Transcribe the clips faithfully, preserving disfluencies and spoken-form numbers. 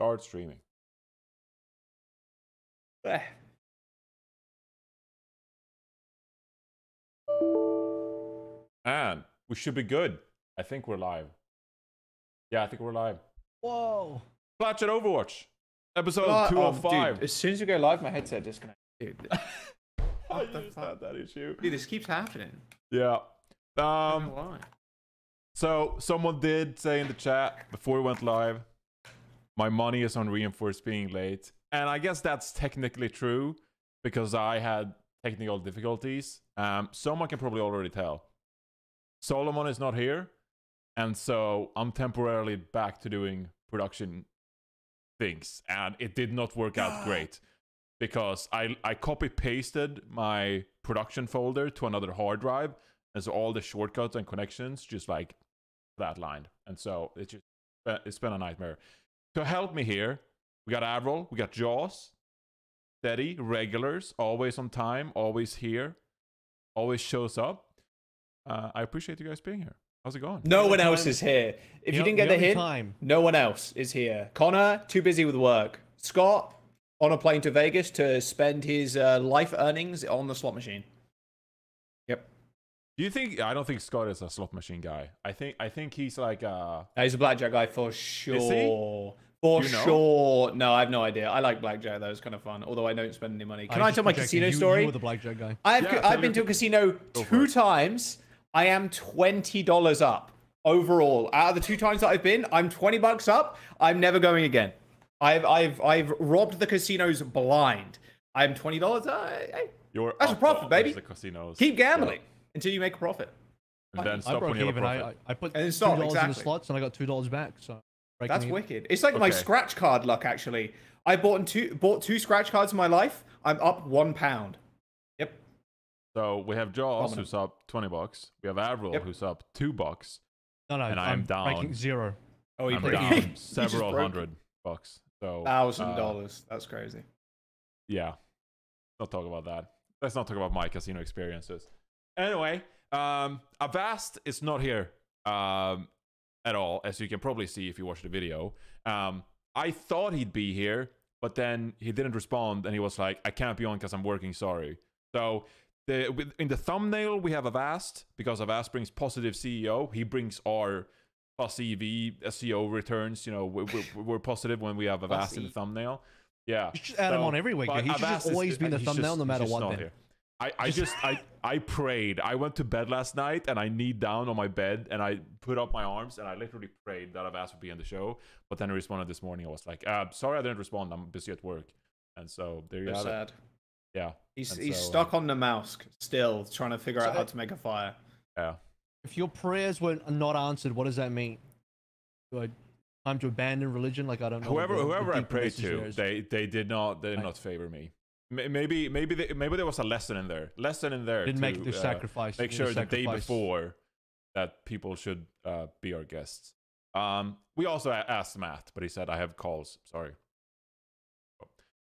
Start streaming. Blech. And we should be good. I think we're live. Yeah, I think we're live. Whoa. Plat Chat Overwatch. Episode oh, two oh five. Dude, as soon as you go live, my headset disconnected. Dude. I just had that issue. Dude, this keeps happening. Yeah. Um, so someone did say in the chat before we went live, my money is on Reinforce being late. And I guess that's technically true because I had technical difficulties. Um, someone can probably already tell. Solomon is not here. And so I'm temporarily back to doing production things. And it did not work out great because I, I copy pasted my production folder to another hard drive. And so all the shortcuts and connections just like that lined. And so it just, it's been a nightmare. So help me here. We got Avril, we got Jaws, steady, regulars, always on time, always here, always shows up. Uh, I appreciate you guys being here. How's it going? No one else is here. If you didn't get the hint, no one else is here. Connor, too busy with work. Scott, on a plane to Vegas to spend his uh, life earnings on the slot machine. Yep. Do you think? I don't think Scott is a slot machine guy. I think I think he's like a... No, he's a blackjack guy for sure. Is he? For you know? Sure. No, I have no idea. I like blackjack. That was kind of fun. Although I don't spend any money. Can I, I tell my casino you, story? You the blackjack guy. I've, yeah, I've been to a casino two times. I am twenty dollars up overall. Out of the two times that I've been, I'm twenty bucks up. I'm never going again. I've I've I've robbed the casinos blind. I'm twenty dollars. I, I, that's a profit, baby. The casinos. Keep gambling yeah. until you make a profit. And then I, stop I when you have a profit. I, I put and stop, two dollars exactly. in the slots and I got two dollars back. So. That's wicked. It's like okay. my scratch card luck, actually. I bought two bought two scratch cards in my life. I'm up one pound. Yep. So we have Jaws, who's up twenty bucks. We have Avril, yep. who's up two bucks. No, no, and I'm, I'm down. Breaking zero. Oh, he I'm breaking. down several hundred bucks. So thousand dollars. Uh, That's crazy. Yeah. Let's not talk about that. Let's not talk about my casino experiences. Anyway, um, Avast is not here. Um. At all, as you can probably see if you watch the video. Um, I thought he'd be here, but then he didn't respond, and he was like, I can't be on because I'm working, sorry. So the, with, in the thumbnail, we have Avast, because Avast brings positive C E O. He brings our fussy E V, S E O returns. You know, we're, we're, we're positive when we have Avast in the thumbnail. Yeah. You should add so, him on every week. He should just always be in the thumbnail just, no matter what. Then. I, I just, I, I prayed. I went to bed last night and I kneed down on my bed and I put up my arms and I literally prayed that Avast would be on the show. But then I responded this morning. I was like, uh, sorry, I didn't respond. I'm busy at work. And so there you go. That's sad. It. Yeah. He's, he's so, stuck uh, on the mouse still trying to figure so out how to make a fire. Yeah. If your prayers were not answered, what does that mean? Do I time to abandon religion? Like, I don't know. Whoever, the, whoever the I prayed to, they, they did not, they did I, not favor me. Maybe, maybe, they, maybe there was a lesson in there. Lesson in there. Didn't to, make the uh, sacrifice. Make sure the, the day before that people should uh, be our guests. Um, we also asked Matt, but he said I have calls. Sorry.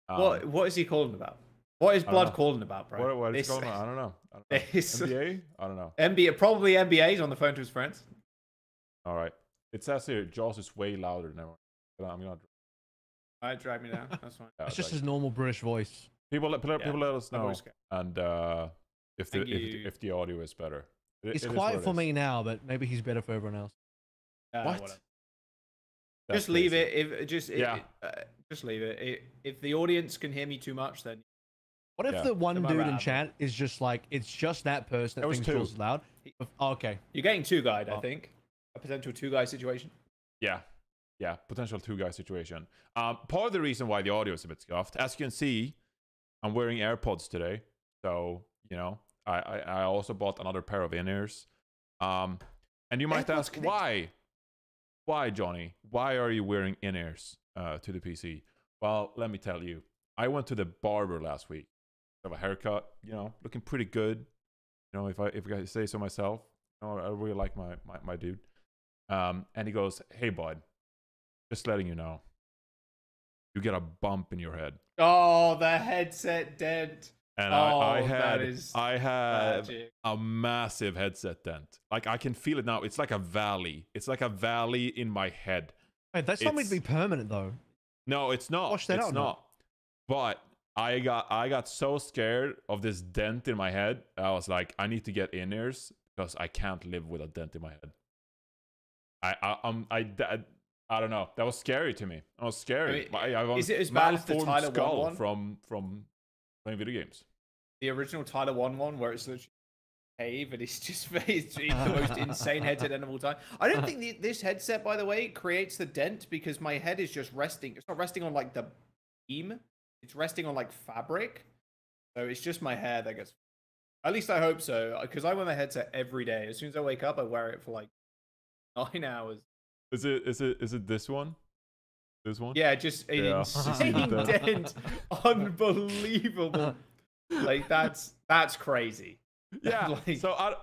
Um, what What is he calling about? What is Blood calling about, bro? What, what is this, going on? I don't know. I don't know. N B A? I don't know. N B A. Probably N B A's on the phone to his friends. All right. It says here Jaws is way louder than everyone. I'm gonna. All right, drag me down. That's fine. It's just his normal British voice. People, people, yeah, people let us know, and uh, if the if, if the audio is better. It, it's it quiet for it me now, but maybe he's better for everyone else. Uh, what? Just crazy. Leave it. If just yeah. it, uh, just leave it. it. If the audience can hear me too much, then. What if yeah. the one dude in chat is just like it's just that person that thinks it's loud? Oh, okay, you're getting two guy. Oh. I think a potential two guy situation. Yeah. Yeah, potential two-guy situation. Um, part of the reason why the audio is a bit scuffed, as you can see, I'm wearing AirPods today. So, you know, I, I, I also bought another pair of in-ears. Um, and you might AirPods ask, connect. why? Why, Johnny? Why are you wearing in-ears uh, to the P C? Well, let me tell you. I went to the barber last week. I have a haircut, you know, looking pretty good. You know, if I, if I say so myself, you know, I really like my, my, my dude. Um, and he goes, hey, bud. Just letting you know, you get a bump in your head. Oh, the headset dent. And oh, I, I had, that is I had tragic. a massive headset dent. Like I can feel it now. It's like a valley. It's like a valley in my head. Wait, that's not meant to be permanent though. No, it's not. Wash that it's out, not. No. But I got I got so scared of this dent in my head. I was like, I need to get in-ears because I can't live with a dent in my head. I I um I I, I don't know. That was scary to me. That was scary. I mean, I, I is it as bad as the Tyler skull one, one from from playing video games? The original Tyler one one where it's literally cave and it's just it's the most insane headset end of all time. I don't think the, this headset, by the way, creates the dent because my head is just resting. It's not resting on like the beam. It's resting on like fabric, so it's just my hair that gets. At least I hope so, because I wear my headset every day. As soon as I wake up, I wear it for like nine hours. Is it? Is it? Is it this one? This one? Yeah, just an yeah. insane dent, unbelievable. Like that's that's crazy. Yeah. Like, so I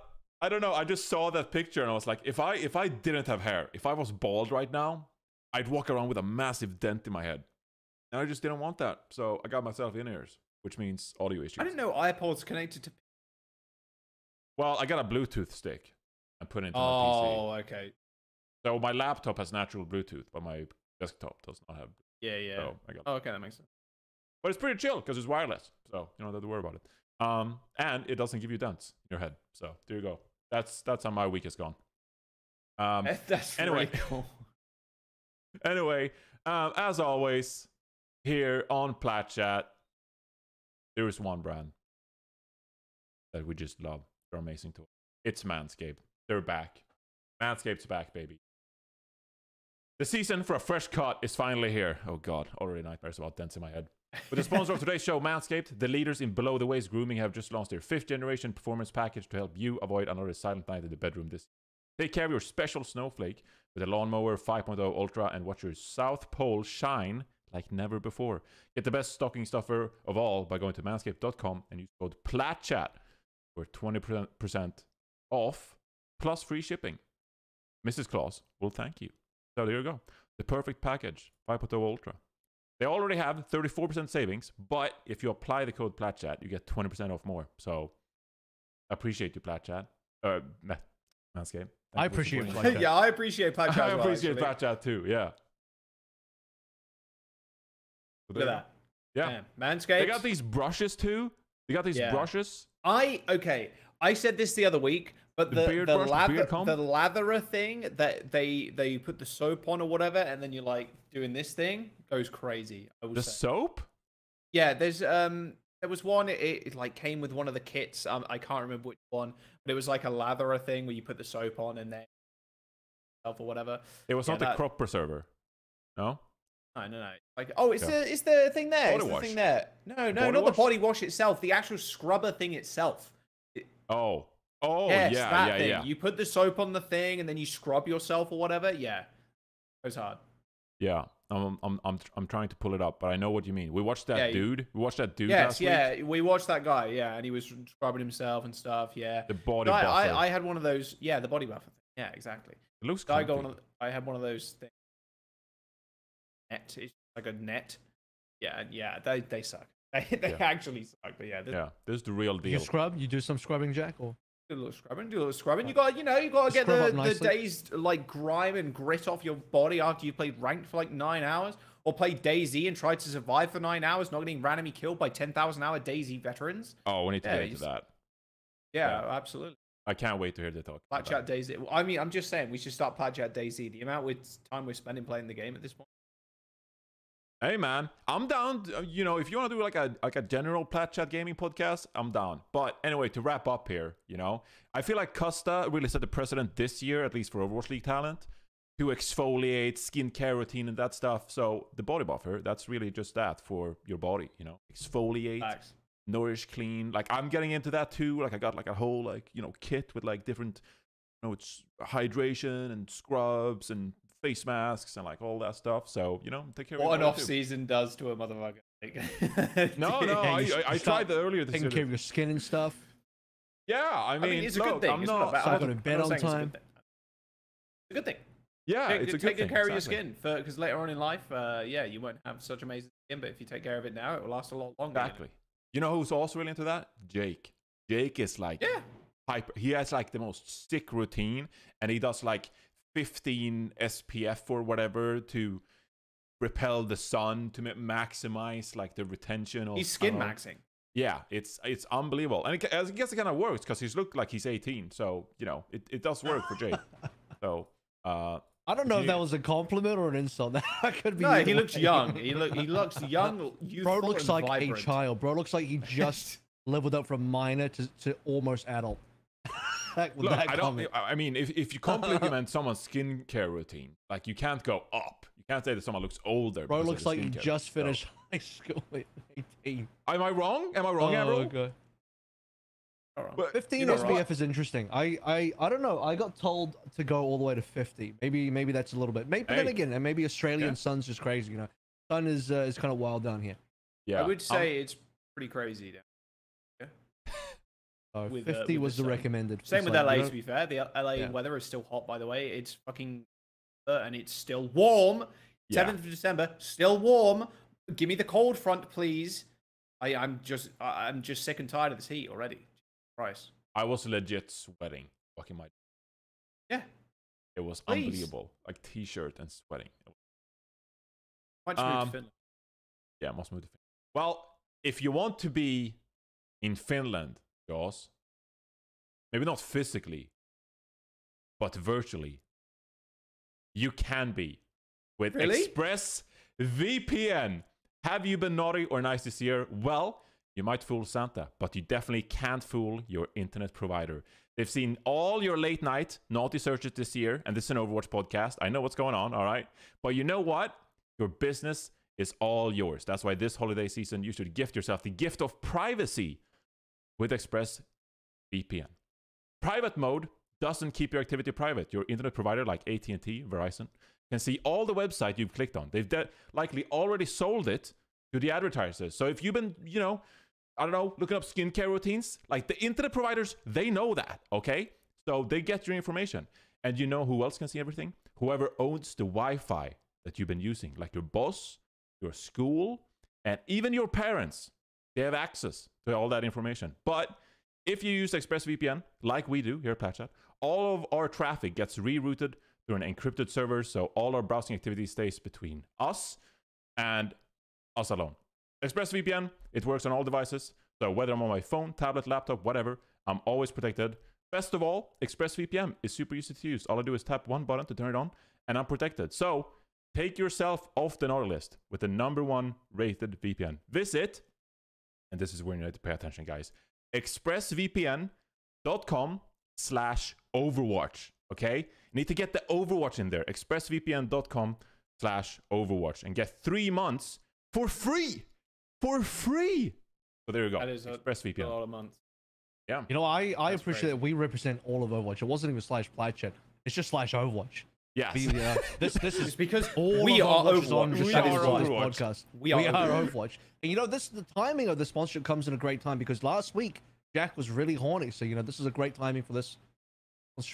I don't know. I just saw that picture and I was like, if I if I didn't have hair, if I was bald right now, I'd walk around with a massive dent in my head. And I just didn't want that, so I got myself in-ears, which means audio issues. I didn't know iPods connected to... Well, I got a Bluetooth stick and put it into oh, my P C. Oh, okay. So my laptop has natural Bluetooth, but my desktop does not have... Yeah, yeah. So I got oh, okay, that makes sense. But it's pretty chill, because it's wireless, so you don't have to worry about it. Um, and it doesn't give you dents in your head, so there you go. That's that's how my week has gone. Um, that's anyway. Really cool. Anyway, um, as always... Here on Plat Chat, there is one brand that we just love. They're amazing to us. It's Manscaped. They're back. Manscaped's back, baby. The season for a fresh cut is finally here. Oh, God. Already nightmares about dents in my head. But the sponsor of today's show, Manscaped, the leaders in below-the-waist grooming, have just launched their fifth-generation performance package to help you avoid another silent night in the bedroom this year. Take care of your special snowflake with the Lawnmower five point oh Ultra and watch your South Pole shine like never before. Get the best stocking stuffer of all by going to manscaped dot com and use code PLATCHAT for twenty percent off plus free shipping. Missus Claus will thank you. So there you go. The perfect package, five point oh Ultra. They already have thirty-four percent savings, but if you apply the code PLATCHAT, you get twenty percent off more. So appreciate you, PLATCHAT. Uh, Manscaped. I appreciate PLATCHAT. Yeah, I appreciate PLATCHAT. I appreciate well, PLATCHAT too, yeah. Look at that. Yeah. Man. Manscaped. They got these brushes too. They got these yeah. brushes. I, okay. I said this the other week, but the, the, beard the, brush, lather, beard comb? the latherer thing that they, they put the soap on or whatever, and then you're like doing this thing, goes crazy. I the say. soap? Yeah. There's, um, there was one, it, it like came with one of the kits. Um, I can't remember which one, but it was like a latherer thing where you put the soap on and then stuff or whatever. It was yeah, not that... the crop preserver. No? No, no, no. Like, oh, it's, yeah. the, it's the thing there. Body it's the wash. thing there. No, no, body not wash? the body wash itself. The actual scrubber thing itself. It, oh. Oh, yes, yeah, that yeah, thing. yeah. You put the soap on the thing, and then you scrub yourself or whatever. Yeah. It was hard. Yeah. I'm, I'm, I'm, I'm trying to pull it up, but I know what you mean. We watched that yeah, dude. We watched that dude yes, last yeah, week. Yeah, we watched that guy, yeah, and he was scrubbing himself and stuff, yeah. The body buffer. I, I had one of those. Yeah, the body buffer. Yeah, exactly. It looks guy got one, I had one of those things. Net. It's like a net. Yeah, yeah, they, they suck. They, they yeah. actually suck, but yeah. This, yeah, this is the real deal. You scrub? You do some scrubbing, Jack? Or? Do a little scrubbing, do a little scrubbing. You got, you know, you got to get the, the day's like grime and grit off your body after you played ranked for like nine hours or played DayZ and tried to survive for nine hours, not getting randomly killed by ten thousand hour DayZ veterans. Oh, we need to yeah, get into that. Yeah, yeah, absolutely. I can't wait to hear the talk. Plat Chat DayZ. I mean, I'm just saying we should start Plat Chat DayZ. The amount of time we're spending playing the game at this point. Hey man, I'm down. You know, if you want to do like a like a general Plat Chat gaming podcast, I'm down. But anyway, to wrap up here, you know, I feel like Costa really set the precedent this year, at least for Overwatch League talent, to exfoliate, skincare routine, and that stuff. So the body buffer, that's really just that for your body, you know, exfoliate, nice. nourish, clean. Like I'm getting into that too. Like I got like a whole like you know kit with like different, you know, it's hydration and scrubs and face masks and like all that stuff, so you know, take care what of an off too. season does to a motherfucker. Like, no, no, I, I, I tried the earlier. Taking care of your skin and stuff. Yeah, I mean, I mean it's a look, good thing. I'm it's not, not about going to bed on time. It's a good thing. Yeah, take, it's a good thing. Take care exactly. of your skin because later on in life, uh, yeah, you won't have such amazing skin. But if you take care of it now, it will last a lot longer. Exactly. You know who's also really into that? Jake. Jake is like, yeah, hyper. He has like the most sick routine, and he does like fifteen S P F or whatever to repel the sun to maximize like the retention. Of, he's skin maxing. Yeah, it's it's unbelievable, and it, I guess it kind of works because he's looked like he's eighteen, so you know it, it does work for Jay. So uh, I don't know if you, that was a compliment or an insult. That could be. No, he looks way. young. He look he looks young. Bro looks like vibrant. a child. Bro looks like he just leveled up from minor to to almost adult. That, look, that I comment. don't. I mean, if if you compliment someone's skincare routine, like you can't go up. You can't say that someone looks older. Bro looks like he just finished. So. High school at eighteen. Am I wrong? Am I wrong, Avril? Oh, okay. But fifteen S B F is interesting. I, I, I don't know. I got told to go all the way to fifty. Maybe, maybe that's a little bit. Maybe hey. then again, and maybe Australian yeah. sun's just crazy. You know, sun is uh, is kind of wild down here. Yeah, I would say um, it's pretty crazy down. Yeah. So with, fifty uh, was the, the recommended. Same with L A. To be fair, the L A yeah. weather is still hot. By the way, it's fucking uh, and it's still warm. Seventh yeah. of December, still warm. Give me the cold front, please. I, I'm just, I, I'm just sick and tired of this heat already. Christ. I was legit sweating. Fucking my. Yeah. It was please. unbelievable. Like t-shirt and sweating. Might um, move to Finland. Yeah, must move to Finland. Well, if you want to be in Finland, Jaws, maybe not physically, but virtually, you can be with really? ExpressVPN. Have you been naughty or nice this year? Well, you might fool Santa, but you definitely can't fool your internet provider. They've seen all your late night naughty searches this year, and this is an Overwatch podcast. I know what's going on, all right? But you know what? Your business is all yours. That's why this holiday season, you should gift yourself the gift of privacy with ExpressVPN. Private mode doesn't keep your activity private. Your internet provider, like A T and T, Verizon, can see all the website you've clicked on. They've likely already sold it to the advertisers. So if you've been, you know, I don't know, looking up skincare routines, like the internet providers, they know that, okay? So they get your information. And you know who else can see everything? Whoever owns the Wi-Fi that you've been using, like your boss, your school, and even your parents. They have access to all that information. But if you use ExpressVPN, like we do here at Plat Chat, all of our traffic gets rerouted through an encrypted server, so all our browsing activity stays between us and us alone. ExpressVPN, it works on all devices, so whether I'm on my phone, tablet, laptop, whatever, I'm always protected. Best of all, ExpressVPN is super easy to use. All I do is tap one button to turn it on, and I'm protected. So take yourself off the naughty list with the number one rated V P N. Visit, and this is where you need to pay attention, guys, expressvpn.com slash Overwatch. Okay, you need to get the Overwatch in there. ExpressVPN.com slash Overwatch and get three months for free. For free. So there you go. That is ExpressVPN. A lot of months. Yeah. You know, I, I That's appreciate crazy. that we represent all of Overwatch. It wasn't even slash Plat Chat. It's just slash Overwatch. Yes. We, uh, this this is because all we are Overwatch. On we, are Overwatch. Podcast. we are we are Overwatch. Overwatch. And you know, this the timing of this sponsorship comes in a great time because last week Jack was really horny. So you know, this is a great timing for this.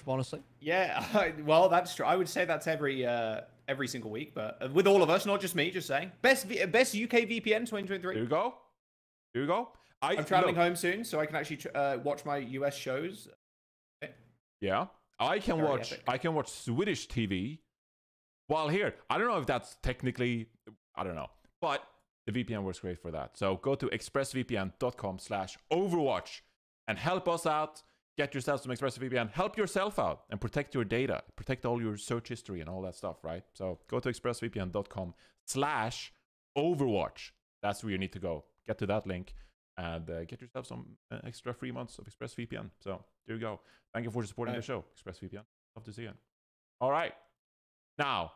Honestly, yeah. I, well, that's true. I would say that's every uh, every single week, but with all of us, not just me. Just saying, best v best U K V P N twenty twenty-three. Here we go. Here we go. I, I'm traveling look, home soon, so I can actually uh, watch my U S shows. Okay. Yeah, I can Very watch. Epic. I can watch Swedish T V while here. I don't know if that's technically. I don't know, but the V P N works great for that. So go to expressvpn dot com slash Overwatch and help us out. Get yourself some ExpressVPN, help yourself out, and protect your data. Protect all your search history and all that stuff, right? So go to expressvpn.com slash Overwatch. That's where you need to go. Get to that link and uh, get yourself some uh, extra free months of ExpressVPN. So there you go. Thank you for supporting right. the show, ExpressVPN. Love to see you. All right. Now,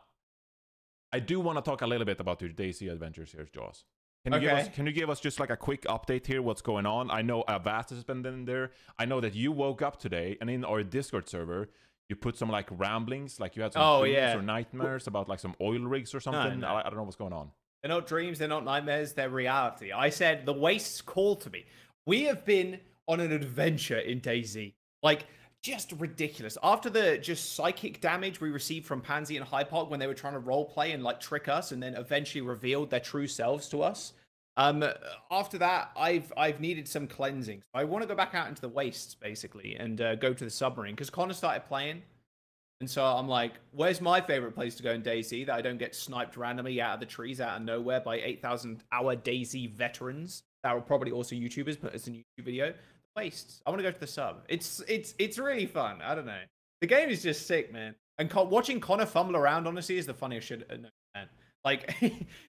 I do want to talk a little bit about your DayZ adventures here, Jaws. Can you, okay. give us, can you give us just like a quick update here? What's going on? I know Avast has been in there. I know that you woke up today and in our Discord server, you put some like ramblings, like you had some oh, dreams yeah. or nightmares about like some oil rigs or something. No, no. I, I don't know what's going on. They're not dreams. They're not nightmares. They're reality. I said the wastes call to me. We have been on an adventure in DayZ. Like just ridiculous. After the just psychic damage we received from Pansy and Hypog when they were trying to roleplay and like trick us and then eventually revealed their true selves to us. Um, after that, I've I've needed some cleansing. I want to go back out into the wastes, basically, and uh, go to the submarine. Because Connor started playing. And so I'm like, where's my favorite place to go in DayZ that I don't get sniped randomly out of the trees out of nowhere by eight thousand hour DayZ veterans that were probably also YouTubers, but it's a YouTube video. Wastes. I want to go to the sub. It's it's it's really fun. I don't know. The game is just sick, man. And Con watching Connor fumble around, honestly, is the funniest shit. Uh, no, man. Like,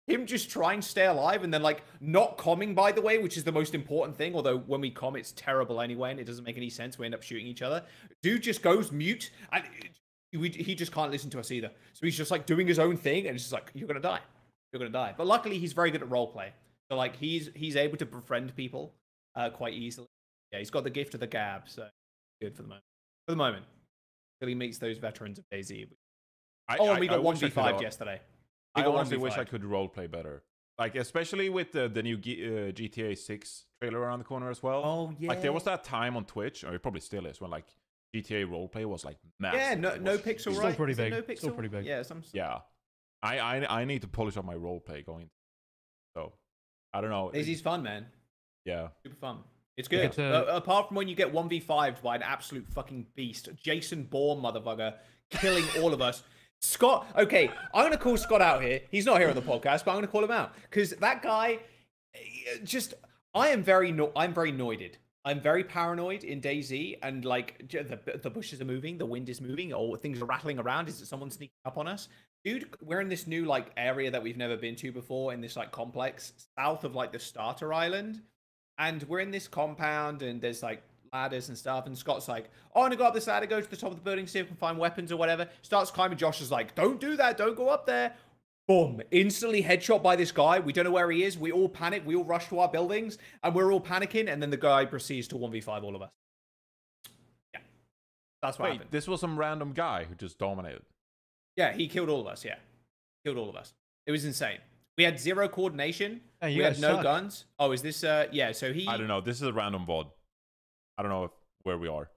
him just trying to stay alive and then, like, not comming, by the way, which is the most important thing. Although, when we comm, it's terrible anyway, and it doesn't make any sense. We end up shooting each other. Dude just goes mute. And we, he just can't listen to us either. So he's just, like, doing his own thing, and it's just like, you're going to die. You're going to die. But luckily, he's very good at roleplay. So, like, he's, he's able to befriend people uh, quite easily. Yeah, he's got the gift of the gab, so good for the moment. For the moment. Till he meets those veterans of DayZ. Oh, and we got one v five yesterday. I honestly wish I could roleplay better. Like, especially with the, the new G, uh, G T A six trailer around the corner as well. Oh, yeah. Like, there was that time on Twitch, or it probably still is, when, like, G T A roleplay was, like, massive. Yeah, no, no pixel, right? Still pretty big. No pixel? Still pretty big. Yeah, some... yeah. I, I, I need to polish up my roleplay going. So, I don't know. DayZ's fun, man. Yeah. Super fun. It's good. Yeah. Uh, apart from when you get one v fived by an absolute fucking beast. Jason Bourne, motherfucker, killing all of us. Scott, okay, I'm going to call Scott out here. He's not here on the podcast, but I'm going to call him out. Because that guy, just, I am very, no I'm very noided. I'm very paranoid in DayZ. And, like, the, the bushes are moving, the wind is moving, or things are rattling around. Is it someone sneaking up on us? Dude, we're in this new, like, area that we've never been to before, in this, like, complex south of, like, the starter island. And we're in this compound, and there's, like, ladders and stuff. And Scott's like, oh, I'm going to go up this ladder, go to the top of the building, see if I can find weapons or whatever. Starts climbing. Josh is like, don't do that. Don't go up there. Boom. Instantly headshot by this guy. We don't know where he is. We all panic. We all rush to our buildings. And we're all panicking. And then the guy proceeds to one v five all of us. Yeah. That's what Wait, happened. This was some random guy who just dominated. Yeah, he killed all of us. Yeah. Killed all of us. It was insane. We had zero coordination. Hey, we had no suck. guns. Oh, is this... Uh, yeah, so he... I don't know. This is a random V O D. I don't know if, where we are.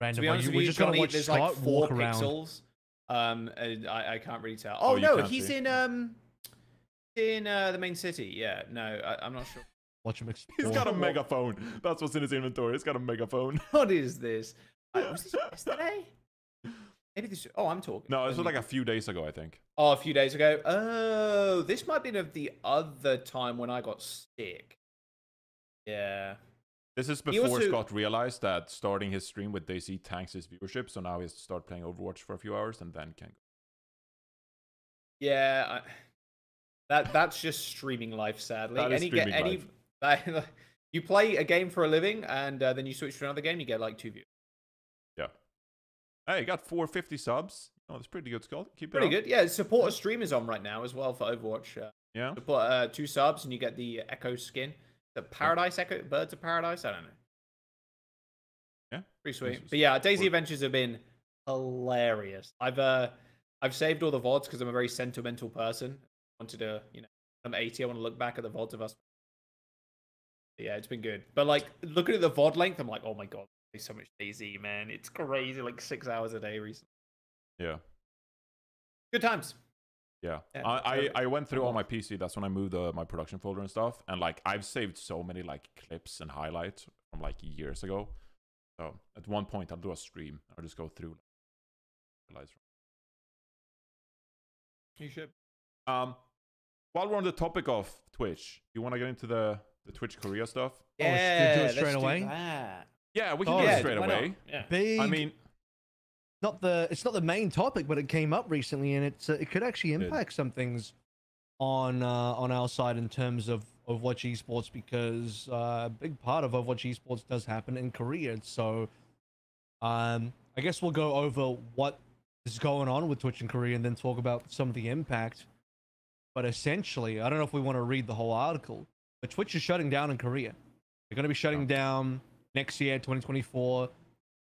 Random. To be honest, you, we just got to watch Scott like four walk pixels. around. Um, and I, I can't really tell. Oh, oh no, he's see. in um, in uh, the main city. Yeah, no, I, I'm not sure. Watch him explore. He's got a megaphone. That's what's in his inventory. He's got a megaphone. What is this? Uh, was this yesterday? Maybe this, oh, I'm talking. No, this was like a few days ago, I think. Oh, a few days ago. Oh, this might have been of the other time when I got sick. Yeah. This is before also... Scott realized that starting his stream with DayZ tanks his viewership, so now he has to start playing Overwatch for a few hours and then can go. Yeah. I... That That's just streaming life, sadly. That is any streaming any... life. You play a game for a living, and uh, then you switch to another game, you get like two views. Hey, you got four fifty subs. Oh, that's pretty good, Scott. Keep it Pretty up. good. Yeah, supporter stream is on right now as well for Overwatch. Uh, yeah. Put uh, two subs and you get the Echo skin. The Paradise Echo, Birds of Paradise? I don't know. Yeah. Pretty sweet. But yeah, DayZ Adventures have been hilarious. I've uh, I've saved all the V O Ds because I'm a very sentimental person. I wanted to, you know, I'm eighty. I want to look back at the V O Ds of us. But yeah, it's been good. But like, looking at the V O D length, I'm like, oh my God. So much DayZ, man. It's crazy. Like six hours a day recently. Yeah. Good times. Yeah. yeah I, I, I went through all my P C. That's when I moved uh, my production folder and stuff. And like I've saved so many like clips and highlights from like years ago. So at one point I'll do a stream. I'll just go through. You should. Um, while we're on the topic of Twitch, you want to get into the the Twitch Korea stuff? Yeah. Oh, do it straight let's away. Do that. Yeah, we can oh, do yeah, it straight away. Yeah. Big, I mean, not the it's not the main topic, but it came up recently, and it's uh, it could actually impact did. some things on uh, on our side in terms of Overwatch esports, because uh, a big part of Overwatch esports does happen in Korea. So, um, I guess we'll go over what is going on with Twitch in Korea, and then talk about some of the impact. But essentially, I don't know if we want to read the whole article, but Twitch is shutting down in Korea. They're going to be shutting oh. down. Next year, twenty twenty-four, what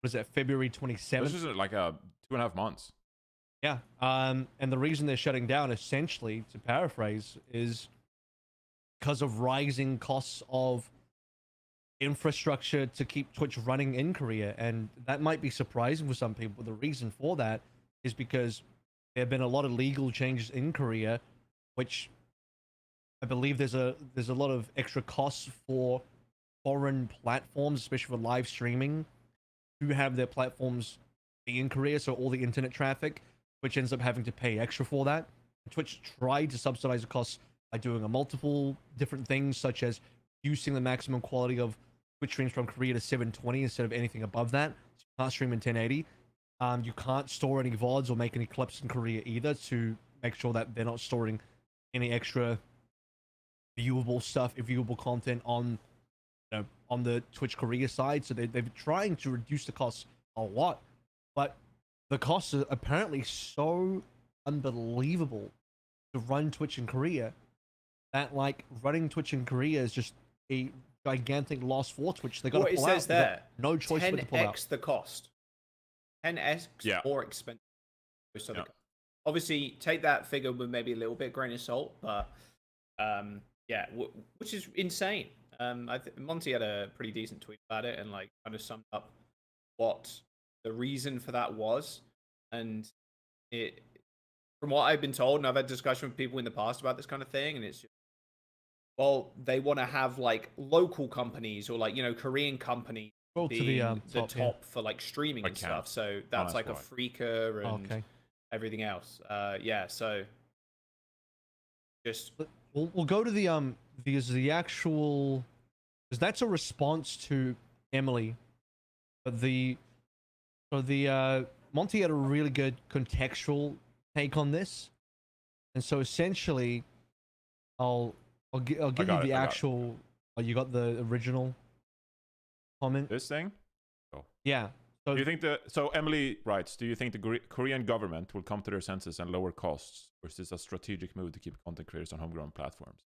is that, February twenty-seventh? This is like uh, two and a half months. Yeah. Um, and the reason they're shutting down, essentially, to paraphrase, is because of rising costs of infrastructure to keep Twitch running in Korea. And that might be surprising for some people. The reason for that is because there have been a lot of legal changes in Korea, which I believe there's a, there's a lot of extra costs for foreign platforms, especially for live streaming, who have their platforms in Korea, so all the internet traffic, Twitch ends up having to pay extra for that. Twitch tried to subsidize the costs by doing a multiple different things, such as reducing the maximum quality of Twitch streams from Korea to seven twenty instead of anything above that. So you can't stream in ten eighty. Um, you can't store any V O Ds or make any clips in Korea either, to make sure that they're not storing any extra viewable stuff, viewable content on, you know, on the Twitch Korea side. So they, they're trying to reduce the costs a lot, but the costs are apparently so unbelievable to run Twitch in Korea that, like, running Twitch in Korea is just a gigantic loss for Twitch. They got to pull out. What it says there, no choice but to pull out. ten X the cost. ten X yeah. more expensive. Yeah. Obviously, take that figure with maybe a little bit of grain of salt, but um, yeah, w which is insane. Um, I th Monty had a pretty decent tweet about it and, like, kind of summed up what the reason for that was. And it, from what I've been told, and I've had discussion with people in the past about this kind of thing, and it's just, well, they want to have, like, local companies or, like, you know, Korean companies well, being to the, um, the top, top yeah. for, like, streaming and stuff. So that's, oh, that's like right. Afreeca and okay. everything else. Uh, yeah, so just we'll, we'll go to the um because the actual because that's a response to Emily, but the so the uh, Monty had a really good contextual take on this, and so essentially, I'll. I'll, gi I'll give you the it, actual... Oh, you got the original comment? This thing? Oh. Yeah. So, do you think the, so Emily writes, do you think the Korean government will come to their senses and lower costs? Or is this a strategic move to keep content creators on homegrown platforms?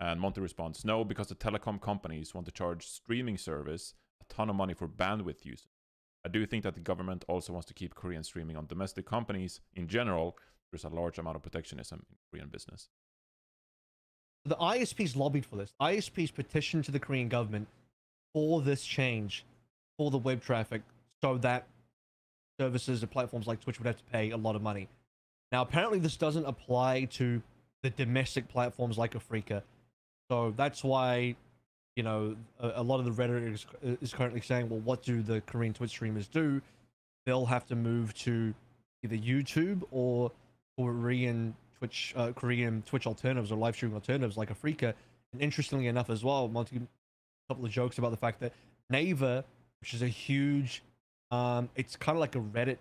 And Monty responds, no, because the telecom companies want to charge streaming service a ton of money for bandwidth usage. I do think that the government also wants to keep Korean streaming on domestic companies. In general, there's a large amount of protectionism in Korean business. The I S Ps lobbied for this. I S Ps petitioned to the Korean government for this change for the web traffic, so that services and platforms like Twitch would have to pay a lot of money. Now, apparently this doesn't apply to the domestic platforms like Afreeca. So that's why, you know, a, a lot of the rhetoric is, is currently saying, well, what do the Korean Twitch streamers do? They'll have to move to either YouTube or Korean Twitch, uh, Korean Twitch alternatives or live streaming alternatives like Afreeca. And interestingly enough as well, Monty, a couple of jokes about the fact that Naver, which is a huge, um, it's kind of like a Reddit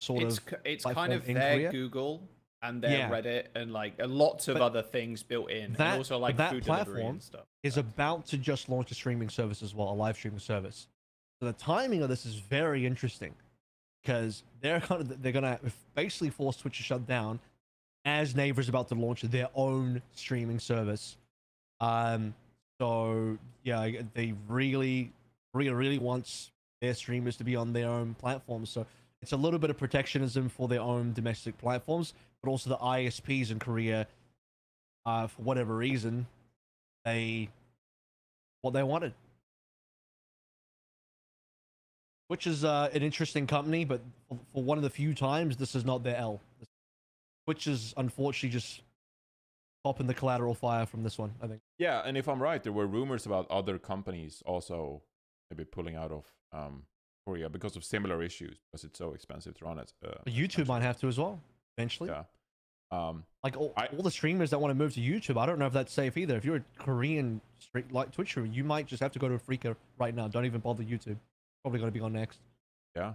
sort it's, of. It's kind of their Korea. Google and their yeah. Reddit and like a lots of but other things built in. That, and also like that food platform and stuff. Is That's about to just launch a streaming service as well, a live streaming service. So the timing of this is very interesting because they're kind of they're gonna basically force Twitch to shut down. As Naver is about to launch their own streaming service. Um, so, yeah, they really, really, really want their streamers to be on their own platforms. So it's a little bit of protectionism for their own domestic platforms, but also the I S Ps in Korea, uh, for whatever reason, they, what they wanted. Which is uh, an interesting company, but for, for one of the few times, this is not their L. This Which is unfortunately just popping the collateral fire from this one, I think. Yeah, and if I'm right, there were rumors about other companies also maybe pulling out of um, Korea because of similar issues, because it's so expensive to run it. Uh, YouTube might have to as well, eventually. Yeah. Um, like all, I, all the streamers that want to move to YouTube, I don't know if that's safe either. If you're a Korean street, like Twitch streamer, you might just have to go to Afreeca right now. Don't even bother YouTube. Probably going to be on next. Yeah.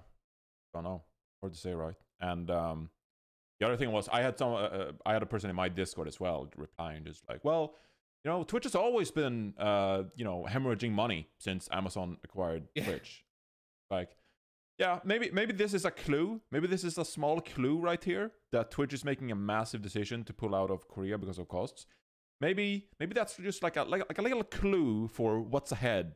Don't know. Hard to say, right? And... Um, the other thing was I had some uh, I had a person in my Discord as well replying just like, well, you know, Twitch has always been uh you know hemorrhaging money since Amazon acquired Twitch. Like, yeah, maybe maybe this is a clue. Maybe this is a small clue right here that Twitch is making a massive decision to pull out of Korea because of costs. Maybe maybe that's just like a like, like a little clue for what's ahead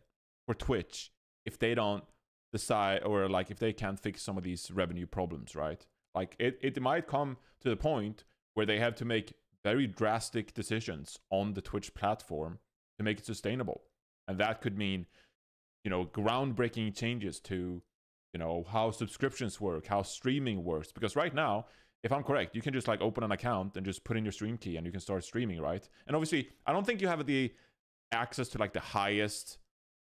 for Twitch if they don't decide or like if they can't fix some of these revenue problems, right? Like, it, it might come to the point where they have to make very drastic decisions on the Twitch platform to make it sustainable. And that could mean, you know, groundbreaking changes to, you know, how subscriptions work, how streaming works. Because right now, if I'm correct, you can just, like, open an account and just put in your stream key and you can start streaming, right? And obviously, I don't think you have the access to, like, the highest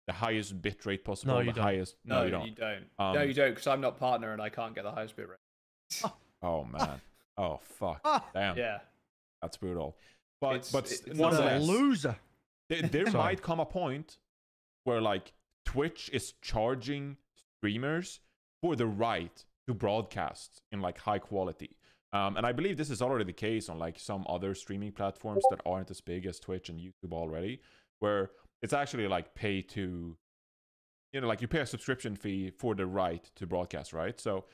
the highest bit rate possible. No, you the don't. Highest. No, no, you don't. You don't. Um, no, you don't, because I'm not partner and I can't get the highest bit rate. Oh man. Oh fuck. Damn. Yeah. That's brutal. But it's, but it's what a loser. There, there might come a point where like Twitch is charging streamers for the right to broadcast in like high quality. Um, and I believe this is already the case on like some other streaming platforms that aren't as big as Twitch and YouTube already, where it's actually like pay to, you know, like you pay a subscription fee for the right to broadcast, right? So,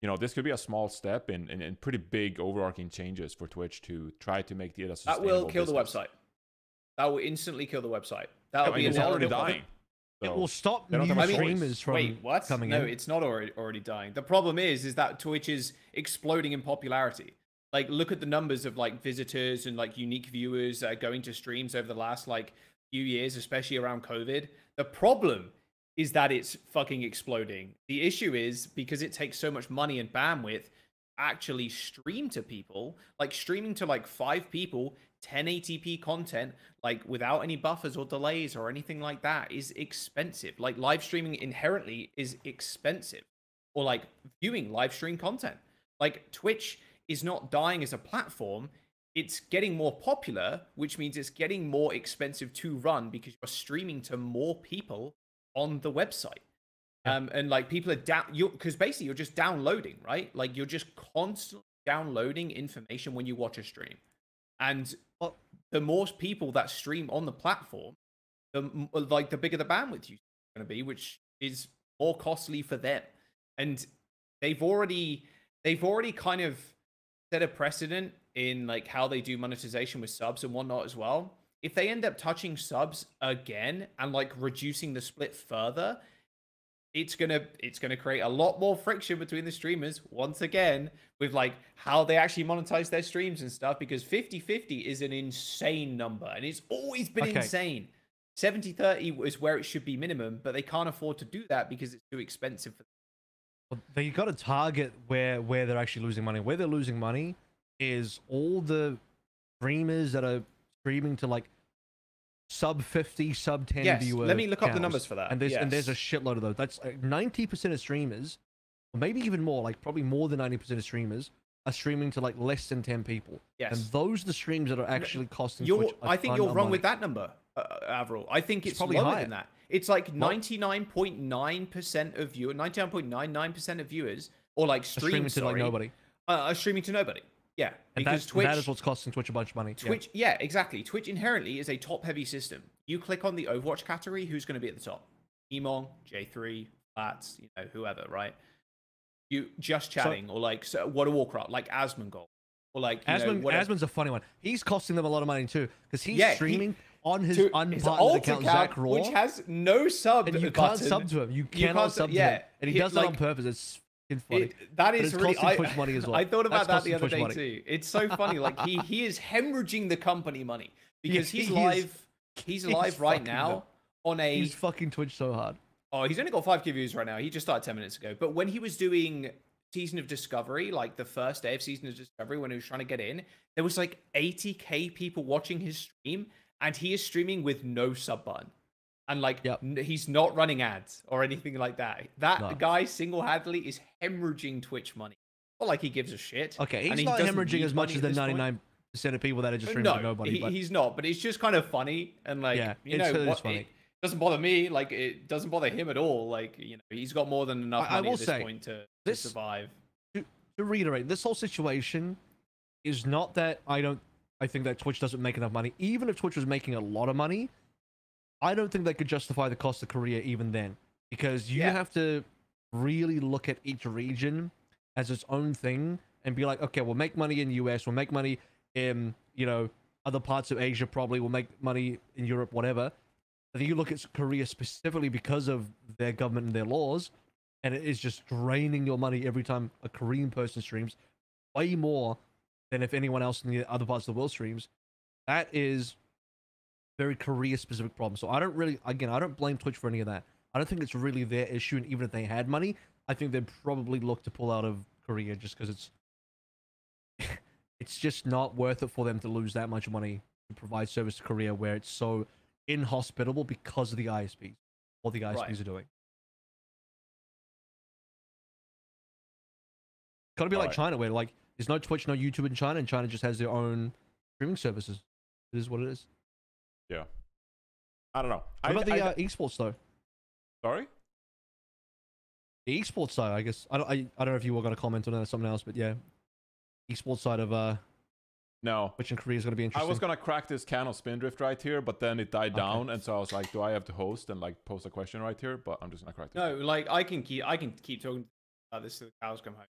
you know, this could be a small step in, in, in pretty big overarching changes for Twitch to try to make the data sustainable. That will kill business. The website. That will instantly kill the website. That will yeah, be it's already dying. So it will stop new streamers from wait, what? coming no, in. No, it's not already already dying. The problem is, is that Twitch is exploding in popularity. Like, look at the numbers of like visitors and like unique viewers that are going to streams over the last like few years, especially around COVID. The problem is that it's fucking exploding. The issue is because it takes so much money and bandwidth actually stream to people, like streaming to like five people, ten eighty p content, like without any buffers or delays or anything like that is expensive. Like live streaming inherently is expensive, or like viewing live stream content. Like Twitch is not dying as a platform. It's getting more popular, which means it's getting more expensive to run because you're streaming to more people on the website. Um, and like people are down, you because basically you're just downloading, right? Like you're just constantly downloading information when you watch a stream. And the more people that stream on the platform, the like the bigger the bandwidth you're going to be, which is more costly for them. And they've already they've already kind of set a precedent in like how they do monetization with subs and whatnot as well. If they end up touching subs again and like reducing the split further, it's gonna it's gonna create a lot more friction between the streamers once again with like how they actually monetize their streams and stuff, because fifty fifty is an insane number and it's always been okay. insane. seventy thirty is where it should be minimum, but they can't afford to do that because it's too expensive for them. Well, they got to target where where they're actually losing money. Where they're losing money is all the streamers that are streaming to like sub fifty, sub ten yes, viewer. Let me look channels. up the numbers for that. And there's yes. and there's a shitload of those. That's like ninety percent of streamers, or maybe even more, like probably more than ninety percent of streamers are streaming to like less than ten people. Yes. And those are the streams that are actually costing you're, Twitch a I think you're wrong money. with that number, uh, Avril. I think it's, it's probably lower higher. than that. It's like ninety-nine point nine percent of viewers, ninety-nine point nine nine percent of viewers, or like streams, streaming to sorry, like nobody. Uh, are streaming to nobody. Yeah, and because that, Twitch, that is what's costing Twitch a bunch of money. Twitch, yeah. yeah, exactly. Twitch inherently is a top-heavy system. You click on the Overwatch category, who's going to be at the top? Emong, J three, Flats, you know, whoever, right? You just chatting, so, or like so, World of Warcraft, like Asmongold, or like you Asmund, know, Asmund's a funny one. He's costing them a lot of money too because he's yeah, streaming he, on his unpartnered account, Zach Raw, which has no sub. And you button. can't sub to him. You, you cannot sub yeah, to him, and he, he does like, that on purpose. It's funny. It, that is really I, money as well. I thought about That's that the other Twitch day money. too. It's so funny. Like he he is hemorrhaging the company money because he, he's he live. Is, he's live right now up. on a. He's fucking Twitch so hard. Oh, he's only got five K views right now. He just started ten minutes ago. But when he was doing Season of Discovery, like the first day of Season of Discovery, when he was trying to get in, there was like eighty K people watching his stream, and he is streaming with no sub button. And like, yep. he's not running ads or anything like that. That no. guy single-handedly is hemorrhaging Twitch money. Well, like he gives a shit. Okay, he's and not he hemorrhaging as much as the ninety-nine percent of people that are just streaming no, to nobody. He, but... he's not, but it's just kind of funny. And like, yeah, you know, totally what, funny. It doesn't bother me. Like, it doesn't bother him at all. Like, you know, he's got more than enough I, money I will at this say, point to, this, to survive. To, to reiterate, this whole situation is not that I don't... I think that Twitch doesn't make enough money. Even if Twitch was making a lot of money, I don't think they could justify the cost of Korea even then, because you yeah. have to really look at each region as its own thing and be like, okay, we'll make money in U S, we'll make money in, you know, other parts of Asia probably, we'll make money in Europe, whatever. But then you look at Korea specifically because of their government and their laws, and it is just draining your money every time a Korean person streams, way more than if anyone else in the other parts of the world streams. That is... very Korea-specific problem. So I don't really, again, I don't blame Twitch for any of that. I don't think it's really their issue, and even if they had money, I think they'd probably look to pull out of Korea just because it's it's just not worth it for them to lose that much money to provide service to Korea where it's so inhospitable because of the I S Ps. what the I S Ps right. are doing. Got to be all like right. China, where like there's no Twitch, no YouTube in China, and China just has their own streaming services. It is what it is. Yeah, I don't know. What I, about the I, uh, esports though? Sorry, the esports side. I guess I don't. I, I don't know if you were going to comment on that or something else, but yeah, esports side of uh. No. Which in Korea is going to be interesting. I was going to crack this can of Spindrift right here, but then it died okay. down. And so I was like, do I have to host and like post a question right here? But I'm just going to crack this. No, like I can keep, I can keep talking about this till the cows come home.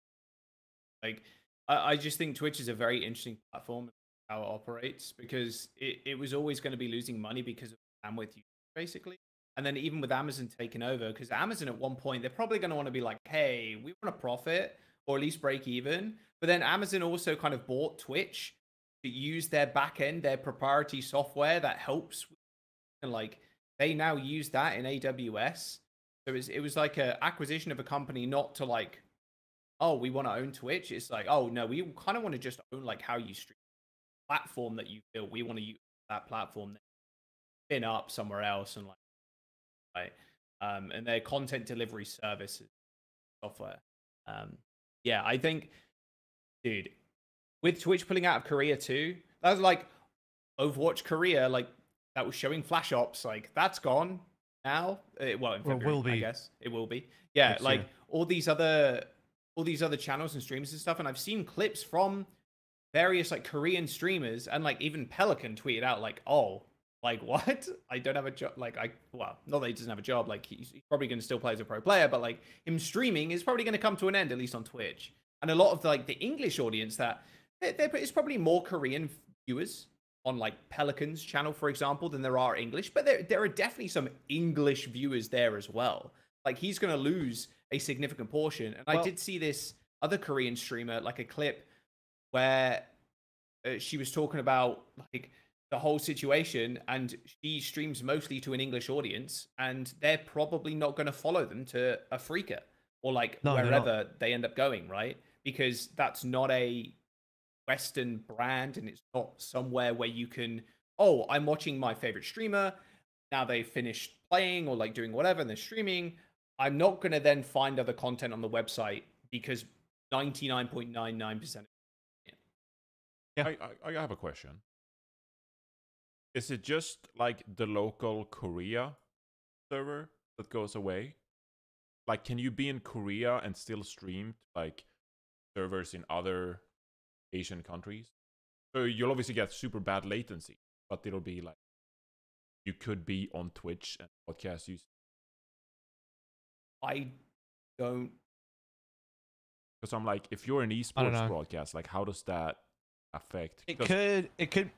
Like, I, I just think Twitch is a very interesting platform, how it operates, because it, it was always going to be losing money because of bandwidth, basically. And then even with Amazon taking over, because Amazon at one point, they're probably going to want to be like, hey, we want to profit or at least break even. But then Amazon also kind of bought Twitch to use their backend, their proprietary software that helps, and like they now use that in A W S. So it was, it was like an acquisition of a company, not to like, oh, we want to own Twitch. It's like, oh no, we kind of want to just own like how you stream, platform that you build. We want to use that platform, spin up somewhere else, and like, right, um, and their content delivery services software. Um, yeah, I think, dude. With Twitch pulling out of Korea too, that was like Overwatch Korea, like that was showing Flash Ops, like that's gone now. It, well, in February, well, it will be. I guess it will be. Yeah, it's like true. all these other, all these other channels and streamers and stuff. And I've seen clips from various like Korean streamers, and like even Pelican tweeted out like, "Oh, like what? I don't have a job. Like I, well, not that he doesn't have a job. Like he's probably going to still play as a pro player, but like him streaming is probably going to come to an end, at least on Twitch." And a lot of the, like the English audience that. It's probably more Korean viewers on like Pelican's channel, for example, than there are English, but there, there are definitely some English viewers there as well. Like he's going to lose a significant portion. And well, I did see this other Korean streamer, like a clip where uh, she was talking about like the whole situation, and she streams mostly to an English audience, and they're probably not going to follow them to Afreeca or like no, wherever they end up going. Right. Because that's not a Western brand, and it's not somewhere where you can, oh, I'm watching my favorite streamer, now they finished playing or like doing whatever and they're streaming, I'm not going to then find other content on the website because ninety-nine point nine nine percent of yeah. I, I, I have a question. Is it just like the local Korea server that goes away? Like, can you be in Korea and still stream like servers in other Asian countries? So you'll obviously get super bad latency, but it'll be like you could be on Twitch and podcast use. I don't, because I'm like, if you're an esports broadcast, like how does that affect? It could, it could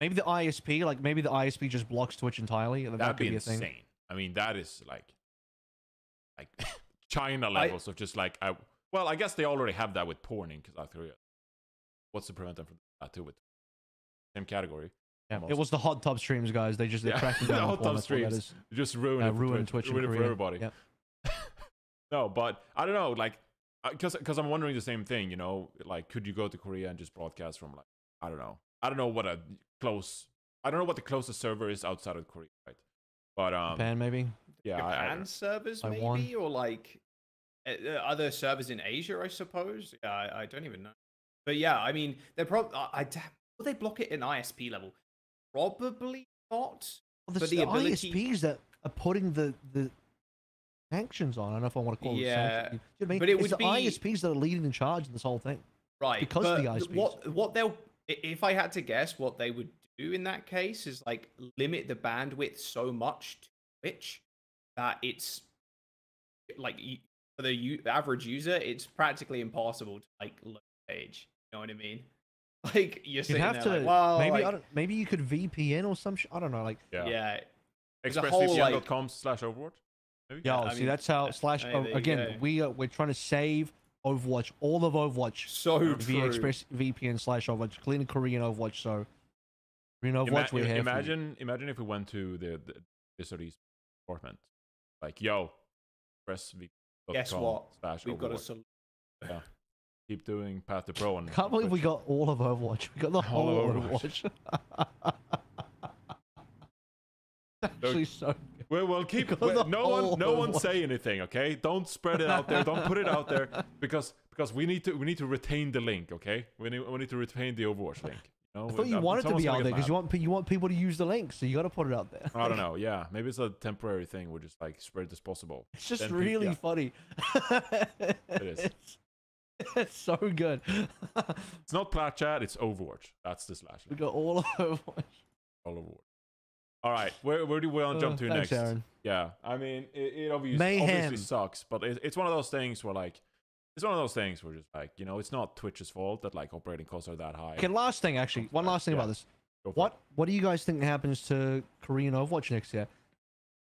maybe the I S P, like maybe the I S P just blocks Twitch entirely. And that'd be insane. Thing. I mean, that is like like China levels I, of just like I. Well, I guess they already have that with porn in South Korea. What's to prevent them from that too? With same category. Yeah, it was the hot tub streams, guys. They just they yeah. cracked down the hot tub streams. Just ruined uh, ruined Twitch, Twitch ruined it for everybody. Yep. No, but I don't know, like, because because I'm wondering the same thing. You know, like, could you go to Korea and just broadcast from like I don't know, I don't know what a close, I don't know what the closest server is outside of Korea, right? But um, Japan maybe. Yeah, Japan I, I servers maybe, Taiwan. Or like uh, other servers in Asia, I suppose. Yeah, I, I don't even know. But yeah, I mean, they're probably, will they block it in I S P level? Probably not. Well, but the ability, I S Ps that are putting the, the sanctions on, I don't know if I want to call yeah, it sanctions. You know what I mean? But it it's would the be... I S Ps that are leading in charge of this whole thing. Right. Because but of the I S Ps. What, what they'll, if I had to guess, what they would do in that case is like limit the bandwidth so much to Twitch that it's like, for the average user, it's practically impossible to like load the page. You know what I mean? Like you're saying, like, well, maybe like, I don't, maybe you could V P N or some shit. I don't know. Like yeah, yeah. express V P N dot com slash Overwatch. Maybe? Yeah, yeah see mean, that's how slash maybe, o, again yeah. we are, we're trying to save Overwatch, all of Overwatch. So via true. express V P N slash Overwatch, clean Korean Overwatch. So Korean Overwatch. Ima we're here imagine, imagine if we went to the the department, like yo, express V P N dot com slash Overwatch. We've got a solution. Yeah. Keep doing Path to Pro. And can't believe Twitch. We got all of Overwatch. We got the whole all of Overwatch. Overwatch. Actually, so, so good. Well, well, keep well, no one, no one say anything, okay? Don't spread it out there. Don't put it out there because because we need to we need to retain the link, okay? We need we need to retain the Overwatch link. You know? I thought you uh, wanted to be out there because you want you want people to use the link, so you got to put it out there. I don't know. Yeah, maybe it's a temporary thing. We're just like spread as possible. It's just then really people, yeah. funny. It is. It's It's so good. It's not Plat Chat, it's Overwatch. That's the slash. We got all of Overwatch. All of Overwatch. All right, where, where do we want to jump to uh, thanks, next? Aaron. Yeah, I mean, it, it obviously, obviously sucks, but it, it's one of those things where, like, it's one of those things where just, like, you know, it's not Twitch's fault that, like, operating costs are that high. Okay, last thing, actually. One last thing yeah. about this. What it. What do you guys think happens to Korean Overwatch next year?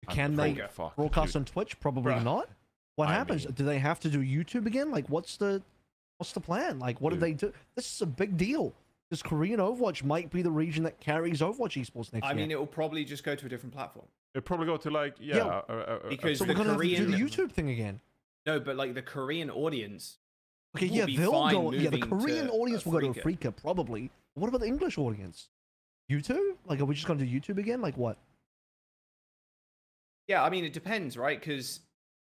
Can they fuck, broadcast dude. on Twitch? Probably Bruh. not. What happens? I mean, do they have to do YouTube again? Like, what's the, what's the plan? Like, what dude. do they do? This is a big deal. Because Korean Overwatch might be the region that carries Overwatch esports next I year. I mean, it will probably just go to a different platform. It'll probably go to like yeah. yeah. A, a, a, because so the we're gonna Korean have to do the YouTube thing again. No, but like the Korean audience. Okay, yeah, they'll go. Yeah, the Korean audience will go to Afreeca probably. What about the English audience? YouTube? Like, are we just going to do YouTube again? Like what? Yeah, I mean, it depends, right? Because.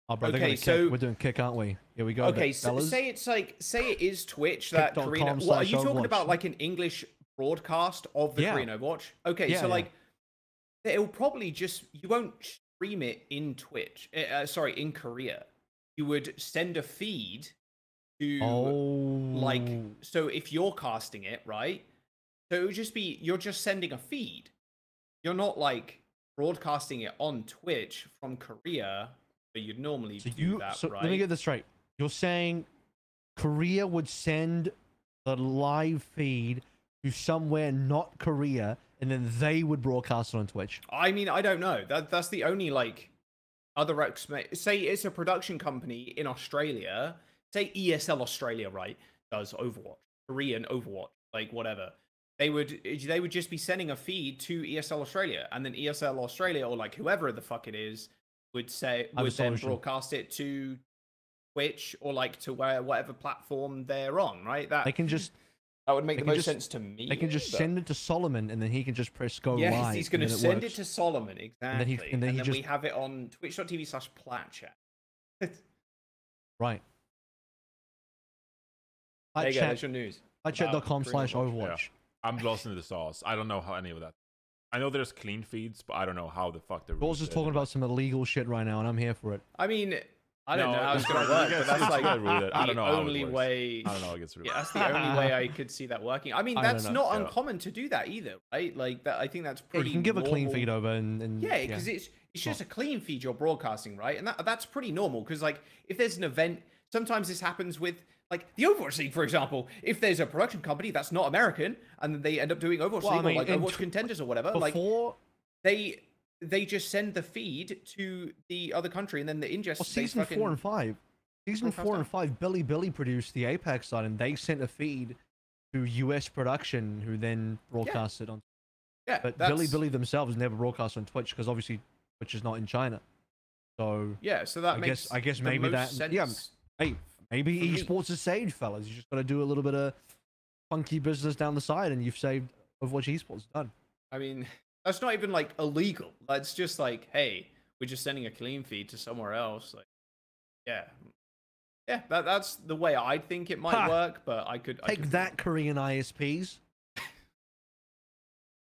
Oh, bro, okay, so kick. we're doing kick, aren't we? Here we go. Okay, so say it's like, say it is Twitch that Korean. Well, are you talking Overwatch. about like an English broadcast of the yeah. Korean Overwatch? Okay, yeah, so yeah. like, it'll probably just you won't stream it in Twitch. Uh, sorry, in Korea, you would send a feed to oh. like. So if you're casting it, right? So it would just be you're just sending a feed. You're not like broadcasting it on Twitch from Korea. You'd normally so do you, that, so right? Let me get this straight. You're saying Korea would send the live feed to somewhere not Korea, and then they would broadcast it on Twitch? I mean, I don't know. That that's the only like other ex. Say it's a production company in Australia. Say E S L Australia, right? Does Overwatch, Korean Overwatch, like whatever. They would they would just be sending a feed to E S L Australia, and then E S L Australia or like whoever the fuck it is. Would say would then broadcast it to Twitch or like to where whatever platform they're on, right? That they can just that would make the most just, sense to me. They can just but... send it to Solomon, and then he can just press go yes, live. Yes, he's going to send it, it to Solomon exactly, and then, he, and then, and then just... we have it on Twitch dot T V slash Plat Chat. Right. There you go. That's your news. Plat Chat dot com slash Overwatch. Yeah. I'm lost into the sauce. I don't know how any of that. I know there's clean feeds, but I don't know how the fuck they're. Paul's just talking about some illegal shit right now, and I'm here for it. I mean, I don't no, know how it's gonna work, but that's like the I don't know only way. I don't know how it gets rid of. Yeah, that's the only way I could see that working. I mean, that's I not yeah. uncommon to do that either, right? Like that, I think that's pretty. Yeah, you can give normal. a clean feed over, and, and yeah, because yeah. it's it's just a clean feed you're broadcasting, right? And that that's pretty normal, because like if there's an event, sometimes this happens with. Like, the Overwatch League, for example, if there's a production company that's not American, and they end up doing Overwatch well, League I mean, or, like, Overwatch Contenders or whatever, before... like, they they just send the feed to the other country, and then the ingest... Well, season fucking... four and five. Season four and five, Billy Billy produced the Apex side, and they sent a feed to U S production, who then broadcast yeah. it on... Yeah, But that's... Billy Billy themselves never broadcast on Twitch, because obviously Twitch is not in China. So... Yeah, so that I makes guess, I guess maybe that... Sense. Yeah, hey... Maybe esports is saved, fellas. You just gotta do a little bit of funky business down the side, and you've saved Overwatch esports. Done. I mean, that's not even like illegal. That's just like, hey, we're just sending a clean feed to somewhere else. Like, yeah, yeah. That that's the way I think it might ha! work, but I could take I could... that Korean I S Ps.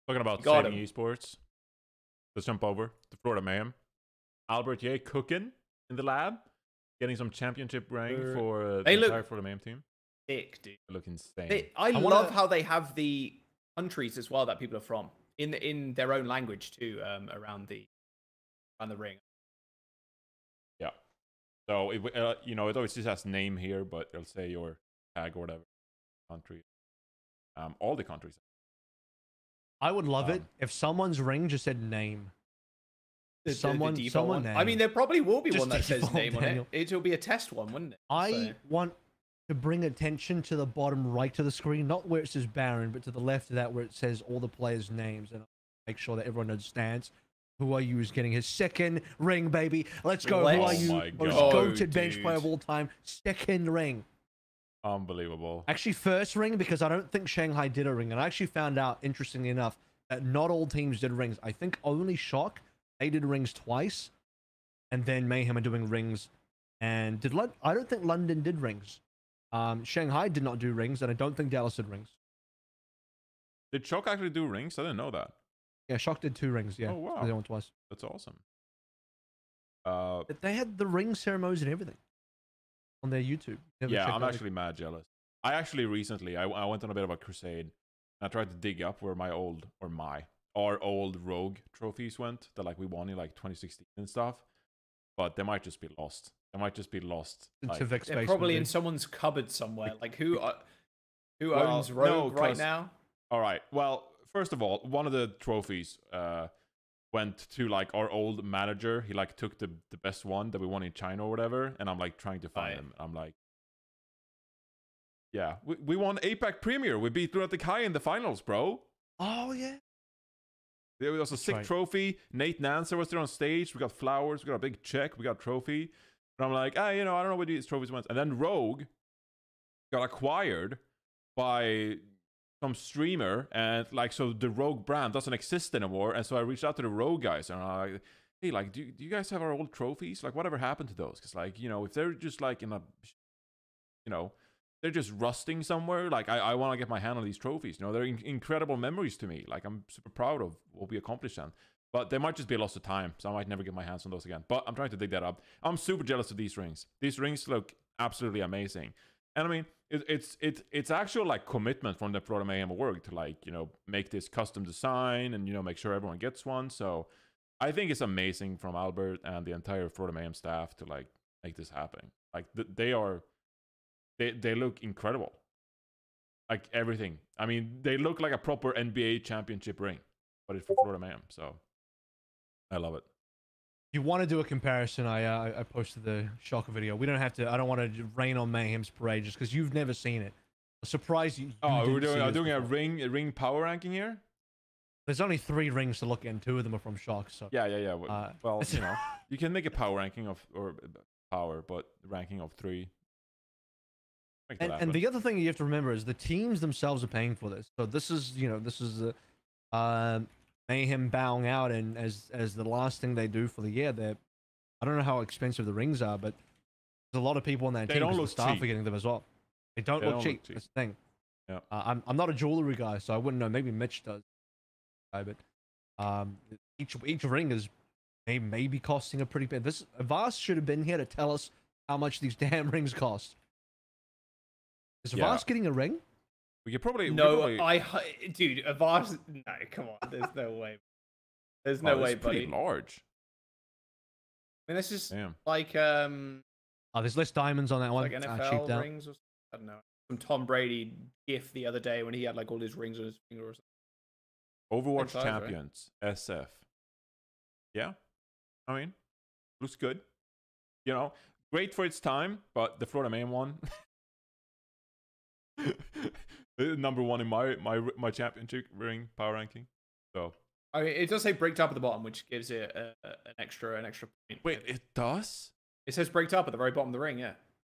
Talking about Got saving him. esports. Let's jump over to Florida, ma'am. Albert Ye cooking in the lab. Getting some championship rank for uh, the entire for the main team. Sick, dude. They look insane. They, I, I wanna... love how they have the countries as well that people are from in the, in their own language too, um, around the around the ring. Yeah. So it, uh, you know, it always just has name here, but it'll say your tag or whatever country. Um, all the countries. I would love um, it if someone's ring just said name. The, someone, the someone I mean, there probably will be Just one that says name Daniel. on it. It'll be a test one, wouldn't it? I so. want to bring attention to the bottom right of the screen, not where it says Baron, but to the left of that where it says all the players' names, and I'll make sure that everyone understands who are you is getting his second ring, baby. Let's go. Let's. Who are you? Oh most oh, goated bench player of all time. Second ring. Unbelievable. Actually, first ring, because I don't think Shanghai did a ring, and I actually found out, interestingly enough, that not all teams did rings. I think only Shock They did rings twice, and then Mayhem are doing rings. And did Lon I don't think London did rings. Um, Shanghai did not do rings, and I don't think Dallas did rings. Did Shock actually do rings? I didn't know that. Yeah, Shock did two rings. Yeah. Oh wow, they went twice. That's awesome. Uh, but they had the ring ceremonies and everything on their YouTube. Never yeah, I'm actually mad jealous. I actually recently, I, I went on a bit of a crusade. I tried to dig up where my old, or my, our old Rogue trophies went. That like we won in like twenty sixteen and stuff. But they might just be lost. They might just be lost. Like, they're probably in someone's cupboard somewhere. Like who, uh, who well, owns Rogue no, right now? All right. Well, first of all, one of the trophies uh, went to like our old manager. He like took the, the best one that we won in China or whatever. And I'm like trying to find oh, him. Yeah. I'm like, yeah, we, we won A PAC Premier. We beat Lunatic High in the finals, bro. Oh, yeah. There was a That's sick right. trophy. Nate Nanser was there on stage. We got flowers. We got a big check. We got a trophy. And I'm like, ah, you know, I don't know where these trophies went. And then Rogue got acquired by some streamer. And like, so the Rogue brand doesn't exist anymore. And so I reached out to the Rogue guys. And I'm like, hey, like, do, do you guys have our old trophies? Like, whatever happened to those? Because, like, you know, if they're just like in a, you know, they're just rusting somewhere. Like, I, I want to get my hand on these trophies. You know, they're in incredible memories to me. Like, I'm super proud of what we accomplished then. But they might just be a loss of time. So I might never get my hands on those again. But I'm trying to dig that up. I'm super jealous of these rings. These rings look absolutely amazing. And I mean, it, it's it's it's actual, like, commitment from the Florida Mayhem org to, like, you know, make this custom design and, you know, make sure everyone gets one. So I think it's amazing from Albert and the entire Florida Mayhem staff to, like, make this happen. Like, th they are... They, they look incredible. Like, everything. I mean, they look like a proper N B A championship ring. But it's for Florida Mayhem, so... I love it. If you want to do a comparison, I uh, I posted the Shocker video. We don't have to... I don't want to rain on Mayhem's parade just because you've never seen it. I'm surprised you, you Oh, we're doing, doing a, ring, a ring power ranking here? There's only three rings to look at, and two of them are from Shock, so... Yeah, yeah, yeah. Well, uh, well you know, you can make a power ranking of... Or power, but ranking of three... And, and the other thing you have to remember is the teams themselves are paying for this. So this is, you know, this is the uh, Mayhem bowing out, and as as the last thing they do for the year, they're, I don't know how expensive the rings are, but there's a lot of people on that they team. Don't look the staff cheap. Are getting them as well. They don't, they look, don't cheap. look cheap. That's the thing. Yeah. Uh, I'm I'm not a jewelry guy, so I wouldn't know. Maybe Mitch does, but um, each each ring is maybe maybe costing a pretty bit. This Avast should have been here to tell us how much these damn rings cost. Is Avast yeah. getting a ring? We could probably no. Could probably... I dude, Avast. No, come on. There's no way. There's no oh, way, buddy. Pretty large. I mean, that's just Damn. like um. Oh, there's less diamonds on that one. Like N F L uh, rings, or I don't know. Some Tom Brady gif the other day when he had like all his rings on his finger or something. Overwatch size, champions, right? S F. Yeah, I mean, looks good. You know, great for its time, but the Florida Mayhem one. Number one in my my my championship ring power ranking. So I mean, it does say bricked up at the bottom, which gives it a, a, an extra an extra point. Wait, it does? It says bricked up at the very bottom of the ring. Yeah.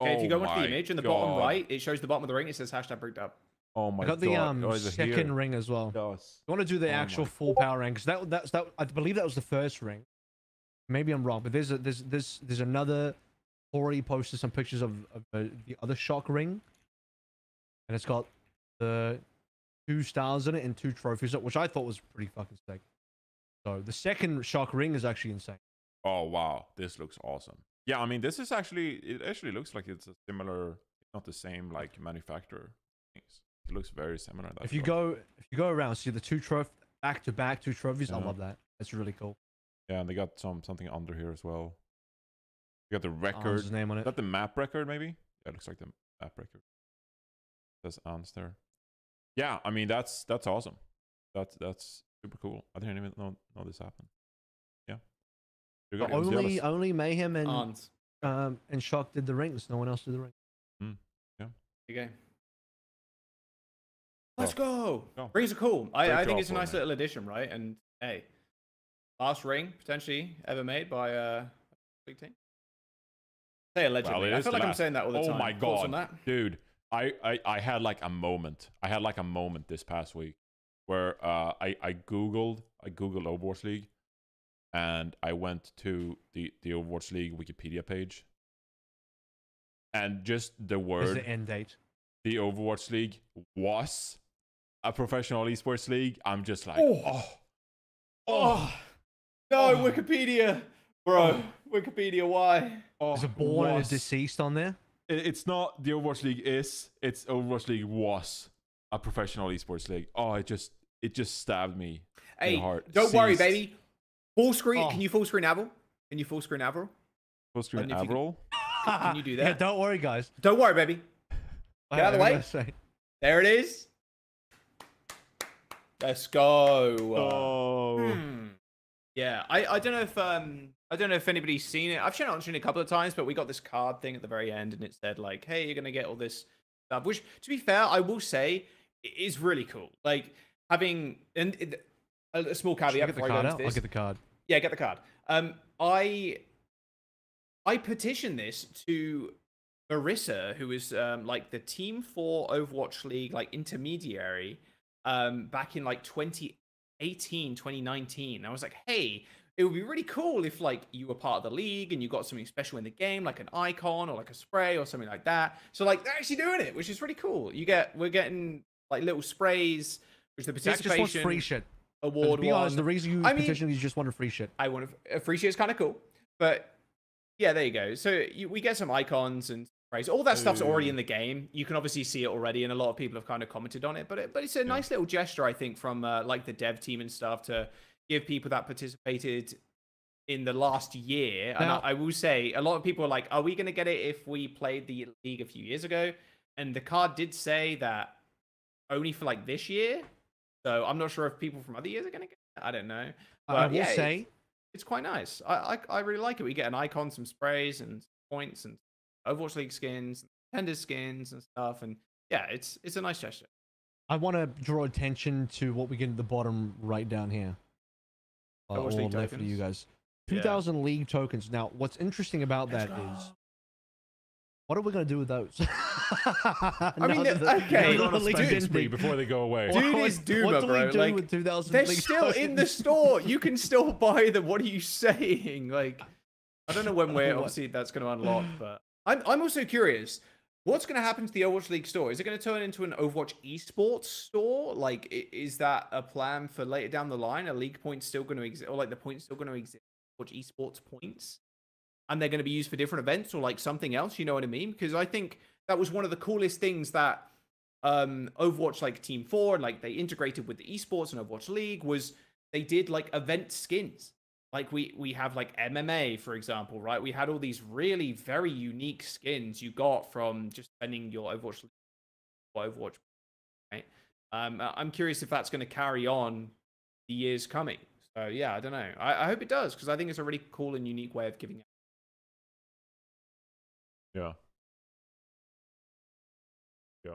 Okay, oh if you go into the image in the God. bottom right, it shows the bottom of the ring. It says hashtag bricked up. Oh my God! I got God. the um oh, second here? ring as well. I want to do the oh actual full power rank because that that's that I believe that was the first ring. Maybe I'm wrong, but there's a, there's there's there's another. Corey posted some pictures of, of uh, the other Shock ring. And it's got the two stars in it and two trophies, which I thought was pretty fucking sick. So the second Shock ring is actually insane. Oh, wow. This looks awesome. Yeah, I mean, this is actually... It actually looks like it's a similar... Not the same, like, manufacturer things. It looks very similar. If you go, if you go around, see the two trophies... Back-to-back two trophies. Yeah. I love that. That's really cool. Yeah, and they got some something under here as well. You got the record. His name on it. Is that the map record, maybe? Yeah, it looks like the map record. That's answer. Yeah, I mean that's that's awesome. That's that's super cool. I didn't even know know this happened. Yeah. Got, only jealous. only Mayhem and Aunt. um and Shock did the rings. No one else did the rings. Mm, yeah. Okay. Let's go. go. Rings are cool. I, I think it's a nice little addition, right? And hey, last ring potentially ever made by uh, a big team. Say allegedly. Wow, I feel like last. I'm saying that all the oh time. Oh my God, on that? dude. I, I, I had like a moment. I had like a moment this past week where uh, I, I Googled I Googled Overwatch League and I went to the, the Overwatch League Wikipedia page. And just the word... the end date. The Overwatch League was a professional esports league. I'm just like, oh. Oh. Oh. No, oh. Wikipedia. Bro, oh. Wikipedia, why? Oh, there's a born was. and a deceased on there? It's not the Overwatch League is, it's Overwatch League was a professional esports league. Oh, it just it just stabbed me hey, in the heart. Don't Ceased. worry, baby. Full screen. Oh. Can you full screen Avril? Can you full screen Avril? Full screen Avril? You can, can you do that? Yeah, don't worry, guys. Don't worry, baby. Get out of the way. There it is. Let's go. Oh. Hmm. Yeah, I, I don't know if um I don't know if anybody's seen it. I've shown it on stream a couple of times, but we got this card thing at the very end, and it said like, "Hey, you're gonna get all this stuff." Which, to be fair, I will say, it is really cool. Like having and it, a small caveat before I go into this. I'll get the card. Yeah, get the card. Um, I I petitioned this to Marissa, who is um like the Team Four Overwatch League like intermediary, um back in like twenty eighteen, twenty nineteen. I was like, hey, it would be really cool if like you were part of the league and you got something special in the game, like an icon or like a spray or something like that. So like they're actually doing it, which is really cool. You get we're getting like little sprays, which the participation just free shit. award. To be honest, the reason you I petitioned mean, is you just want a free shit. I want a free shit is kind of cool, but yeah, there you go. So you, we get some icons and sprays. All that Ooh. stuff's already in the game. You can obviously see it already, and a lot of people have kind of commented on it. But it, but it's a yeah. nice little gesture, I think, from uh, like the dev team and stuff to give people that participated in the last year. Now, and I, I will say, a lot of people are like, are we going to get it if we played the league a few years ago? And the card did say that only for like this year. So I'm not sure if people from other years are going to get it. I don't know. But I will yeah, say it's, it's quite nice. I, I I really like it. We get an icon, some sprays and points and Overwatch League skins, tender skins and stuff. And yeah, it's it's a nice gesture. I want to draw attention to what we get at the bottom right down here. Uh, all left tokens. for you guys. two thousand yeah. league tokens. Now, what's interesting about that is, what are we going to do with those? I mean, the, okay. They're on a spending spree before they go away. Dude what, is Duma, what do bro. we do like, with two thousand they're league still tokens? in the store. You can still buy them. What are you saying? Like, I don't know when we're, obviously, that's going to unlock, but I'm, I'm also curious. What's going to happen to the Overwatch League store? Is it going to turn into an Overwatch esports store? Like, is that a plan for later down the line? Are league points still going to exist? Or, like, the points still going to exist? Overwatch esports points? And they're going to be used for different events or, like, something else? You know what I mean? Because I think that was one of the coolest things that um, Overwatch, like, Team four, and, like, they integrated with the esports and Overwatch League was they did, like, event skins. Like, we, we have, like, M M A, for example, right? We had all these really very unique skins you got from just spending your Overwatch, Overwatch, right? Um, I'm curious if that's going to carry on the years coming. So, yeah, I don't know. I, I hope it does, because I think it's a really cool and unique way of giving out. Yeah. Yeah.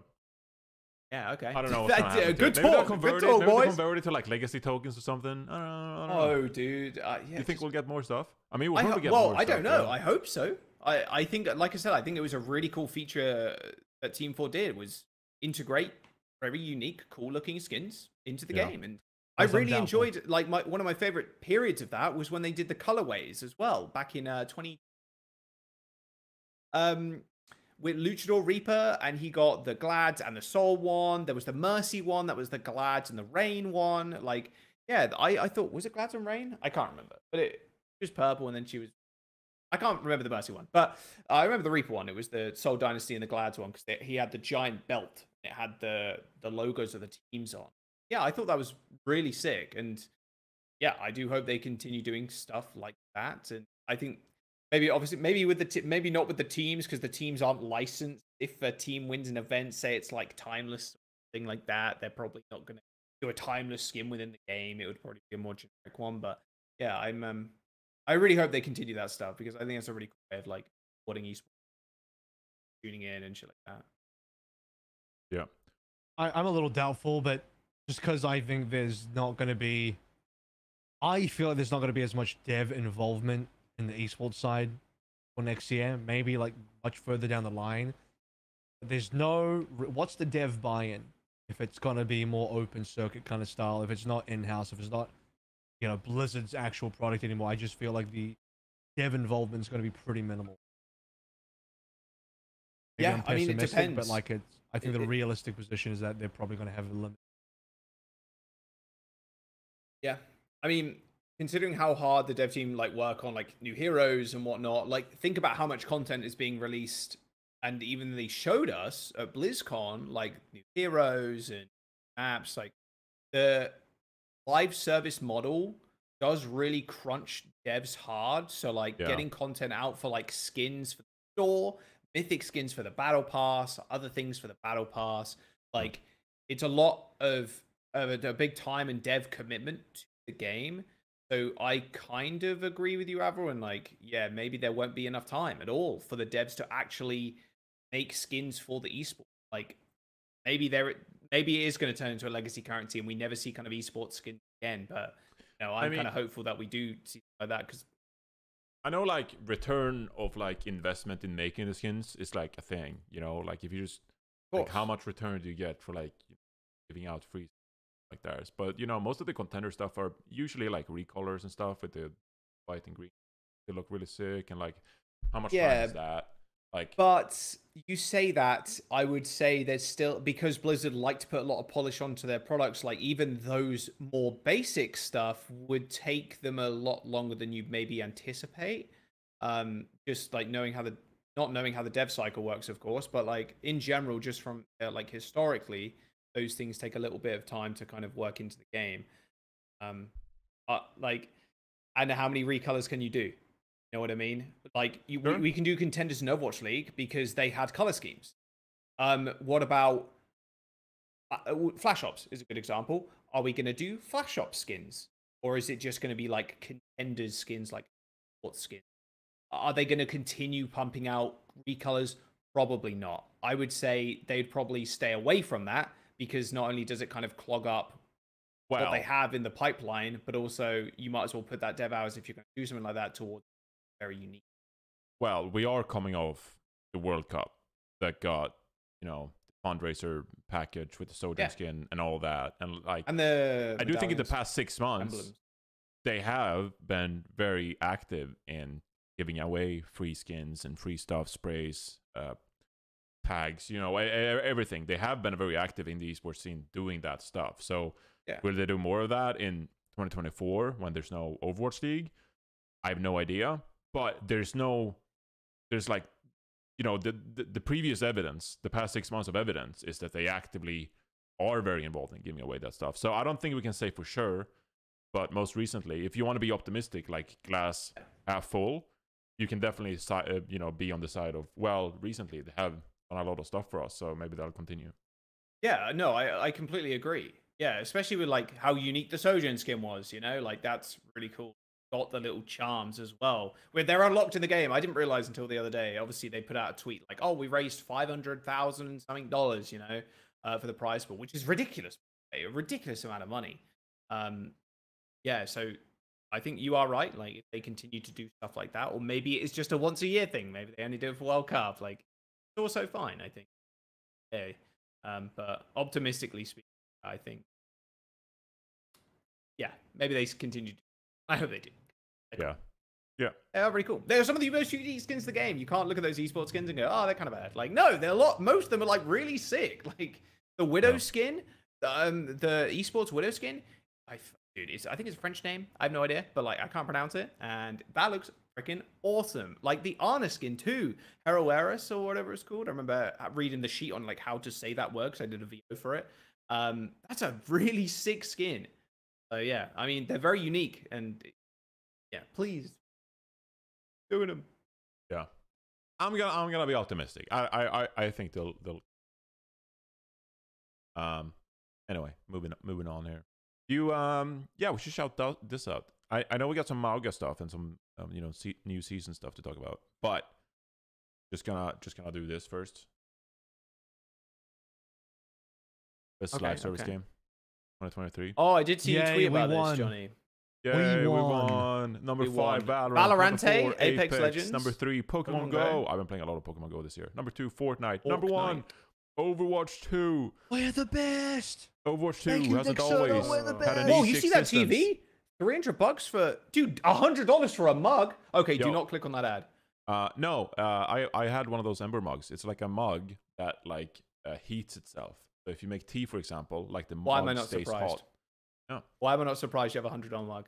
Yeah, okay. I don't know what's going to happen. Good talk, good talk, boys. Maybe they'll convert it to, like, legacy tokens or something. I don't know. I don't oh, know. dude. Uh, yeah, do you just... think we'll get more stuff? I mean, we'll probably get well, more I stuff. Well, I don't know. Right? I hope so. I, I think, like I said, I think it was a really cool feature that Team four did was integrate very unique, cool-looking skins into the yeah. game. And That's I really undoubtful. enjoyed, like, my one of my favorite periods of that was when they did the colorways as well, back in uh, twenty... Um... with Luchador Reaper, and he got the Glads and the Soul one. There was the Mercy one. That was the Glads and the Rain one. Like, yeah, I, I thought, was it Glads and Rain? I can't remember. But it, it was purple, and then she was... I can't remember the Mercy one. But I remember the Reaper one. It was the Soul Dynasty and the Glads one, because he had the giant belt. It had the, the logos of the teams on. Yeah, I thought that was really sick. And, yeah, I do hope they continue doing stuff like that. And I think... Maybe obviously, maybe with the t maybe not with the teams, because the teams aren't licensed. If a team wins an event, say it's like timeless, thing like that, they're probably not going to do a timeless skin within the game. It would probably be a more generic one. But yeah, I'm um, I really hope they continue that stuff, because I think that's a really cool way of like supporting esports, tuning in and shit like that. Yeah, I, I'm a little doubtful, but just because I think there's not going to be, I feel like there's not going to be as much dev involvement in the esports side for next year, maybe like much further down the line. There's no, what's the dev buy-in if it's going to be more open circuit kind of style, if it's not in-house, if it's not you know, Blizzard's actual product anymore. I just feel like the dev involvement is going to be pretty minimal. Maybe yeah, I mean, it depends. But like, it's, I think it, the it, realistic position is that they're probably going to have a limit. Yeah, I mean, considering how hard the dev team like work on like new heroes and whatnot, like think about how much content is being released, and even they showed us at BlizzCon like new heroes and apps. Like the live service model does really crunch devs hard. So like yeah. getting content out for like skins for the store, mythic skins for the battle pass, other things for the battle pass. Like it's a lot of, of a, a big time and dev commitment to the game. So I kind of agree with you, Avril, and like, yeah, maybe there won't be enough time at all for the devs to actually make skins for the esports. Like, maybe there, maybe it is going to turn into a legacy currency, and we never see kind of esports skins again. But you know, I'm I mean, kind of hopeful that we do see like that, because I know like return of like investment in making the skins is like a thing. You know, like if you just like how much return do you get for like giving out free skins? Like theirs, but you know, most of the contender stuff are usually like recolors and stuff with the white and green. They look really sick, and like, how much yeah, fun is that? Like, but you say that, I would say there's still, because Blizzard like to put a lot of polish onto their products. Like even those more basic stuff would take them a lot longer than you maybe anticipate. Um, just like knowing how the not knowing how the dev cycle works, of course, but like in general, just from uh, like historically. Those things take a little bit of time to kind of work into the game. Um, uh, like, and how many recolors can you do? You know what I mean? Like, you, sure. we, we can do contenders in Overwatch League because they had color schemes. Um, what about uh, flash ops is a good example. Are we going to do flash op skins? Or is it just going to be like contenders skins, like what skins? Are they going to continue pumping out recolors? Probably not. I would say they'd probably stay away from that, because not only does it kind of clog up well, what they have in the pipeline, but also you might as well put that dev hours if you're going to do something like that towards very unique. Well, we are coming off the World Cup that got, you know, the fundraiser package with the Sojourn yeah. skin and all that. And like, and the I do think in the past six months, emblems. They have been very active in giving away free skins and free stuff, sprays, uh, tags, you know, everything. They have been very active in the esports scene doing that stuff. So yeah. will they do more of that in twenty twenty-four when there's no Overwatch League? I have no idea. But there's no, there's like, you know, the, the, the previous evidence, the past six months of evidence is that they actively are very involved in giving away that stuff. So I don't think we can say for sure, but most recently, if you want to be optimistic, like glass half full, you can definitely, uh, you know, be on the side of, well, recently they have a lot of stuff for us, so maybe that'll continue. Yeah, no, I, I completely agree. Yeah, especially with like how unique the Sojourn skin was, you know, like that's really cool. Got the little charms as well, where they're unlocked in the game. I didn't realize until the other day. Obviously, they put out a tweet like, "Oh, we raised five hundred thousand and something dollars," you know, uh, for the prize pool, which is ridiculous, a ridiculous amount of money. Um, yeah, so I think you are right. Like, if they continue to do stuff like that, or maybe it's just a once a year thing. Maybe they only do it for World Cup, like. It's also fine, I think. Okay. Um, but optimistically speaking, I think, yeah, maybe they continue. I hope they do. They're yeah, cool. yeah, they are very cool. They're some of the most unique skins in the game. You can't look at those esports skins and go, "Oh, they're kind of bad." Like, no, they're a lot. Most of them are like really sick. Like the Widow yeah. skin, um, the esports Widow skin. I dude, it's I think it's a French name. I have no idea, but like I can't pronounce it, and that looks. Freaking awesome. Like the Ana skin too, Heroeris or whatever it's called. I remember reading the sheet on like how to say that word because I did a video for it. Um, that's a really sick skin. So yeah, I mean, they're very unique and yeah, please doing them. Yeah, I'm gonna I'm gonna be optimistic. I I I think they'll they'll. Um, anyway, moving moving on here. You um yeah, we should shout this out. I I know we got some Mauga stuff and some. Um, you know, see, new season stuff to talk about, but just gonna just gonna do this first. Best okay, live service okay. game, twenty twenty-three. Oh, I did see Yay, you tweet about won. this, Johnny. Yeah, we, we won. Number we five, won. Valorant. Valorant, Apex, Apex Legends. Number three, Pokemon Go. Go. I've been playing a lot of Pokemon Go this year. Number two, Fortnite. Orc Number one, Knight. Overwatch two. We're the best. Overwatch two hasn't always had an existence. Oh, you see that T V? three hundred bucks for, dude, one hundred dollars for a mug? Okay, Yo. do not click on that ad. Uh, no, uh, I, I had one of those Ember mugs. It's like a mug that like uh, heats itself. So if you make tea, for example, like the Why mug am I not stays surprised? hot. No. Why am I not surprised you have a one hundred dollar mug?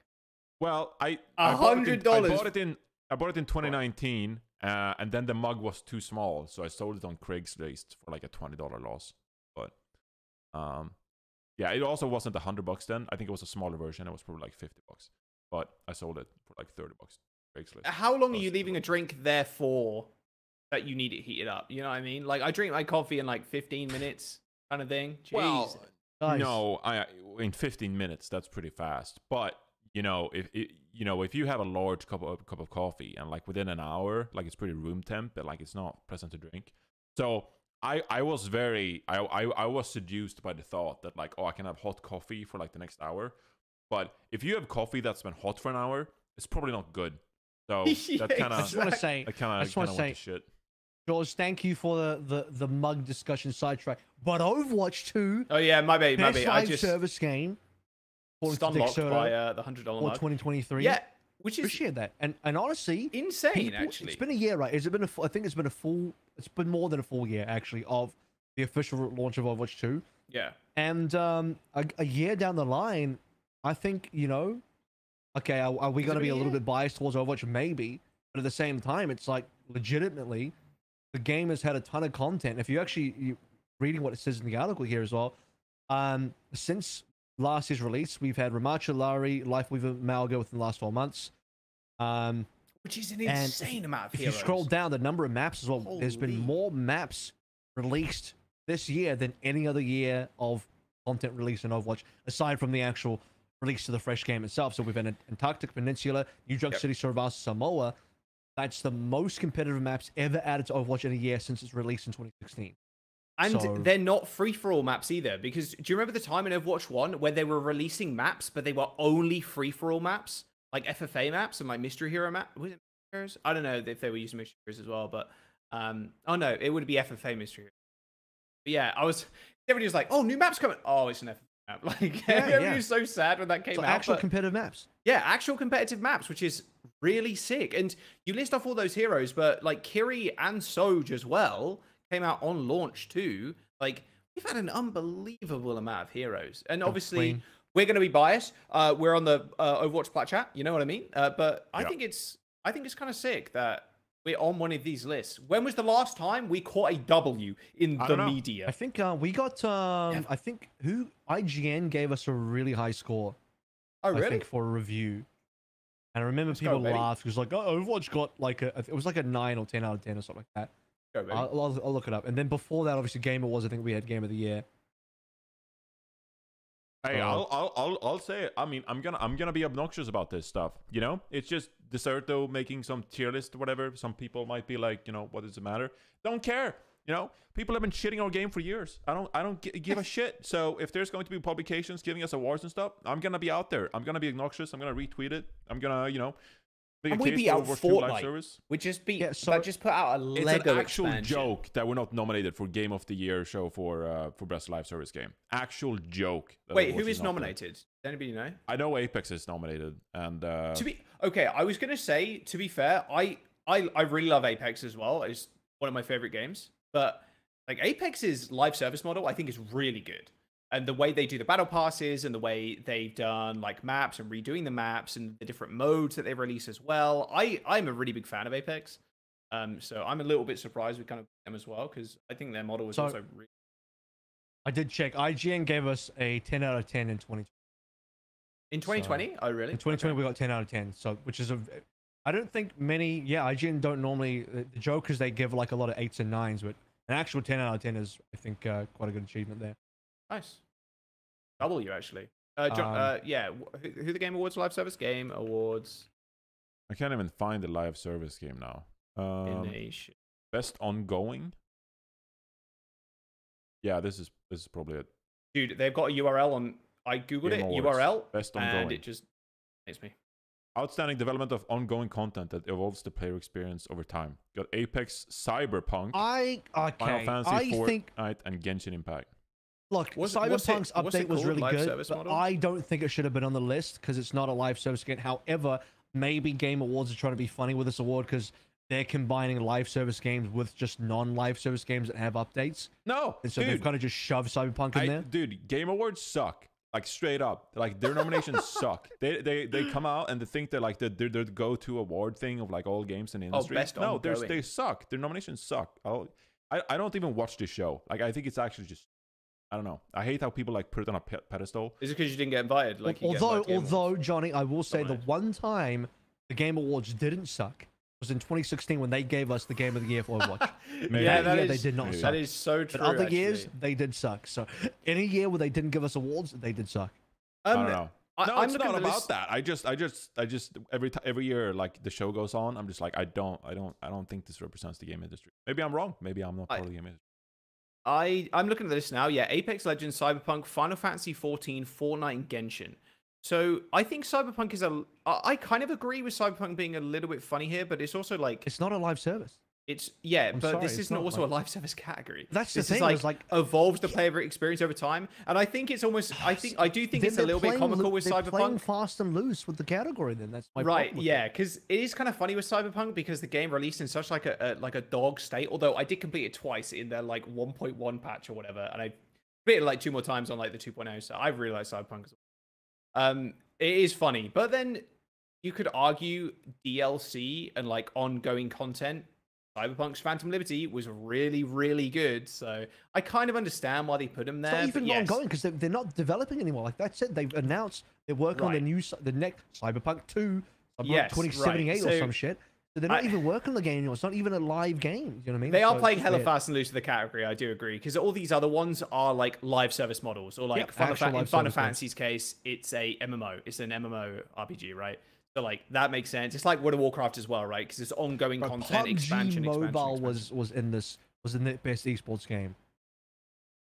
Well, I, I, bought it in, I, bought it in, I bought it in twenty nineteen, uh, and then the mug was too small. So I sold it on Craigslist for like a twenty dollar loss. But um, yeah, it also wasn't one hundred bucks then. I think it was a smaller version. It was probably like fifty bucks. But I sold it for like thirty bucks. Excellent. How long are you leaving a drink there for that you need it heated up? You know what I mean? Like, I drink my coffee in like fifteen minutes kind of thing. Jeez. Well, nice. no, I, in fifteen minutes, that's pretty fast. But, you know, if it, you know, if you have a large cup of, cup of coffee and like within an hour, like it's pretty room temp, but like it's not pleasant to drink. So I, I was very, I, I, I was seduced by the thought that like, oh, I can have hot coffee for like the next hour. But if you have coffee that's been hot for an hour, it's probably not good. So yeah, that kind of, I just want to say, I just want to say, shit. George, thank you for the, the, the mug discussion sidetrack. But Overwatch two, oh yeah, my bad, my bad. I just service game, unlocked by uh, the hundred dollar mug for twenty twenty-three. Yeah, which is appreciate that, and and honestly, insane. People, actually, it's been a year, right? Has it been a? I think it's been a full. It's been more than a full year actually of the official launch of Overwatch two. Yeah, and um, a, a year down the line, I think you know. Okay, are, are we going to be a little bit biased towards Overwatch? Maybe. But at the same time, it's like, legitimately, the game has had a ton of content. If you actually, you're reading what it says in the article here as well, um, since last year's release, we've had Remacha, Lari, Lifeweaver, Mauga within the last four months. Um, Which is an insane amount of heroes. If you scroll down, the number of maps as well, Holy. there's been more maps released this year than any other year of content released in Overwatch, aside from the actual release to the fresh game itself. So we've been in Antarctic Peninsula, New Drug yep. City, Sorvas, Samoa. That's the most competitive maps ever added to Overwatch in a year since its release in twenty sixteen. And so they're not free-for-all maps either, because do you remember the time in Overwatch one where they were releasing maps, but they were only free-for-all maps, like F F A maps and like Mystery Hero map? Was it Mystery Heroes? I don't know if they were using Mystery Heroes as well, but um, oh no, it would be F F A Mystery Heroes. But yeah, I was, everybody was like, oh, new maps coming. Oh, it's an F F A. Like, yeah, everybody yeah. was so sad when that came so out. Actual but, competitive maps. Yeah, actual competitive maps, which is really sick. And you list off all those heroes, but like Kiri and Soj as well came out on launch too. Like, we've had an unbelievable amount of heroes. And obviously, we're going to be biased. Uh, we're on the uh, Overwatch Plat Chat, you know what I mean? Uh, but I yeah. think it's I think it's kind of sick that we're on one of these lists. When was the last time we caught a W in the media? I think uh, we got, um, yeah. I think, who? I G N gave us a really high score. Oh, really? I think for a review. And I remember Let's people go, laughed because like, oh, Overwatch got like a, it was like a nine or ten out of ten or something like that. Go, I'll, I'll, I'll look it up. And then before that, obviously, Game Awards, I think we had Game of the Year. Hey, uh, I'll, I'll, I'll, I'll say it. I mean, I'm gonna, I'm gonna be obnoxious about this stuff. You know, it's just Deserto making some tier list, or whatever. Some people might be like, you know, what does it matter? Don't care. You know, people have been shitting our game for years. I don't, I don't g give a shit. So if there's going to be publications giving us awards and stuff, I'm gonna be out there. I'm gonna be obnoxious. I'm gonna retweet it. I'm gonna, you know, and we be out Fortnite. We just be, yeah, so just put out a Lego It's an actual expansion. joke that we're not nominated for Game of the Year show for uh, for best live service game. Actual joke. Wait, who is nominated? Does anybody know? I know Apex is nominated, and uh, to be okay, I was gonna say to be fair, I I I really love Apex as well. It's one of my favorite games, but like Apex's live service model, I think is really good. And the way they do the battle passes and the way they've done like maps and redoing the maps and the different modes that they release as well. I, I'm a really big fan of Apex. Um, so I'm a little bit surprised we kind of them as well, because I think their model was so, also really. I did check. I G N gave us a ten out of ten in twenty twenty. In twenty twenty? So, oh, really? In twenty twenty, okay. We got ten out of ten. So, which is a. I don't think many. Yeah, I G N don't normally. The joke is they give like a lot of eights and nines, but an actual ten out of ten is, I think, uh, quite a good achievement there. Nice. W actually. Uh, John, um, uh, yeah. Who, who the Game Awards live service game awards? I can't even find the live service game now. Um, best ongoing. Yeah, this is this is probably it. Dude, they've got a U R L on. I googled game it. Awards, U R L. Best ongoing. And it just hates me. Outstanding development of ongoing content that evolves the player experience over time. Got Apex, Cyberpunk, I okay. Final Fantasy, I Fortnite, think... and Genshin Impact. Look, what's, Cyberpunk's what's it, update was really live good, but I don't think it should have been on the list because it's not a live service game. However, maybe Game Awards are trying to be funny with this award because they're combining live service games with just non-live service games that have updates. No, and so dude, they've kind of just shoved Cyberpunk in I, there. Dude, Game Awards suck. Like straight up, like their nominations suck. They they they come out and they think they're like the they're, they're the go-to award thing of like all games in the industry. Oh, best no, they suck. Their nominations suck. I'll, I I don't even watch this show. Like I think it's actually just I don't know. I hate how people like put it on a pedestal. Is it because you didn't get invited? Like well, although invited although Johnny, I will say the one time the Game Awards didn't suck was in twenty sixteen when they gave us the Game of the Year for Overwatch. Maybe. Yeah, that, that is, they did not maybe. Suck. That is so true. But other actually. years, they did suck. So any year where they didn't give us awards, they did suck. Um, I don't know. I, no, I'm it's not about that. I just, I just, I just every t every year, like the show goes on, I'm just like, I don't, I don't, I don't think this represents the game industry. Maybe I'm wrong. Maybe I'm not part I, of the game industry. I, I'm looking at this now. Yeah, Apex Legends, Cyberpunk, Final Fantasy fourteen, Fortnite, and Genshin. So I think Cyberpunk is a. I kind of agree with Cyberpunk being a little bit funny here, but it's also like it's not a live service. It's yeah, I'm but sorry, this isn't also live. a live service category. That's this the thing. Like, like evolves the player experience over time, and I think it's almost. I think I do think it's a little playing, bit comical with Cyberpunk. Playing fast and loose with the category, then that's my right. Problem. Yeah, because it is kind of funny with Cyberpunk because the game released in such like a, a like a dog state. Although I did complete it twice in their like one point one patch or whatever, and I beat it like two more times on like the two point oh. So I've realized Cyberpunk is. Um, it is funny, but then you could argue D L C and like ongoing content. Cyberpunk's Phantom Liberty was really, really good, so I kind of understand why they put them there. It's not even yes. ongoing because they're, they're not developing anymore. Like that's it. They've announced they're working right. on the new, the next Cyberpunk two, Cyberpunk yes, twenty seventy-eight right. so, or some shit. So they're not I, even working on the game anymore. It's not even a live game. You know what I mean? They so are playing hella weird. fast and loose with the category. I do agree because all these other ones are like live service models or like yep, Final, Fa in Final Fantasy's case, it's a M M O. It's an M M O R P G, right? So like that makes sense. It's like World of Warcraft as well, right? Because it's ongoing but content P U B G expansion. Mobile expansion, expansion. was was in this was in the best esports game.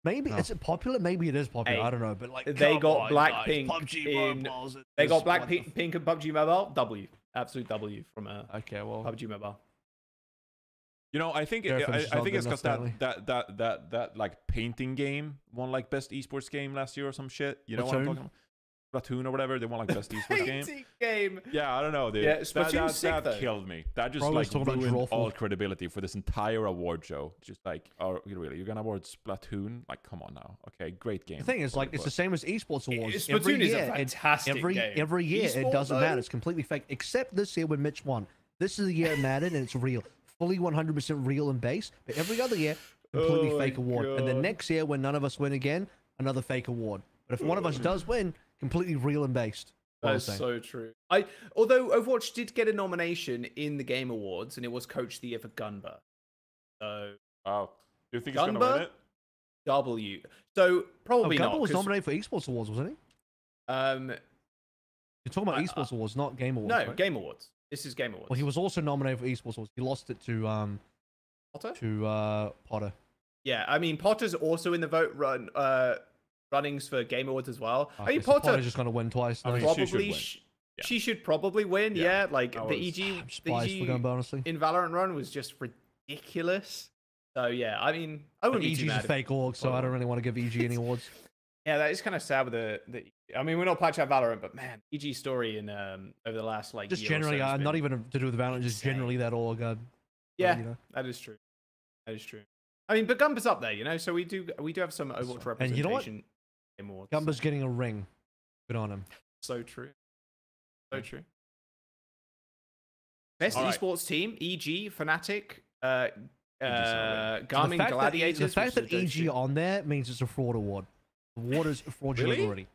Maybe oh. is it popular? Maybe it is popular. Hey, I don't know. But like they got Blackpink in they got Blackpink Pink and P U B G Mobile. W. Absolute W from a okay, well, P U B G Mobile. You know, I think it, I, I think it's because that, that that that that like painting game won like best esports game last year or some shit. You know Platoon? what I'm talking about? Platoon or whatever. They won like best esports game. game. Yeah, I don't know, dude. Yeah, that that, sick, that killed me. That just Probably like ruined all forward. credibility for this entire award show. Just like, oh really, you're gonna award Splatoon? Like, come on now. Okay, great game. The thing is, like, it's the same as esports awards. It, Splatoon every is year, a fantastic every, game. Every year, esports, it doesn't though. matter. It's completely fake. Except this year when Mitch won. This is the year it mattered, and it's real, fully one hundred percent real and base. But every other year, completely oh fake award. God. And the next year when none of us win again, another fake award. But if one of us does win, completely real and based. That's so true. I although Overwatch did get a nomination in the Game Awards, and it was Coach of the Year for Gunba. So wow, do you think Gunba, it's gonna win it? W. So probably oh, Gunba not. Gunba was nominated for esports awards, wasn't he? Um, you're talking about I, esports I, awards, not Game Awards. No, right? Game Awards. This is Game Awards. Well, he was also nominated for esports awards. He lost it to um, Potter. To uh, Potter. Yeah, I mean Potter's also in the vote run. Uh. Runnings for Game Awards as well. Okay, I mean, so Potter Potter's just gonna win twice. No? I mean, probably, she should, win. Sh yeah. she should probably win. Yeah, yeah like was, the E G, the E G Gunba, in Valorant run was just ridiculous. So yeah, I mean, I wouldn't be too mad. E G's a fake org, so I don't really want to give E G any awards. Yeah, that is kind of sad. With the, the I mean, we're not Plat Chat Valorant, but man, E G's story in um over the last like just year generally, or so, uh, not even to do with Valorant, just insane. generally that org. Uh, yeah, uh, you know. that is true. That is true. I mean, but Gunba's up there, you know. So we do we do have some Overwatch representation. And you know what? Awards, Gunba's so. getting a ring. Good on him. So true. So true. Best right. esports team, E G, Fnatic, uh, uh, Garmin, so Gladiators. The fact that E G team. on there means it's a fraud award. The award is fraudulent really? already.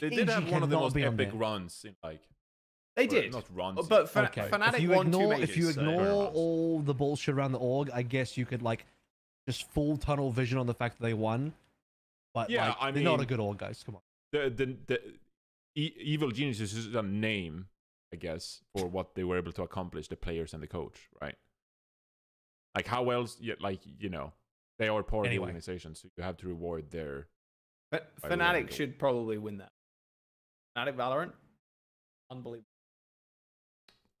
They E G did have one of the most epic runs in, like... They did. Not runs. But Fn okay. Fnatic if you won ignore, two majors, If you ignore so. all the bullshit around the org, I guess you could, like, just full tunnel vision on the fact that they won. But yeah, like, I mean, they're not a good old guys. Come on. The the, the e evil genius is just a name, I guess, for what they were able to accomplish, the players and the coach, right? Like how else? Yeah, like you know, they are part anyway. of the organization, so you have to reward their. But Fnatic should probably win that. Fnatic Valorant, unbelievable.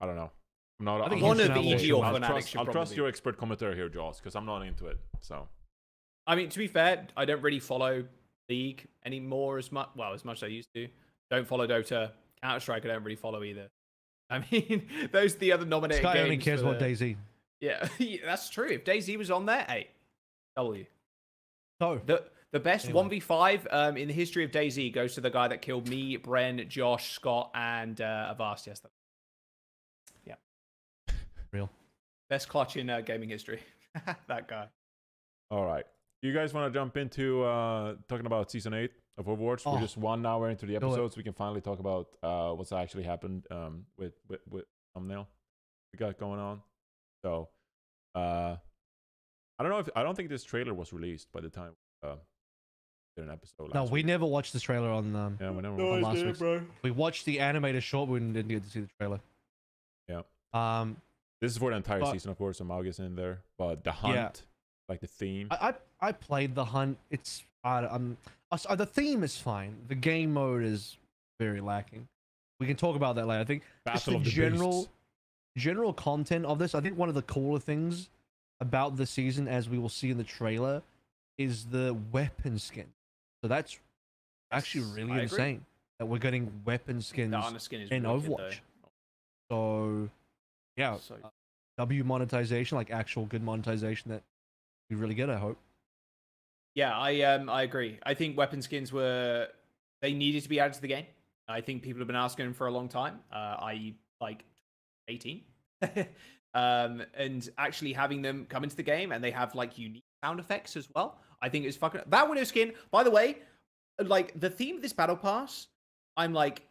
I don't know. I'm not. I think one of the E G or Fnatic. I'll trust your expert commentator here, Jaws, because I'm not into it. So. I mean, to be fair, I don't really follow League anymore as much. Well, as much as I used to. Don't follow Dota. Counter-Strike, I don't really follow either. I mean, those are the other nominated Scott games. Scott only cares about the... DayZ. Yeah, that's true. If DayZ was on there, hey, W. Oh. The, the best anyway. one v five um, in the history of DayZ goes to the guy that killed me, Bren, Josh, Scott, and uh, Avast. Yes, that... yeah. Real. Best clutch in uh, gaming history. That guy. All right. Do you guys want to jump into uh, talking about Season eight of Overwatch? Oh. We're just one hour into the episode, so we can finally talk about uh, what's actually happened um, with, with, with thumbnail we got going on. So, uh, I don't know if... I don't think this trailer was released by the time uh, we did an episode. No, we week. never watched this trailer on, um, yeah, we never no, watched on last week. We watched the animated short, but we didn't get to see the trailer. Yeah. Um, this is for the entire but, season, of course, so Mauga's in there. But the hunt... Yeah. Like the theme. I, I I played the hunt. It's uh, um uh, the theme is fine. The game mode is very lacking. We can talk about that later. I think just the, the general beasts. general content of this. I think one of the cooler things about the season, as we will see in the trailer, is the weapon skin. So that's actually really I insane agree. that we're getting weapon skins skin in Overwatch. Though. So yeah, so. Uh, W monetization, like actual good monetization that. We really good, I hope. Yeah, I um I agree. I think weapon skins were they needed to be added to the game. I think people have been asking them for a long time. Uh, I like eighteen, um, and actually having them come into the game and they have like unique sound effects as well. I think it's fucking that Widow skin. By the way, like the theme of this battle pass, I'm like,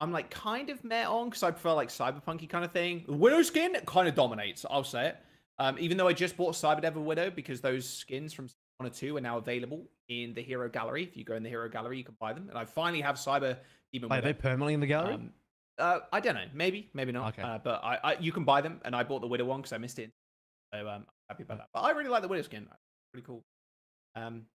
I'm like kind of meh on because I prefer like cyberpunky kind of thing. The Widow skin kind of dominates. I'll say it. Um, even though I just bought Cyberdev and Widow because those skins from one or two are now available in the Hero Gallery. If you go in the Hero Gallery, you can buy them. And I finally have Cyber Demon Widow. Are they permanently in the gallery? Um, uh, I don't know. Maybe, maybe not. Okay. Uh, but I, I, you can buy them. And I bought the Widow one because I missed it. So um, I'm happy about that. But I really like the Widow skin. Pretty cool. Um,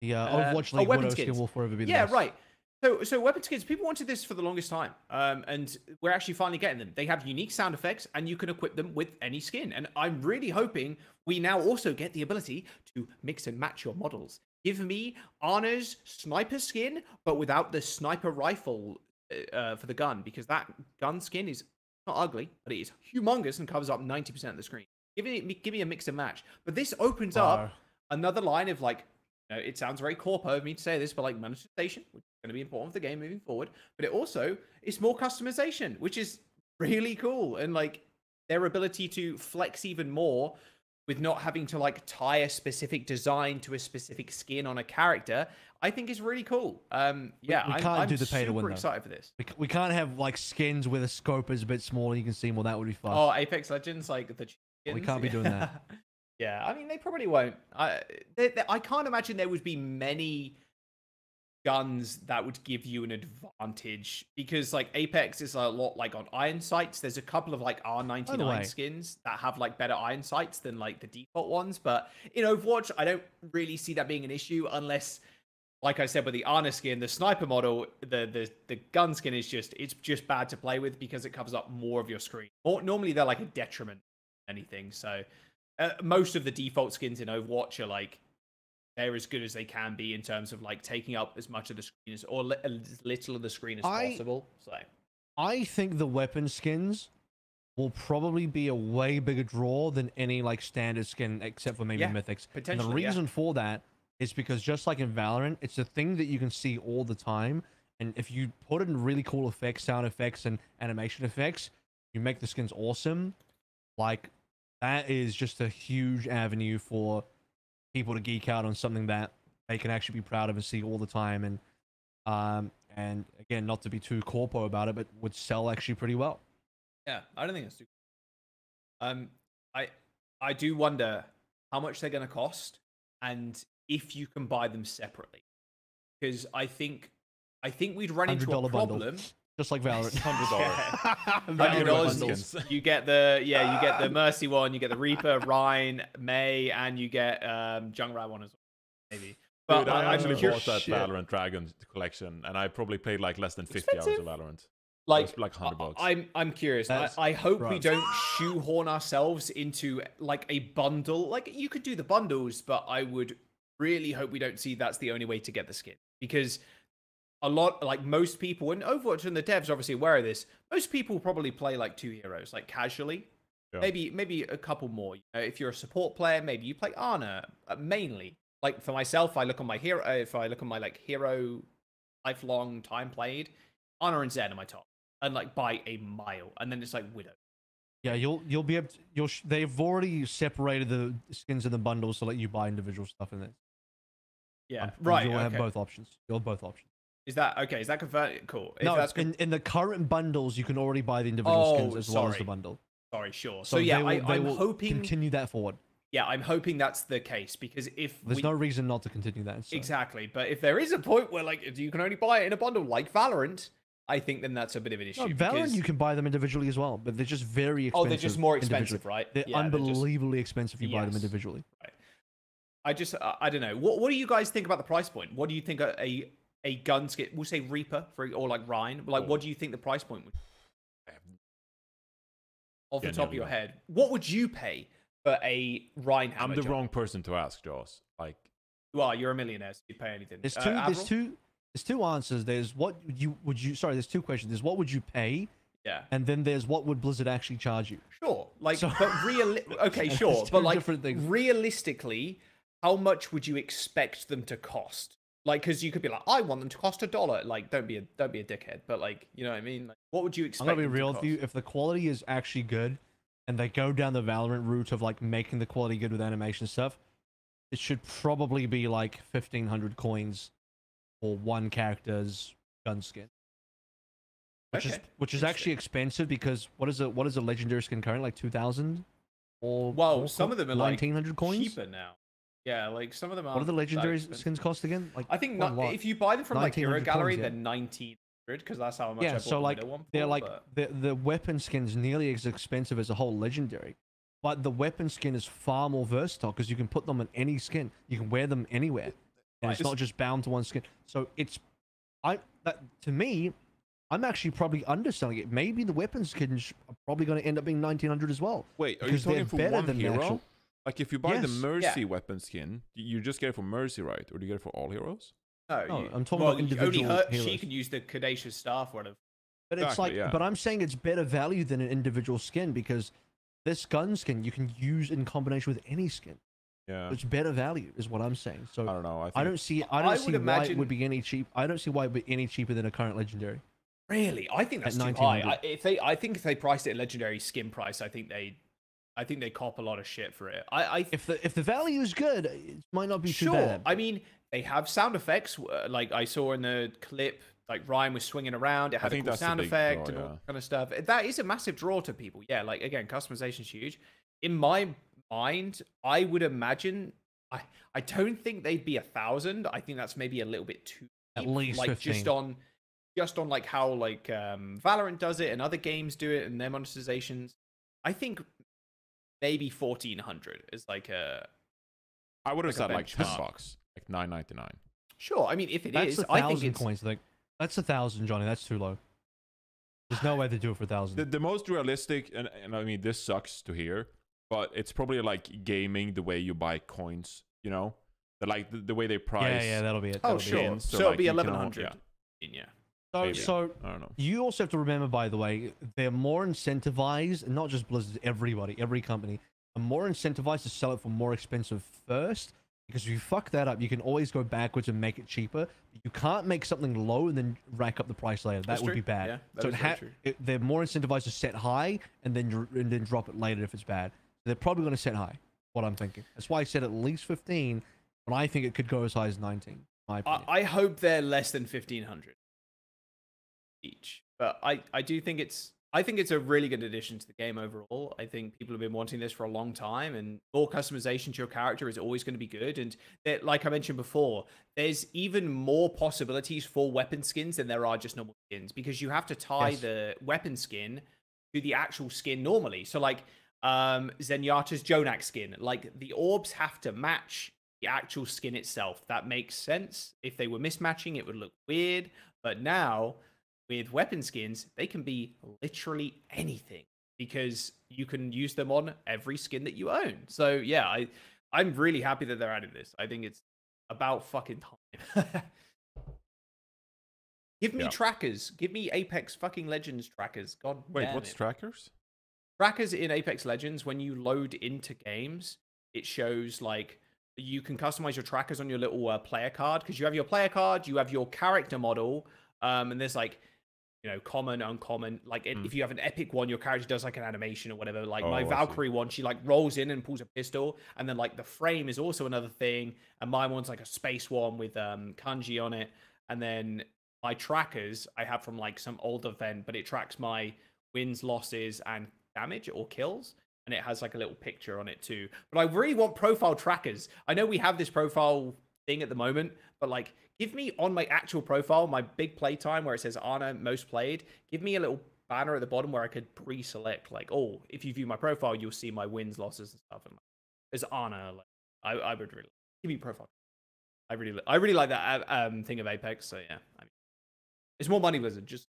the uh, uh, Overwatch League oh, Widow skins. skin will forever be the Yeah, best. right. So, so weapon skins, people wanted this for the longest time, um, and we're actually finally getting them. They have unique sound effects, and you can equip them with any skin. And I'm really hoping we now also get the ability to mix and match your models. Give me Ana's sniper skin, but without the sniper rifle uh, for the gun, because that gun skin is not ugly, but it is humongous and covers up ninety percent of the screen. Give me, give me a mix and match. But this opens wow. up another line of, like, you know, it sounds very corpo of me to say this, but, like, monetization, which going to be important for the game moving forward, but it also is more customization, which is really cool. And like their ability to flex even more with not having to like tie a specific design to a specific skin on a character, I think is really cool. Um, yeah, we, we can't I'm, do I'm the pay to win. Super excited for this. We, we can't have like skins where the scope is a bit smaller. You can see more. Well, that would be fun. Oh, Apex Legends, like the skins. We can't be doing that. Yeah, I mean they probably won't. I they, they, I can't imagine there would be many guns that would give you an advantage because like Apex is a lot like on iron sights. There's a couple of like R ninety-nine skins that have like better iron sights than like the default ones, but in Overwatch I don't really see that being an issue unless, like I said, with the Ana skin, the sniper model, the the the gun skin is just it's just bad to play with because it covers up more of your screen. Or normally they're like a detriment to anything. So uh, most of the default skins in Overwatch are like they're as good as they can be in terms of like taking up as much of the screen as or li as little of the screen as I, possible. So I think the weapon skins will probably be a way bigger draw than any like standard skin except for maybe yeah, mythics. And the reason yeah. for that is because just like in Valorant, it's a thing that you can see all the time. And if you put in really cool effects, sound effects and animation effects, you make the skins awesome. Like that is just a huge avenue for people to geek out on something that they can actually be proud of and see all the time, and um and again, not to be too corpo about it, but would sell actually pretty well. Yeah, I don't think it's too um I I do wonder how much they're going to cost and if you can buy them separately, because I think I think we'd run into a problem bundle. Just like Valorant, hundred dollars. You get the yeah, you get the Mercy one, you get the Reaper, Ryan, May, and you get um, Jungrat one as well, maybe. But Dude, I, I actually bought that shit. Valorant Dragons collection, and I probably played like less than fifty Expensive. hours of Valorant. Like, like one hundred bucks. I, I'm, I'm curious. I, I hope right. we don't shoehorn ourselves into like a bundle. Like, you could do the bundles, but I would really hope we don't see that's the only way to get the skin. Because a lot, like most people, and Overwatch and the devs are obviously aware of this, most people probably play like two heroes, like casually. Yeah. Maybe maybe a couple more. You know, if you're a support player, maybe you play Ana uh, mainly. Like for myself, I look on my hero. If I look on my like hero, lifelong time played, Ana and Zen are my top, and like by a mile. And then it's like Widow. Yeah, you'll you'll be able to, you'll. They've already separated the skins in the bundles to let you buy individual stuff in it. Yeah, um, right. You'll okay. have both options. You'll have both options. Is that okay? Is that confirmed? Cool. If no, that's in in the current bundles, you can already buy the individual oh, skins as sorry. well as the bundle. Sorry, sure. So, so yeah, will, I, I'm hoping continue that forward. Yeah, I'm hoping that's the case, because if there's we... no reason not to continue that. So. Exactly, but if there is a point where like if you can only buy it in a bundle, like Valorant, I think then that's a bit of an issue. No, Valorant, because... you can buy them individually as well, but they're just very expensive. Oh, they're just more expensive, right? They're yeah, unbelievably they're just... expensive if you yes. buy them individually. Right. I just, uh, I don't know. What What do you guys think about the price point? What do you think a a, a gun skin? We'll say Reaper for or like Rhine. Like, oh. what do you think the price point would? Off yeah, the top no, of your no. head, what would you pay for a Rhine hammer? I'm the job? wrong person to ask, Jaws. Like, well, you're a millionaire, so you'd pay anything. There's two. Uh, there's two. There's two answers. There's what you would you. Sorry, there's two questions. There's what would you pay? Yeah. And then there's what would Blizzard actually charge you? Sure. Like, so, but real. Okay, sure. But like, realistically, how much would you expect them to cost? Like, because you could be like, I want them to cost a dollar. Like, don't be a don't be a dickhead. But like, you know what I mean? Like, what would you expect? I'm gonna be real with you. If the quality is actually good, and they go down the Valorant route of like making the quality good with animation stuff, it should probably be like fifteen hundred coins for one character's gun skin, which okay. is which is actually expensive, because what is a what is a legendary skin currently, like two thousand or well, some of them are nineteen hundred coins cheaper now. Yeah, like some of them are. What are the legendary skins cost again? Like, I think not, if you buy them from like Hero Gallery, they're nineteen hundred because that's how much. Yeah, I bought so like the one they're like but... the the weapon skin's nearly as expensive as a whole legendary, but the weapon skin is far more versatile because you can put them in any skin, you can wear them anywhere, and right. it's not just bound to one skin. So it's, I that, to me, I'm actually probably underselling it. Maybe the weapon skins are probably going to end up being nineteen hundred as well. Wait, are you talking for one hero? Like, if you buy yes. the Mercy yeah. weapon skin, you just get it for Mercy, right? Or do you get it for all heroes? No, no you, I'm talking well, about individual only her, heroes. She can use the Cadacious Staff one. Of... But exactly, it's like, yeah. but I'm saying it's better value than an individual skin, because this gun skin you can use in combination with any skin. Yeah, so it's better value, is what I'm saying. So I don't know. I, think... I don't see. I don't I see why imagine... it would be any cheap. I don't see why it would be any cheaper than a current legendary. Really, I think that's too high. I, if they, I think if they priced it at legendary skin price, I think they. I think they cop a lot of shit for it. I, I if the if the value is good, it might not be sure. too bad. I mean, they have sound effects. Uh, like I saw in the clip, like Ryan was swinging around. It had a cool sound effect draw, and all yeah. that kind of stuff. That is a massive draw to people. Yeah, like again, customization is huge. In my mind, I would imagine. I I don't think they'd be a thousand. I think that's maybe a little bit too. At deep. least like fifteen. just on, just on like how like um, Valorant does it and other games do it and their monetizations. I think. Maybe fourteen hundred is like a. I would have said like ten bucks, like nine ninety nine. Sure, I mean if it is, I think it's coins. Like that's a thousand, Johnny. That's too low. There's no way to do it for a thousand. The, the most realistic, and and I mean this sucks to hear, but it's probably like gaming the way you buy coins. You know, the, like the, the way they price. Yeah, yeah, that'll be it. That'll oh be sure, it. so, so like, it'll be eleven hundred. Yeah. yeah. So, Maybe. so I don't know. You also have to remember, by the way, they're more incentivized, and not just Blizzard, everybody, every company, are more incentivized to sell it for more expensive first, because if you fuck that up, you can always go backwards and make it cheaper. You can't make something low and then rack up the price later. That that's would true. be bad. Yeah, that so it ha true. It, they're more incentivized to set high and then and then drop it later if it's bad. They're probably going to set high. What I'm thinking. That's why I said at least fifteen, but I think it could go as high as nineteen. My I, I hope they're less than fifteen hundred. Each. But I, I do think it's I think it's a really good addition to the game overall. I think people have been wanting this for a long time, and more customization to your character is always going to be good. And like I mentioned before, there's even more possibilities for weapon skins than there are just normal skins, because you have to tie yes. the weapon skin to the actual skin normally. So like um, Zenyatta's Jonak skin, like the orbs have to match the actual skin itself. That makes sense. If they were mismatching, it would look weird. But now with weapon skins, they can be literally anything because you can use them on every skin that you own. So yeah, I, I'm really happy that they're adding this. I think it's about fucking time. Give me yeah. trackers. Give me Apex fucking Legends trackers. God Wait, damn what's it. trackers? Trackers in Apex Legends, when you load into games, it shows like you can customize your trackers on your little uh, player card, because you have your player card, you have your character model, um, and there's like, you know, common, uncommon. Like mm. if you have an epic one, your character does like an animation or whatever. Like oh, my Valkyrie one, she like rolls in and pulls a pistol, and then like the frame is also another thing. And my one's like a space one with um, kanji on it, and then my trackers I have from like some old event, but it tracks my wins, losses, and damage or kills, and it has like a little picture on it too. But I really want profile trackers. I know we have this profile thing at the moment, but like give me on my actual profile, my big play time where it says Ana most played, give me a little banner at the bottom where I could pre-select like, oh, if you view my profile, you'll see my wins, losses, and stuff. And like, there's Ana, like, I, I would really give me profile. I really, I really like that um thing of Apex. So yeah, I mean, it's more money, Blizzard. Just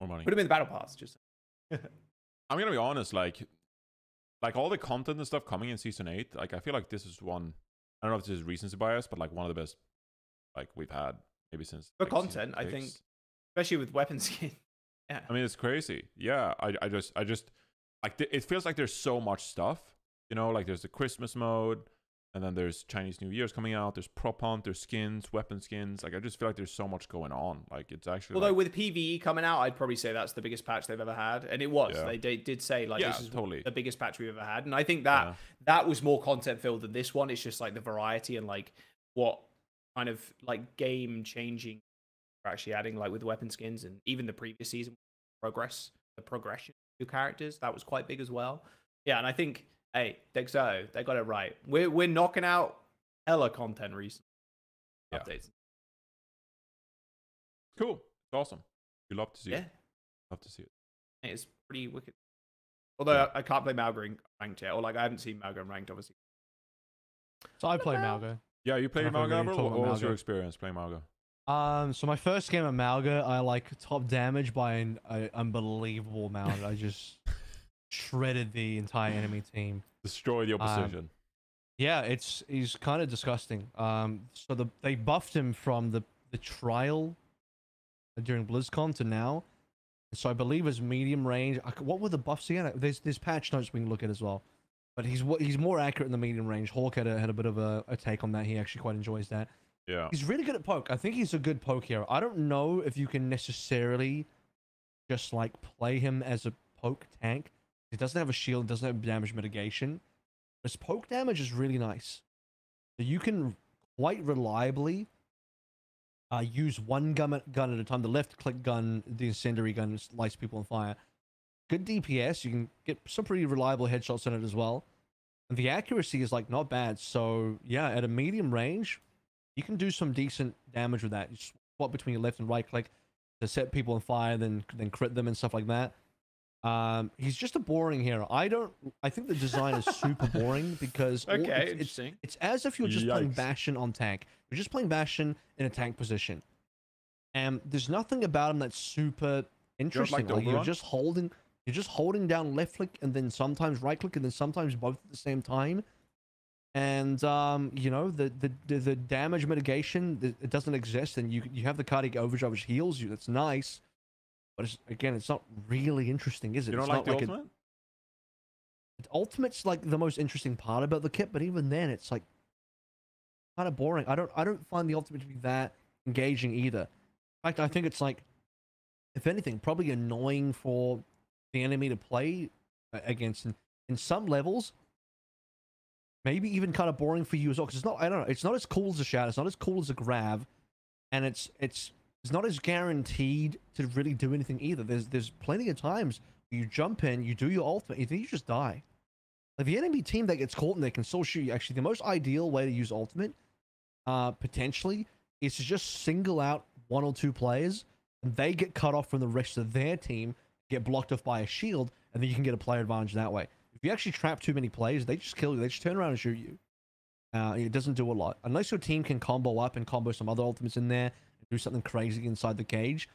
more money. Put them in the battle pass. Just. I'm gonna be honest, like, like all the content and stuff coming in season eight, like I feel like this is one. I don't know if this is recency bias, but like one of the best, like we've had maybe since. For like, content, I think, especially with weapon skin. Yeah. I mean, it's crazy. Yeah, I, I just, I just, like, it feels like there's so much stuff. You know, like there's the Christmas mode, and then there's Chinese New Year's coming out. There's prop hunt, there's skins, weapon skins. Like I just feel like there's so much going on. Like it's actually. Although like, with P V E coming out, I'd probably say that's the biggest patch they've ever had, and it was. Yeah. They, they did say like yeah, this is totally. the biggest patch we've ever had, and I think that yeah. that was more content filled than this one. It's just like the variety and like what kind of like game changing we're actually adding, like with weapon skins and even the previous season progress, the progression of characters that was quite big as well. Yeah, and I think. Hey, Dexo, they got it right. We're, we're knocking out hella content recently. Yeah. Updates. Cool. It's awesome. You love to see yeah. it. Love to see it. It's pretty wicked. Although yeah. I, I can't play Mauga in ranked yet. Or like I haven't seen Mauga in ranked, obviously. So I play Mauga. Yeah, you played Mauga, really Avril? What Mauga. was your experience playing Mauga? Um, so my first game at Mauga, I like top damage by an uh, unbelievable amount. I just... shredded the entire enemy team, destroyed the opposition. Um, yeah, it's he's kind of disgusting. Um, so the they buffed him from the the trial during BlizzCon to now, so I believe his medium range. I, what were the buffs again? There's there's patch notes we can look at as well, but he's he's more accurate in the medium range. Hawk had a, had a bit of a, a take on that. He actually quite enjoys that. Yeah, he's really good at poke. I think he's a good poke hero. I don't know if you can necessarily just like play him as a poke tank. It doesn't have a shield, doesn't have damage mitigation. This poke damage is really nice. So you can quite reliably uh, use one gun at, gun at a time. The left click gun, the incendiary gun, lights people on fire. Good D P S. You can get some pretty reliable headshots in it as well. And the accuracy is like not bad. So yeah, at a medium range, you can do some decent damage with that. You swap between your left and right click to set people on fire, then then crit them and stuff like that. Um, he's just a boring hero. I don't. I think the design is super boring because okay, all, it's, interesting. It's, it's as if you're just Yikes. playing Bastion on tank. You're just playing Bastion in a tank position, and there's nothing about him that's super interesting. You like like you're just holding. You're just holding down left click and then sometimes right click and then sometimes both at the same time. And um, you know the the the, the damage mitigation the, it doesn't exist, and you you have the cardiac overdrive which heals you. That's nice. But it's, again, it's not really interesting, is it? You don't it's like not the like ultimate? A, ultimate's like the most interesting part about the kit, but even then, it's like kind of boring. I don't, I don't find the ultimate to be that engaging either. In fact, I think it's like, if anything, probably annoying for the enemy to play against. And in some levels, maybe even kind of boring for you as well. Because it's not, I don't know, it's not as cool as a shout. It's not as cool as a grab, and it's it's. It's not as guaranteed to really do anything either. There's there's plenty of times you jump in, you do your ultimate, and then you just die. Like the enemy team that gets caught and they can still shoot you. Actually, the most ideal way to use ultimate, uh, potentially, is to just single out one or two players, and they get cut off from the rest of their team, get blocked off by a shield, and then you can get a player advantage that way. If you actually trap too many players, they just kill you. They just turn around and shoot you. Uh, it doesn't do a lot. Unless your team can combo up and combo some other ultimates in there, do something crazy inside the cage.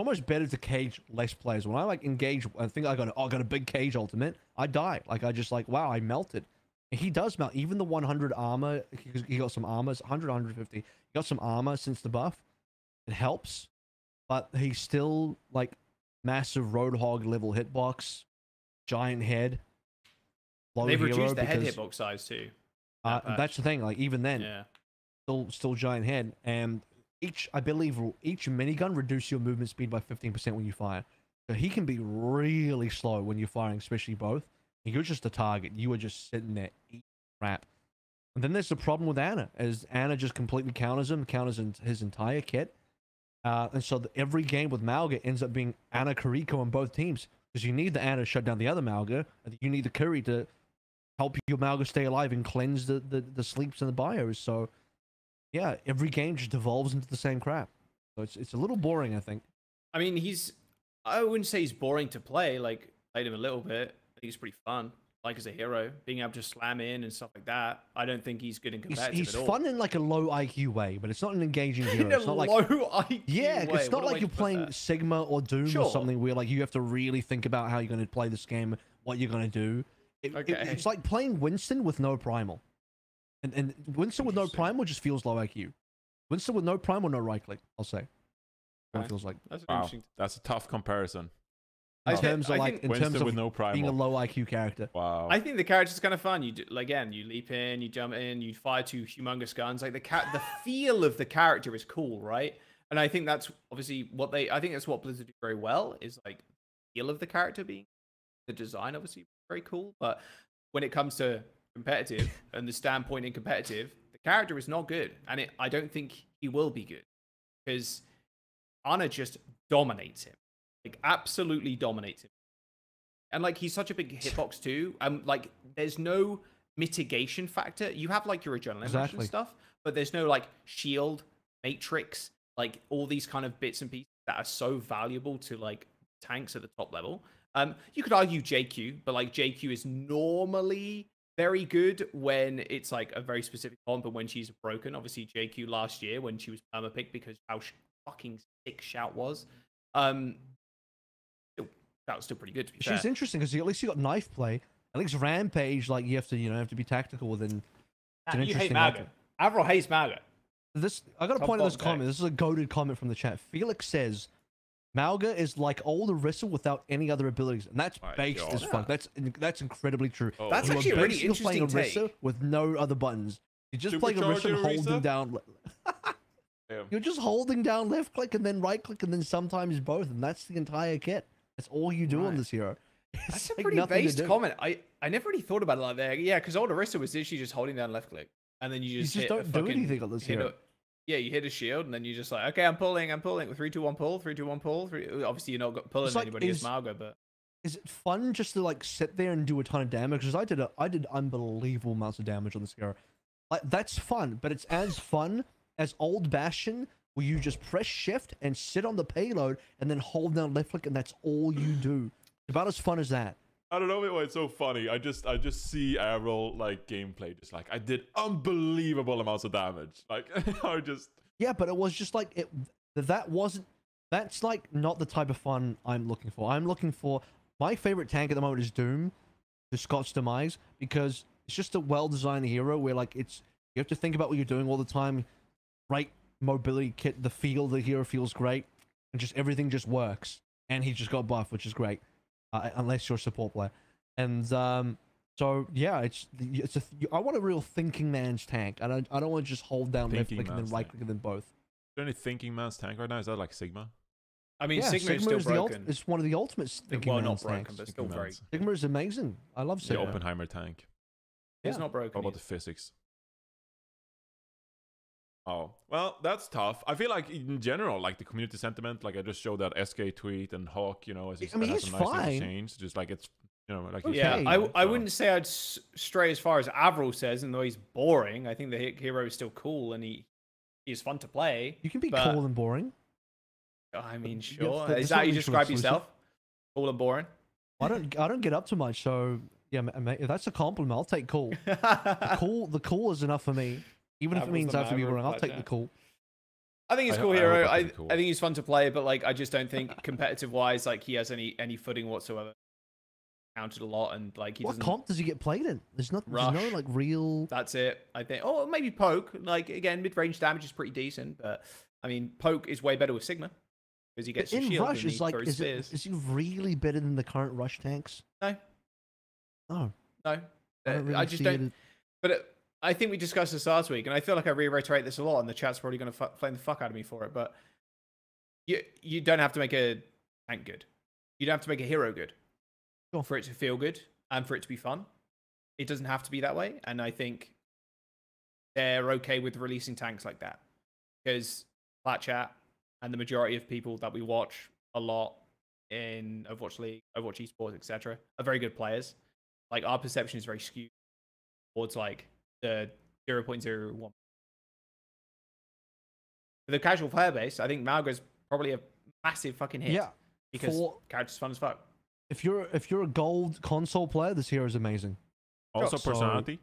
How much better to cage less players? When I like engage, I think I got a, oh, I got a big cage ultimate. I die. Like I just like, wow, I melted. And he does melt. Even the one hundred armor, he, he got some armor. one hundred, one fifty. He got some armor since the buff. It helps, but he's still like massive Roadhog level hitbox, giant head. They've reduced the because, head hitbox size too. That uh, that's the thing. Like even then, yeah. still still giant head. And each, I believe, each minigun reduces your movement speed by fifteen percent when you fire. So he can be really slow when you're firing, especially both. And you're just a target. You are just sitting there eating crap. And then there's the problem with Ana, as Ana just completely counters him, counters his entire kit. Uh, and so the, every game with Mauga ends up being Ana Kuriko on both teams. Because you need the Ana to shut down the other Mauga, and you need the Kiri to help your Mauga stay alive and cleanse the, the, the sleeps and the bios. So, yeah, every game just devolves into the same crap. So it's, it's a little boring, I think. I mean, he's... I wouldn't say he's boring to play. Like, played him a little bit. I think he's pretty fun. Like, as a hero. Being able to slam in and stuff like that. I don't think he's good in competitive he's, he's at all. He's fun in, like, a low I Q way, but it's not an engaging hero. in a it's not low like, I Q Yeah, way. It's not what like you're playing that? Sigma or Doom sure. or something where, like, you have to really think about how you're going to play this game, what you're going to do. It, okay. it, it's like playing Winston with no primal. And, and Winston with no primal just feels low I Q. Winston with no primal, no right click, I'll say. Right. It feels like. That's, wow. That's a tough comparison. In terms of, like, in terms of no being a low I Q character. Wow. I think the character's kind of fun. You do, again, you leap in, you jump in, you fire two humongous guns. Like the cat, the feel of the character is cool, right? And I think that's obviously what they. I think that's what Blizzard do very well is like the feel of the character being. The design obviously very cool, but when it comes to competitive and the standpoint in competitive, the character is not good, and it, I don't think he will be good because Ana just dominates him, like absolutely dominates him, and like he's such a big hitbox too, and um, like there's no mitigation factor. You have like your adrenaline exactly. and stuff, but there's no like shield, matrix, like all these kind of bits and pieces that are so valuable to like tanks at the top level. Um, you could argue J Q, but like J Q is normally very good when it's like a very specific comp, but when she's broken, obviously J Q last year when she was permapicked because how fucking sick Shout was. Um, that was still pretty good. To be fair. She's interesting because at least you got knife play. At least Rampage, like you have to, you know, have to be tactical within. Nah, you hate Mauga. Avril hates Mauga. This I got a point on this comment. This is a goated comment from the chat. Felix says. Mauga is like old Orisa without any other abilities, and that's My based God. as fuck. That's that's incredibly true. Oh. That's you actually really interesting. Playing Orisa with no other buttons. You're just playing Orisa and holding down. You're just holding down left click and then right click and then sometimes both, and that's the entire kit. That's all you do right. on this hero. It's that's like a pretty based comment. I I never really thought about it like that. Yeah, because old Orisa was literally just holding down left click, and then you just, you just don't do anything on this hero. A, Yeah, you hit a shield, and then you're just like, okay, I'm pulling, I'm pulling. Three, two, one, pull. Three, two, one, pull. Three... Obviously, you're not pulling like, anybody as Mauga, but is it fun just to like sit there and do a ton of damage? Because I did, a, I did unbelievable amounts of damage on this hero. Like that's fun, but it's as fun as old Bastion, where you just press shift and sit on the payload, and then hold down left click, and that's all you do. It's about as fun as that. I don't know why it's so funny. I just I just see Avril like gameplay just like I did unbelievable amounts of damage. Like I just Yeah, but it was just like it that wasn't that's like not the type of fun I'm looking for. I'm looking for my favorite tank at the moment is Doom, to Scott's demise, because it's just a well designed hero where like it's you have to think about what you're doing all the time. Right mobility kit, the feel the hero feels great, and just everything just works. And he just got buff, which is great. Uh, unless you're a support player, and um, so yeah, it's it's a th I want a real thinking man's tank. I don't I don't want to just hold down left click and then right click and then both. Is there any thinking man's tank right now? Is that like Sigma? I mean, yeah, Sigma, Sigma is still is broken. It's one of the ultimate thinking well, man's not broken, tanks. But still very Sigma is amazing. I love Sigma. The Oppenheimer tank. Yeah. It's not broken. How about either. the physics? Oh, well, that's tough. I feel like in general, like the community sentiment, like I just showed that S K tweet and Hawk, you know, as I mean, he's a nice fine. Change, just like it's, you know, like okay. yeah. I, I so. wouldn't say I'd stray as far as Avril says, and though he's boring, I think the hero is still cool and he he's fun to play. You can be but, cool and boring. I mean, sure. Yeah, is that how you describe yourself? Cool and boring. I don't I don't get up too much, so yeah, mate, if that's a compliment. I'll take cool. the cool. The cool is enough for me. Even if it means I have to be boring, I'll take the call. I think he's a cool I, hero. I, I, cool. I think he's fun to play, but like I just don't think competitive wise like he has any any footing whatsoever. Counted a lot and like he what doesn't. What comp does he get played in? There's not there's no like real. That's it. I think. Oh, maybe poke. Like again, mid range damage is pretty decent, but I mean, poke is way better with Sigma. Because he gets in rush is like is, it, is he really better than the current rush tanks? No, no, no. I, really I just don't. It. But it, I think we discussed this last week, and I feel like I reiterate this a lot, and the chat's probably going to flame the fuck out of me for it. But you you don't have to make a tank good. You don't have to make a hero good sure. for it to feel good and for it to be fun. It doesn't have to be that way, and I think they're okay with releasing tanks like that because Plat Chat. And the majority of people that we watch a lot in Overwatch League, Overwatch eSports, et cetera, are very good players. Like our perception is very skewed towards like the zero point zero one. For the casual player base, I think Mauga's probably a massive fucking hit. Yeah, because for... character's fun as fuck. If you're if you're a gold console player, this hero is amazing. Also so... personality.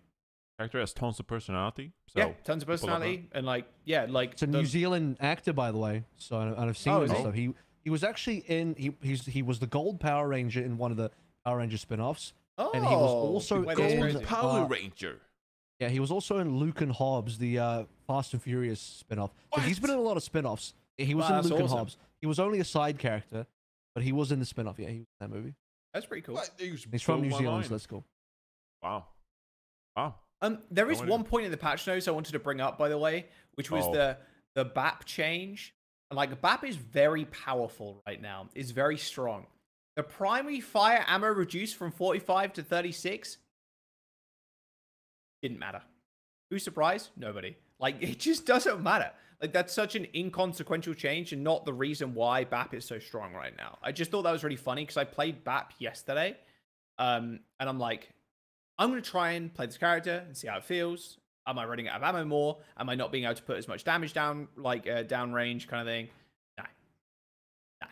Character has tons of personality. So yeah, tons of personality, and like, yeah, like it's a the... New Zealand actor, by the way. So and I've seen oh, him. So he he was actually in he he's, he was the Gold Power Ranger in one of the Power Ranger spinoffs, oh, and he was also Gold in, Power uh, Ranger. Yeah, he was also in Luke and Hobbs, the uh, Fast and Furious spinoff. So he's been in a lot of spinoffs. He was wow, in Luke awesome. and Hobbs. He was only a side character, but he was in the spinoff. Yeah, he was in that movie. That's pretty cool. What? He's, he's from New Zealand. So let's go. Wow, wow. Um, there is one point in the patch notes I wanted to bring up, by the way, which was oh. the the B A P change. Like, B A P is very powerful right now. It's very strong. The primary fire ammo reduced from forty-five to thirty-six. Didn't matter. Who's surprised? Nobody. Like, it just doesn't matter. Like, that's such an inconsequential change and not the reason why B A P is so strong right now. I just thought that was really funny because I played B A P yesterday, um, and I'm like... I'm going to try and play this character and see how it feels. Am I running out of ammo more? Am I not being able to put as much damage down, like uh, down range kind of thing? No. No.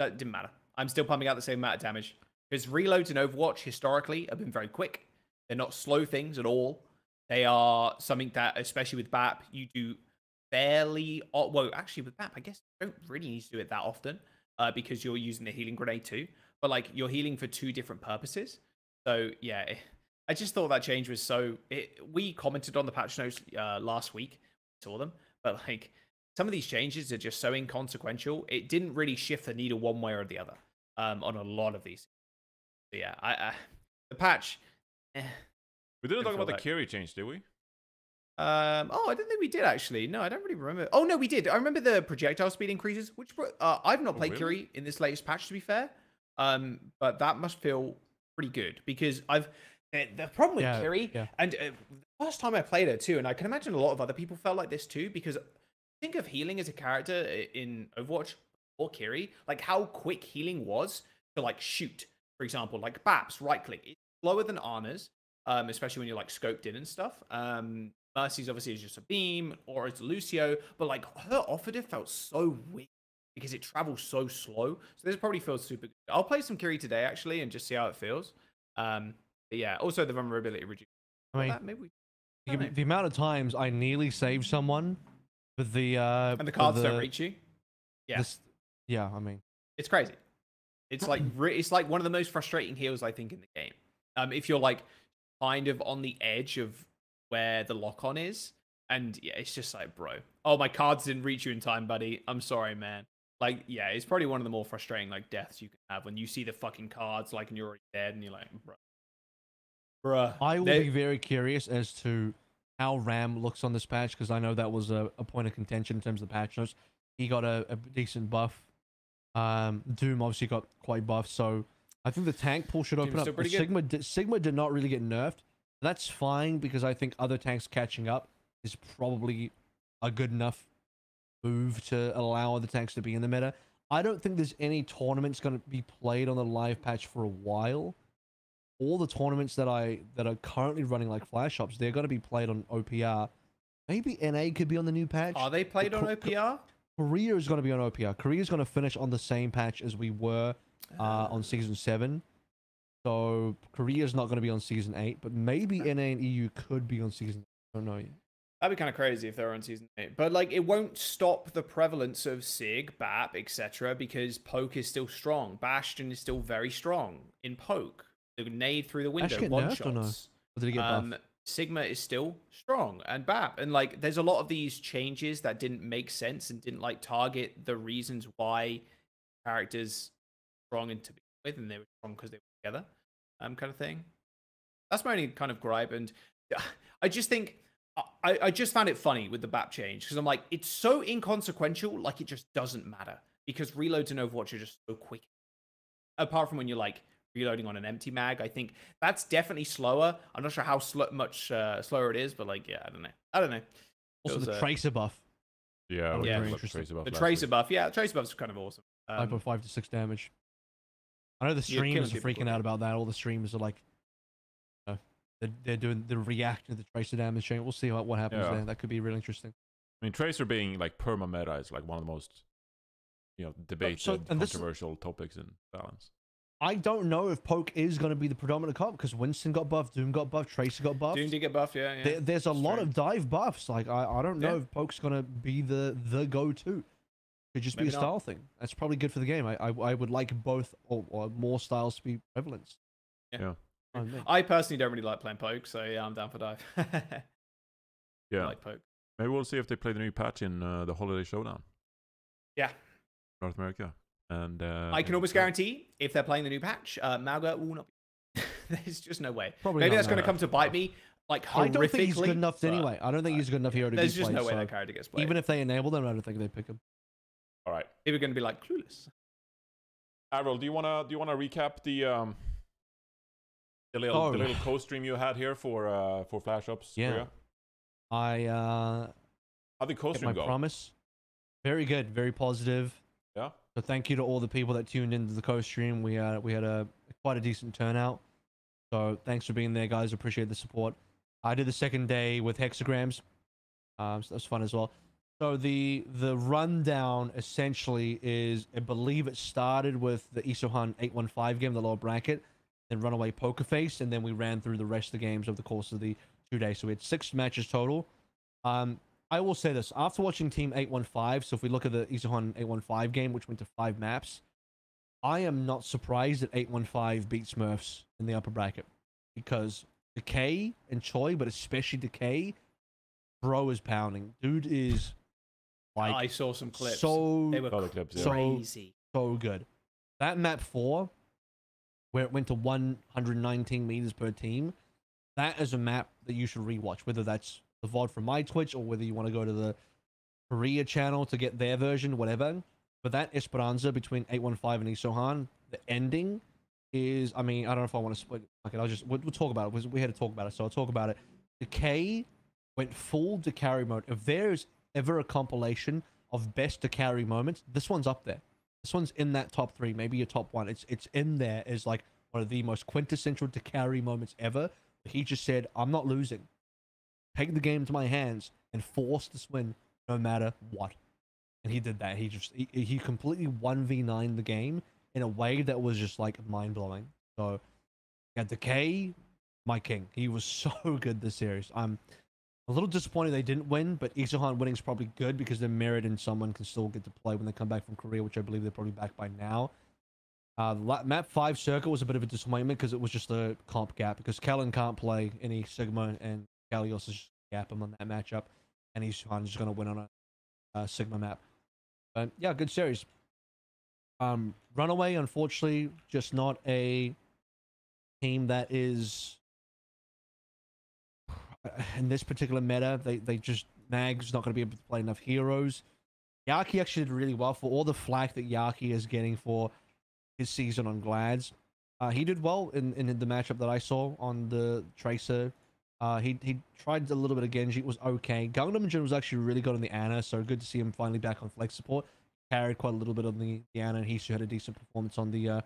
That didn't matter. I'm still pumping out the same amount of damage. Because reloads in Overwatch historically have been very quick. They're not slow things at all. They are something that, especially with B A P, you do fairly... Well, actually with B A P, I guess you don't really need to do it that often uh, because you're using the healing grenade too. But like you're healing for two different purposes. So, yeah... It, I just thought that change was so... It, we commented on the patch notes uh, last week. We saw them. But, like, some of these changes are just so inconsequential. It didn't really shift the needle one way or the other um, on a lot of these. But yeah, I, I, the patch... Eh, we didn't talk about like... the Kiri change, did we? Um, oh, I don't think we did, actually. No, I don't really remember. Oh, no, we did. I remember the projectile speed increases, which uh, I've not played oh, really? Kiri in this latest patch, to be fair. Um, but that must feel pretty good because I've... The problem with yeah, Kiri, yeah. and uh, the last time I played her too, and I can imagine a lot of other people felt like this too, because think of healing as a character in Overwatch or Kiri, like how quick healing was to like shoot, for example, like B A P's right click. It's slower than Ana's, um, especially when you're like scoped in and stuff. Um, Mercy's obviously is just a beam, or it's Lucio, but like her offensive felt so weak because it travels so slow. So this probably feels super good. I'll play some Kiri today actually and just see how it feels. Um, But yeah, also the vulnerability reduced. I mean, maybe we, I the, the amount of times I nearly saved someone, but the uh, and the cards the, don't reach you. Yeah, this, yeah. I mean, it's crazy. It's like it's like one of the most frustrating heals I think in the game. Um, if you're like kind of on the edge of where the lock on is, and yeah, it's just like, bro, oh my cards didn't reach you in time, buddy. I'm sorry, man. Like, yeah, it's probably one of the more frustrating like deaths you can have when you see the fucking cards like and you're already dead and you're like, bro. Bruh, I will they... be very curious as to how Ram looks on this patch because I know that was a, a point of contention in terms of the patch notes. He got a, a decent buff. Um, Doom obviously got quite buffed, so I think the tank pool should open Doom's up. Sigma did, Sigma did not really get nerfed. That's fine because I think other tanks catching up is probably a good enough move to allow other tanks to be in the meta. I don't think there's any tournaments going to be played on the live patch for a while. All the tournaments that I that are currently running like flash ops, they're going to be played on O P R. Maybe N A could be on the new patch. Are they played on O P R? Korea is going to be on O P R. Korea is going to finish on the same patch as we were uh, on season seven. So Korea is not going to be on season eight, but maybe N A and E U could be on season. I don't know yet. That'd be kind of crazy if they were on season eight. But like, it won't stop the prevalence of Sig, B A P, et cetera. Because Poke is still strong. Bastion is still very strong in Poke. The nade through the window, one shots. Or no? Or did he get um, Sigma is still strong, and B A P, and like, there's a lot of these changes that didn't make sense and didn't like target the reasons why characters were strong and to begin with, and they were strong because they were together, um, kind of thing. That's my only kind of gripe, and I just think. I, I just found it funny with the B A P change because I'm like, it's so inconsequential, like it just doesn't matter because reloads in Overwatch are just so quick. Apart from when you're like reloading on an empty mag, I think that's definitely slower. I'm not sure how sl much uh, slower it is, but like, yeah, I don't know. I don't know. Also the a... Tracer buff. Yeah, oh, yeah. Very interesting. Tracer buff the Tracer week. buff, yeah, the Tracer buff's kind of awesome. Um, five point five to six damage. I know the streamers are freaking out about that. All the streamers are like, they're doing the reacting to the Tracer damage chain. We'll see what, what happens yeah. there. That could be really interesting. I mean, Tracer being like perma meta is like one of the most, you know, debated, so, and controversial is, topics in balance. I don't know if Poke is going to be the predominant comp because Winston got buffed, Doom got buffed, Tracer got buffed. Doom did get buffed, yeah. yeah. There, there's a That's lot true. of dive buffs. Like, I, I don't know yeah. if Poke's going to be the, the go-to. Could just Maybe be a not. style thing. That's probably good for the game. I, I, I would like both or, or more styles to be prevalent. Yeah. yeah. Oh, I personally don't really like playing Poke, so yeah, I'm down for dive. yeah, I like Poke. Maybe we'll see if they play the new patch in uh, the Holiday Showdown. Yeah, North America, and uh, I can almost yeah. guarantee if they're playing the new patch, uh, Mauga will not be. There's just no way. Probably Maybe not, that's no. going to come to bite me. Like horrifically. I don't think he's good enough anyway. I don't think he's good enough here to be played. There's just no way so. that character gets played. Even if they enable them, I don't think they pick him. All right, they were going to be like clueless. Avril, do you wanna do you wanna recap the? Um... The little, oh. the little co-stream you had here for uh, for Flash Ops yeah. Korea. I uh, how did co-stream go? Promise, very good, very positive. Yeah. So thank you to all the people that tuned into the co-stream. We uh, we had a quite a decent turnout. So thanks for being there, guys. Appreciate the support. I did the second day with hexagrams. Um, so that was fun as well. So the the rundown essentially is, I believe it started with the Isohan eight one five game, the lower bracket. Then Runaway Poker Face, and then we ran through the rest of the games over the course of the two days. So we had six matches total. Um, I will say this. After watching Team eight one five, so if we look at the Isohan eight one five game, which went to five maps, I am not surprised that eight one five beat Smurfs in the upper bracket. Because Decay and Choi, but especially Decay, bro is pounding. Dude is like... I saw some clips. So, they were clips, so, crazy. So good. That map four... where it went to one hundred nineteen meters per team, that is a map that you should rewatch, whether that's the V O D from my Twitch or whether you want to go to the Korea channel to get their version, whatever. But that Esperanza between eight one five and Isohan, the ending is, I mean, I don't know if I want to split. Okay, I'll just, we'll, we'll talk about it. We had to talk about it, so I'll talk about it. Decay went full to carry mode. If there is ever a compilation of best to carry moments, this one's up there. This one's in that top three, maybe your top one. It's it's in there as like one of the most quintessential to carry moments ever. He just said, I'm not losing. Take the game to my hands and force this win no matter what. And he did that. He just he, he completely one v nined the game in a way that was just like mind-blowing. So yeah, Decay, my king. He was so good this series. I'm a little disappointed they didn't win, but Isohan winning is probably good because they're married and someone can still get to play when they come back from Korea, which I believe they're probably back by now. Uh, map five Circle was a bit of a disappointment because it was just a comp gap because Kellen can't play any Sigma and Kalios is just gap him on that matchup, and Isohan is just going to win on a uh, Sigma map. But yeah, good series. Um, Runaway, unfortunately, just not a team that is... in this particular meta, they, they just... Mag's not going to be able to play enough heroes. Yaki actually did really well for all the flack that Yaki is getting for his season on Glads. Uh, he did well in, in the matchup that I saw on the Tracer. Uh, he, he tried a little bit of Genji. It was okay. Gangnam Jin was actually really good on the Ana, so good to see him finally back on flex support. Carried quite a little bit on the, the Ana, and he still had a decent performance on the uh,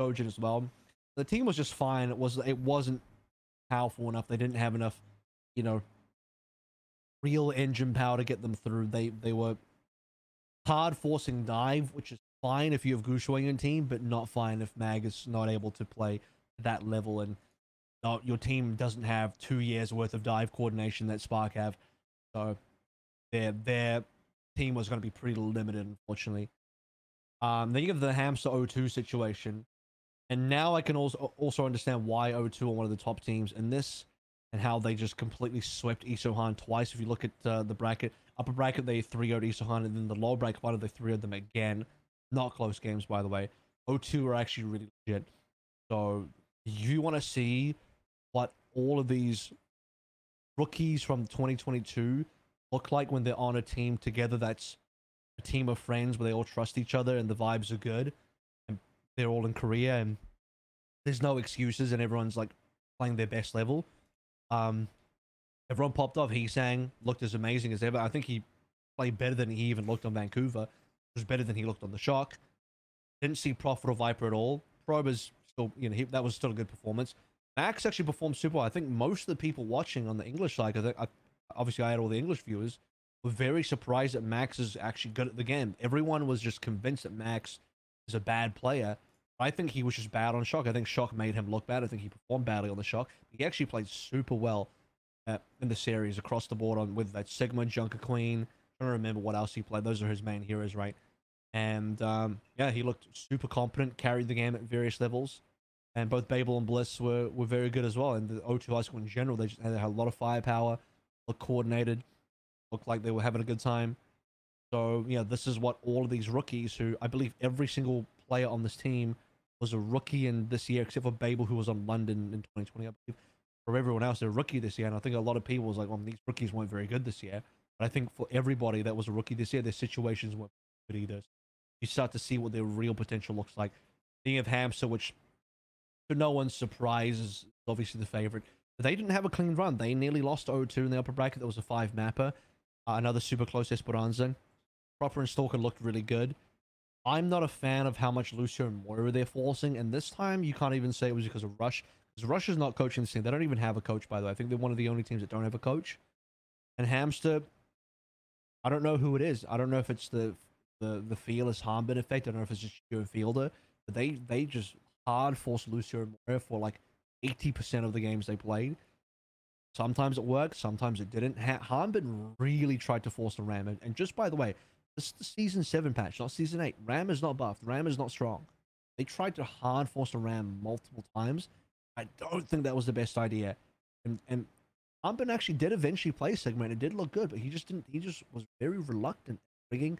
Dojin as well. The team was just fine. It, was, it wasn't powerful enough. They didn't have enough... you know, real engine power to get them through. They they were hard forcing dive, which is fine if you have Gushua in your team, but not fine if Mag is not able to play that level and not, your team doesn't have two years worth of dive coordination that Spark have. So their their team was going to be pretty limited, unfortunately. Um, then you have the hamster O two situation. And now I can also also understand why O two are one of the top teams in this, and how they just completely swept Isohan twice. If you look at uh, the bracket, upper bracket, they three oh'd Isohan, and then the lower bracket part of they three oh'd them again. Not close games, by the way. O two are actually really legit. So you want to see what all of these rookies from twenty twenty-two look like when they're on a team together that's a team of friends where they all trust each other and the vibes are good. And they're all in Korea and there's no excuses and everyone's like playing their best level. Um, everyone popped off. He sang, looked as amazing as ever. I think he played better than he even looked on Vancouver. It was better than he looked on the Shock. Didn't see Prophet or Viper at all. Proba's still, you know, he, that was still a good performance. Max actually performed super well. I think most of the people watching on the English side, because I, I, obviously I had all the English viewers, were very surprised that Max is actually good at the game. Everyone was just convinced that Max is a bad player. I think he was just bad on Shock. I think Shock made him look bad. I think he performed badly on the Shock. He actually played super well uh, in the series across the board on with that Sigma, Junker Queen. I don't remember what else he played. Those are his main heroes, right? And um, yeah, he looked super competent, carried the game at various levels. And both Babel and Bliss were, were very good as well. And the O two high school in general, they just they had a lot of firepower, looked coordinated, looked like they were having a good time. So, yeah, this is what all of these rookies who, I believe every single player on this team was a rookie in this year, except for Babel, who was on London in twenty twenty, I believe. For everyone else, they're a rookie this year. And I think a lot of people was like, well, these rookies weren't very good this year. But I think for everybody that was a rookie this year, their situations weren't good either. You start to see what their real potential looks like. Thinking of Hamster, which to no one's surprise is obviously the favorite. But they didn't have a clean run. They nearly lost oh two in the upper bracket. There was a five mapper. Uh, another super close Esperanza. Proper and Stalker looked really good. I'm not a fan of how much Lucio and Moira they're forcing, and this time you can't even say it was because of Rush. Because Rush is not coaching this team. They don't even have a coach, by the way. I think they're one of the only teams that don't have a coach. And Hamster, I don't know who it is. I don't know if it's the the, the fearless Harmbin effect. I don't know if it's just Joe Fielder. But they, they just hard forced Lucio and Moira for like eighty percent of the games they played. Sometimes it worked, sometimes it didn't. Harmbin really tried to force the Ram. And, and just by the way, this is the Season seven patch, not Season eight. Ram is not buffed. Ram is not strong. They tried to hard force a Ram multiple times. I don't think that was the best idea. And and Umpen actually did eventually play Sigma, and it did look good, but he just didn't. He just was very reluctant bringing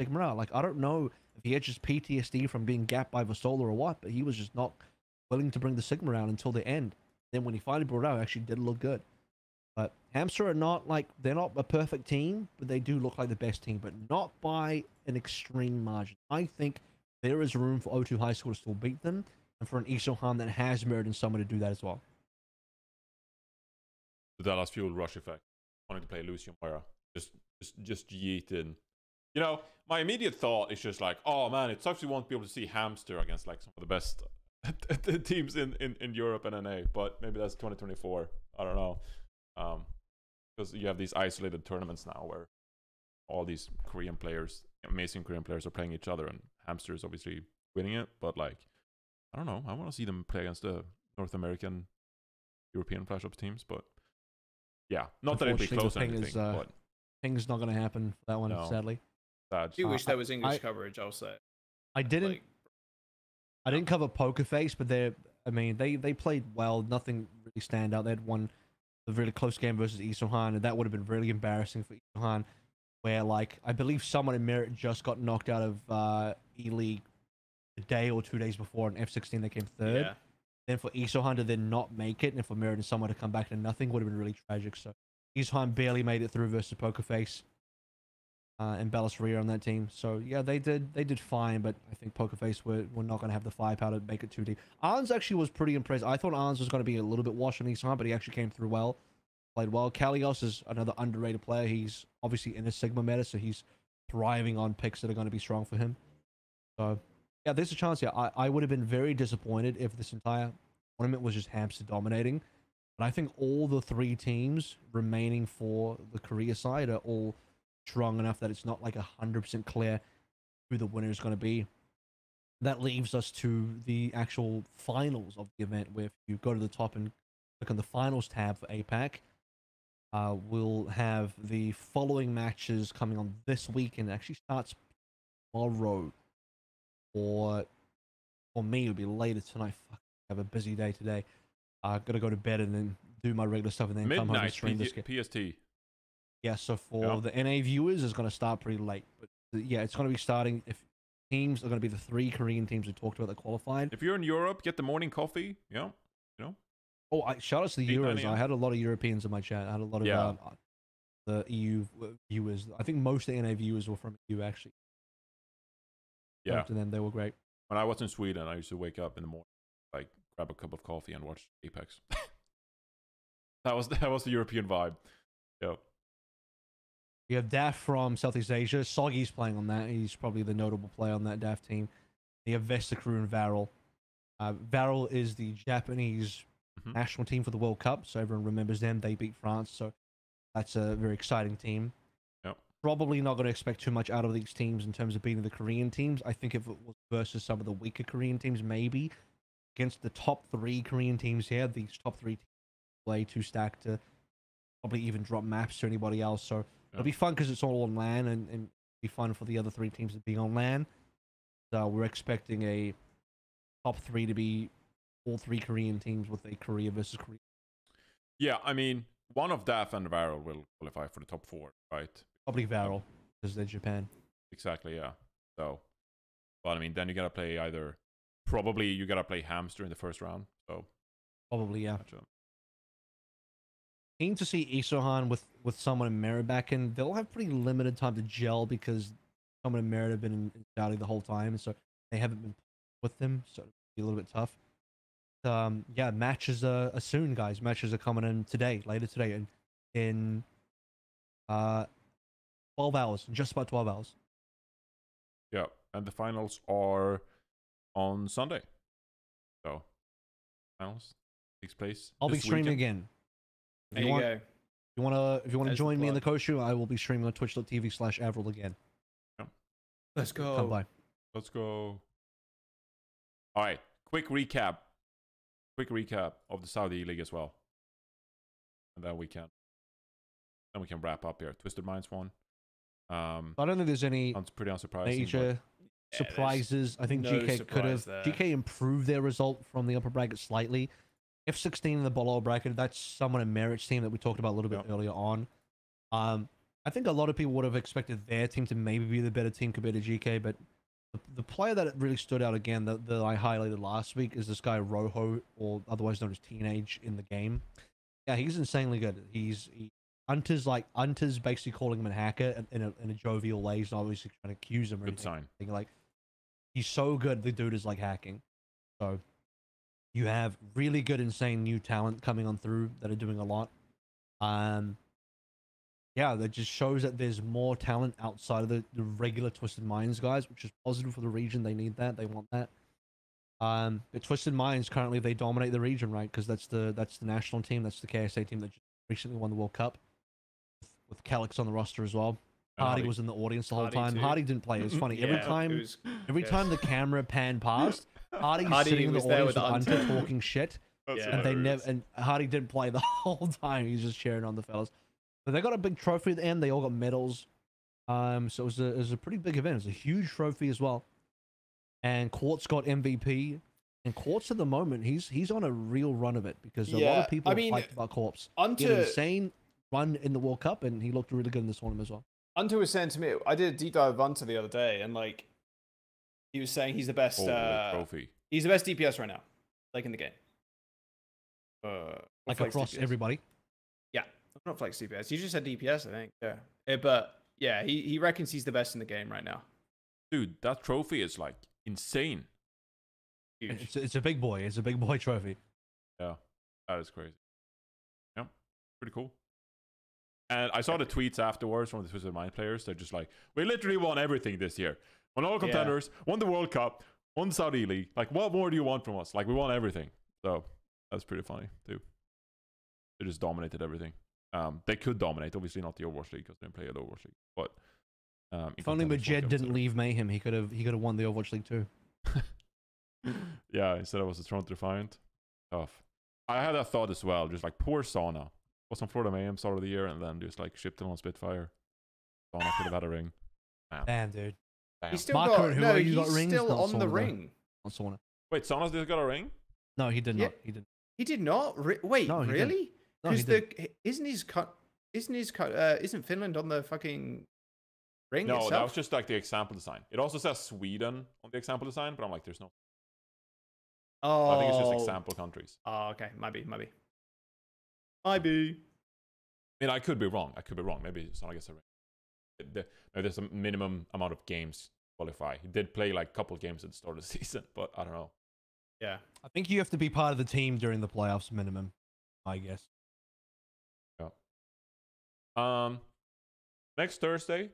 Sigma out. Like, I don't know if he had just P T S D from being gapped by Vasola or what, but he was just not willing to bring the Sigma out until the end. Then when he finally brought it out, it actually did look good. But Hamster are not like, they're not a perfect team, but they do look like the best team, but not by an extreme margin. I think there is room for O two High School to still beat them, and for an Isohan that has merit in someone to do that as well. The Dallas Fuel Rush effect. Wanted to play Lucio Moira. Just, just, just yeet in. You know, my immediate thought is just like, oh man, it sucks we won't be able to see Hamster against like some of the best teams in, in, in Europe and N A, but maybe that's twenty twenty-four. I don't know. Um, because you have these isolated tournaments now where all these Korean players, amazing Korean players, are playing each other, and Hamster is obviously winning it. But like, I don't know. I want to see them play against the North American, European Flash Ups teams. But yeah, not that it'd be close or anything. Is, uh, but thing's not going to happen for that one, no, sadly. Sad. I do uh, wish there was English I, coverage. I'll say. I didn't. Like, I didn't cover Poker Face, but they, I mean, they they played well. Nothing really stand out. They had one. A really close game versus Isohan, and that would have been really embarrassing for Isohan, where like I believe someone in merit just got knocked out of uh, E-League a day or two days before, and F sixteen they came third. Yeah. Then for Isohan to then not make it, and for merit and someone to come back to nothing would have been really tragic. So Isohan barely made it through versus Pokerface uh, and Ballasria on that team. So yeah, they did they did fine, but I think Pokerface were were not going to have the firepower to make it too deep. Arns actually was pretty impressed. I thought Arns was going to be a little bit washed on Isohan, but he actually came through well. Played well. Kalios is another underrated player. He's obviously in a Sigma meta, so he's thriving on picks that are going to be strong for him. So, yeah, there's a chance here. I, I would have been very disappointed if this entire tournament was just Hamster dominating. But I think all the three teams remaining for the Korea side are all strong enough that it's not like one hundred percent clear who the winner is going to be. That leaves us to the actual finals of the event, where if you go to the top and click on the finals tab for APAC, Uh, we'll have the following matches coming on this weekend. It actually starts tomorrow, or for me it'll be later tonight. Fuck, I have a busy day today. I uh, gotta go to bed and then do my regular stuff and then midnight, come home and stream P- this P S T. Yeah, so for yeah. the N A viewers, it's gonna start pretty late. But yeah, it's gonna be starting. If teams are gonna be the three Korean teams we talked about that qualified. If you're in Europe, get the morning coffee. Yeah, you know. Oh, I, shout out to the Euros. I had a lot of Europeans in my chat. I had a lot of yeah. um, the E U viewers. I think most of the N A viewers were from E U, actually. Yeah. And then they were great. When I was in Sweden, I used to wake up in the morning, like, grab a cup of coffee and watch Apex. that was that was the European vibe. Yeah. You have Daf from Southeast Asia. Soggy's playing on that. He's probably the notable player on that Daf team. You have Vesta Crew and Varel. Uh, Varel is the Japanese... Mm-hmm. national team for the World Cup, so everyone remembers them. They beat France, so that's a very exciting team. Yep. Probably not going to expect too much out of these teams in terms of beating the Korean teams. I think if it was versus some of the weaker Korean teams, maybe against the top three Korean teams here, these top three teams play too stacked to probably even drop maps to anybody else. So yep. it'll be fun because it's all on LAN, and, and it'll be fun for the other three teams to be on LAN. So we're expecting a top three to be all three Korean teams with a Korea versus Korea. Yeah, I mean, one of Daf and Varel will qualify for the top four, right? Probably Varel, because they're Japan. Exactly, yeah. So, but I mean, then you gotta play either. Probably you gotta play Hamster in the first round. So, probably yeah. Gotcha. Keen to see Isohan with with someone in Merida back in. They'll have pretty limited time to gel because someone in Merida have been in, in Saudi the whole time, so they haven't been with them. So it'll be a little bit tough. Um, yeah, matches are, are soon, guys. Matches are coming in today, later today, in in uh, twelve hours, just about twelve hours. Yeah, and the finals are on Sunday. So finals takes place. I'll be streaming weekend. again. If there you, you want, go. If you want to, if you want to join me in the Koshu, I will be streaming on Twitch dot T V slash Avril again. Yeah. Let's go. Come by. Let's go. All right, quick recap. Quick recap of the Saudi League as well, and then we can then we can wrap up here. Twisted Minds won. Um, I don't think there's any pretty unsurprising major but... surprises. Yeah, I think no G K could have there. G K improved their result from the upper bracket slightly. F sixteen in the below bracket. That's someone in Merit's team that we talked about a little bit yep. earlier on. Um, I think a lot of people would have expected their team to maybe be the better team compared to G K, but. The player that really stood out again that, that I highlighted last week is this guy Rojo, or otherwise known as Teenage in the game. Yeah, he's insanely good. He's he, Hunter's like Hunter's basically calling him a hacker in a, in a jovial way. He's not obviously trying to accuse him or good anything. Good sign. Like he's so good, the dude is like hacking. So you have really good, insane new talent coming on through that are doing a lot. Um, Yeah, that just shows that there's more talent outside of the, the regular Twisted Minds guys, which is positive for the region. They need that. They want that. Um, the Twisted Minds, currently, they dominate the region, right? Because that's the that's the national team. That's the K S A team that just recently won the World Cup with Calix on the roster as well. Hardy, Hardy was in the audience the whole Hardy time. Too. Hardy didn't play. It was funny. yeah, every time was, every yes. time the camera panned past, Hardy's Hardy sitting in the audience with Hunter talking shit. Yeah. And, they never, and Hardy didn't play the whole time. He was just cheering on the fellas. But they got a big trophy at the end. They all got medals. Um, so it was, a, it was a pretty big event. It was a huge trophy as well. And Quartz got M V P. And Quartz at the moment, he's he's on a real run of it because a yeah, lot of people I mean, liked about Quartz. Unto, he had an insane run in the World Cup, and he looked really good in this tournament as well. Unto was saying to me, I did a deep dive of Unto the other day, and like he was saying he's the best. Oh, uh, trophy. He's the best D P S right now, like in the game. Uh, like across D P S. Everybody. Not Flex D P S. You just said D P S, I think. Yeah. yeah, but yeah, he he reckons he's the best in the game right now. Dude, that trophy is like insane. Huge. It's it's a big boy. It's a big boy trophy. Yeah, that is crazy. Yeah, pretty cool. And I saw the tweets afterwards from the Twisted Mind players. They're just like, we literally won everything this year. Won all contenders. Yeah. Won the World Cup. Won Saudi League. Like, what more do you want from us? Like, we won everything. So that's pretty funny too. They just dominated everything. Um, they could dominate, obviously not the Overwatch League because they didn't play at Overwatch League. But um, if only Majed didn't leave Mayhem, he could have he could have won the Overwatch League too. yeah, instead I was a Toronto Defiant. Tough. I had that thought as well, just like poor Sauna. was on Florida Mayhem start of the year, and then just like shipped him on Spitfire. So I could have had a ring. Damn, Damn dude. Damn. He's still Mark got, no, he's got rings, still on sauna, the ring. On sauna. Wait, Sauna's just got a ring? No, he did not. Yeah. He did. He did not. Re Wait, no, really? Because no, the isn't his cut. Isn't his cut? Uh, isn't Finland on the fucking ring? No, itself? That was just like the example design. It also says Sweden on the example design, but I'm like, there's no. Oh. I think it's just example countries. Oh, okay, might be, might be, might be. I mean, I could be wrong. I could be wrong. Maybe Sonic gets a ring. The, no, there's a minimum amount of games to qualify. He did play like a couple games at the start of the season, but I don't know. Yeah, I think you have to be part of the team during the playoffs, minimum, I guess. Yeah. Um, next Thursday,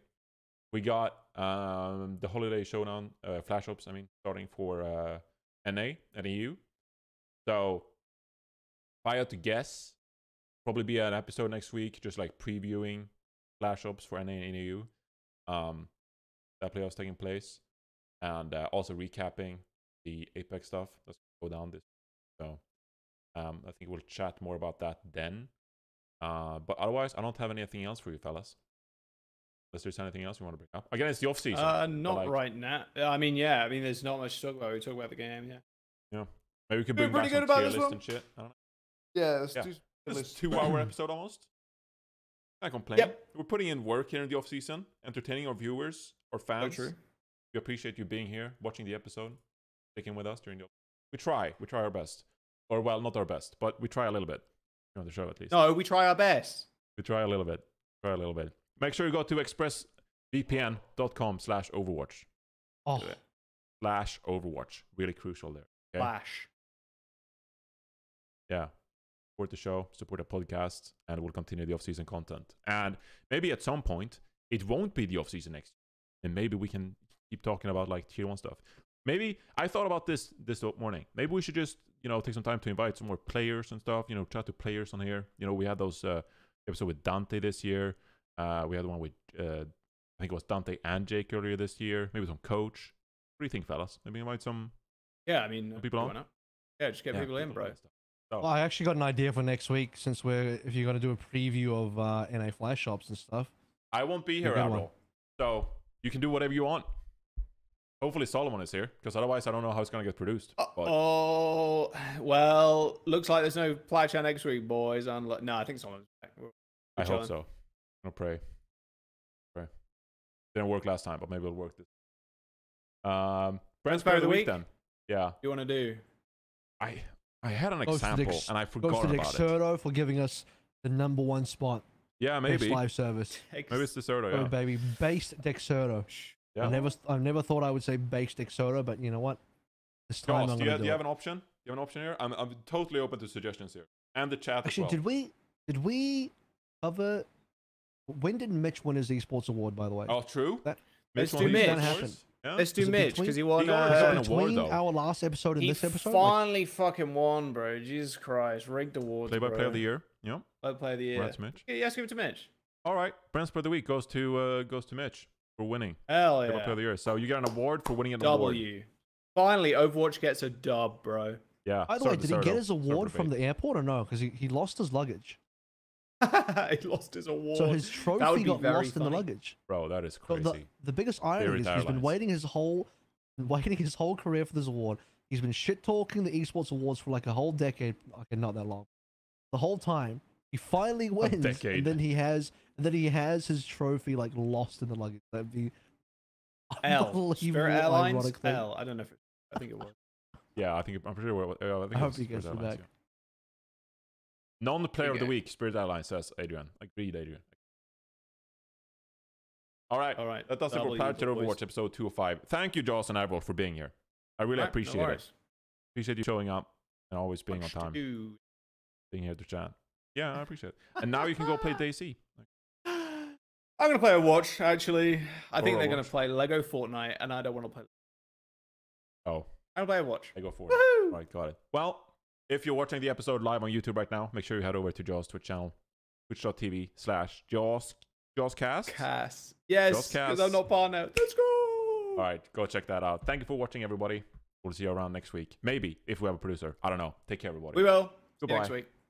we got um the holiday showdown, uh, Flash Ops. I mean, starting for uh, N A and E U. So, if I had to guess, probably be an episode next week, just like previewing Flash Ops for N A and E U. Um, that playoffs taking place, and uh, also recapping the Apex stuff that's going to go down this week. So um, I think we'll chat more about that then. Uh, but otherwise, I don't have anything else for you, fellas. Unless there's anything else you want to bring up. Again, it's the off season. Uh, not like, right now. I mean, yeah. I mean, there's not much to talk about. We talk about the game, yeah. Yeah. Maybe we could bring back some tier list and shit. I don't know. Yeah, let's yeah. do this two-hour episode almost. I complain. Yep. We're putting in work here in the off season, entertaining our viewers, our fans. True. We appreciate you being here, watching the episode. Sticking with us during the we try we try our best, or well, not our best, but we try a little bit on the show at least. No, we try our best. We try a little bit. Try a little bit. Make sure you go to express V P N dot com slash Overwatch. Oh, slash Overwatch. Really crucial there. Okay? Flash. Yeah. Support the show. Support the podcast, and we'll continue the off-season content. And maybe at some point it won't be the off-season next year, and maybe we can keep talking about like tier one stuff. Maybe I thought about this this morning. Maybe we should just, you know, take some time to invite some more players and stuff. You know, chat to players on here. You know, we had those uh, episode with Dante this year. Uh, we had the one with uh, I think it was Dante and Jake earlier this year. Maybe some coach. What do you think, fellas? Maybe invite some. Yeah, I mean, people on. Not? Yeah, just get yeah, people in, bro. So. Well, I actually got an idea for next week, since we're if you're gonna do a preview of uh, N A Flash Shops and stuff. I won't be here, Avril. So you can do whatever you want. Hopefully Solomon is here, because otherwise I don't know how it's going to get produced. Uh, oh, well, looks like there's no Plat Chat next week, boys. No, nah, I think Solomon's back. We're I chilling. Hope so. I'm going to pray. Pray. Didn't work last time, but maybe it'll work this time. Um, Brent's player of the week, week then. Yeah. What do you want to do? I I had an goes example, and I forgot about it. Goes to Dexerto for giving us the number one spot. Yeah, maybe. Live service. Dex maybe it's Dexerto, yeah. Oh, baby. Based Dexerto. Yeah. I never, I never thought I would say based Exoda, but you know what? This time Gosh, do, you have, do, do you have an option? You have an option here? I'm, I'm totally open to suggestions here, and the chat. Actually, as well. did we, did we cover? When did Mitch win his eSports award? By the way. Oh, true. That, Mitch let's, do Mitch. Yeah. let's do Was Mitch because he won. He uh, between award, our last episode and he this episode, finally like, fucking won, bro. Jesus Christ, rigged awards. Play by bro. Player of the year. Yeah. Play by player of the year. That's Mitch. Yeah, let's give it to Mitch. All right, Brent's player of the week goes to uh, goes to Mitch. For winning. Hell yeah. Of the year. So you got an award for winning an w. award. W. Finally, Overwatch gets a dub, bro. Yeah. By the way, did he get his award from the airport or no? Because he, he lost his luggage. He lost his award. So his trophy got lost funny. in the luggage. Bro, that is crazy. So the, the biggest irony is he's been waiting his whole waiting his whole career for this award. He's been shit-talking the eSports Awards for like a whole decade. Okay, not that long. The whole time. He finally wins, and then he has, and then he has his trophy like lost in the luggage. That'd be L. Spirit Airlines. L. I don't know if it, I think it was. Yeah, I think I'm pretty sure. Uh, I, think I it hope he gets it back. Yeah. Non-player okay. of the week, Spirit Airlines, says Adrian. Agreed, Adrian. All right, all right. That does it for Plat Chat Overwatch episode two oh five. Thank you, Jaws and Avril, for being here. I really right, appreciate no it. Appreciate you showing up and always being Watch on time, you. being here to chat. Yeah, I appreciate it. And now you can go play DayZ. I'm going to play Overwatch, actually. I or think they're going to play Lego Fortnite, and I don't want to play. Oh. I'm going to play Overwatch. Lego Fortnite. Woohoo! All right, got it. Well, if you're watching the episode live on YouTube right now, make sure you head over to Jaws' Twitch channel, twitch dot T V slash Jaws. JawsCast? Cast. Yes, because I'm not part now. Let's go! All right, go check that out. Thank you for watching, everybody. We'll see you around next week. Maybe, if we have a producer. I don't know. Take care, everybody. We will. Goodbye. See you next week.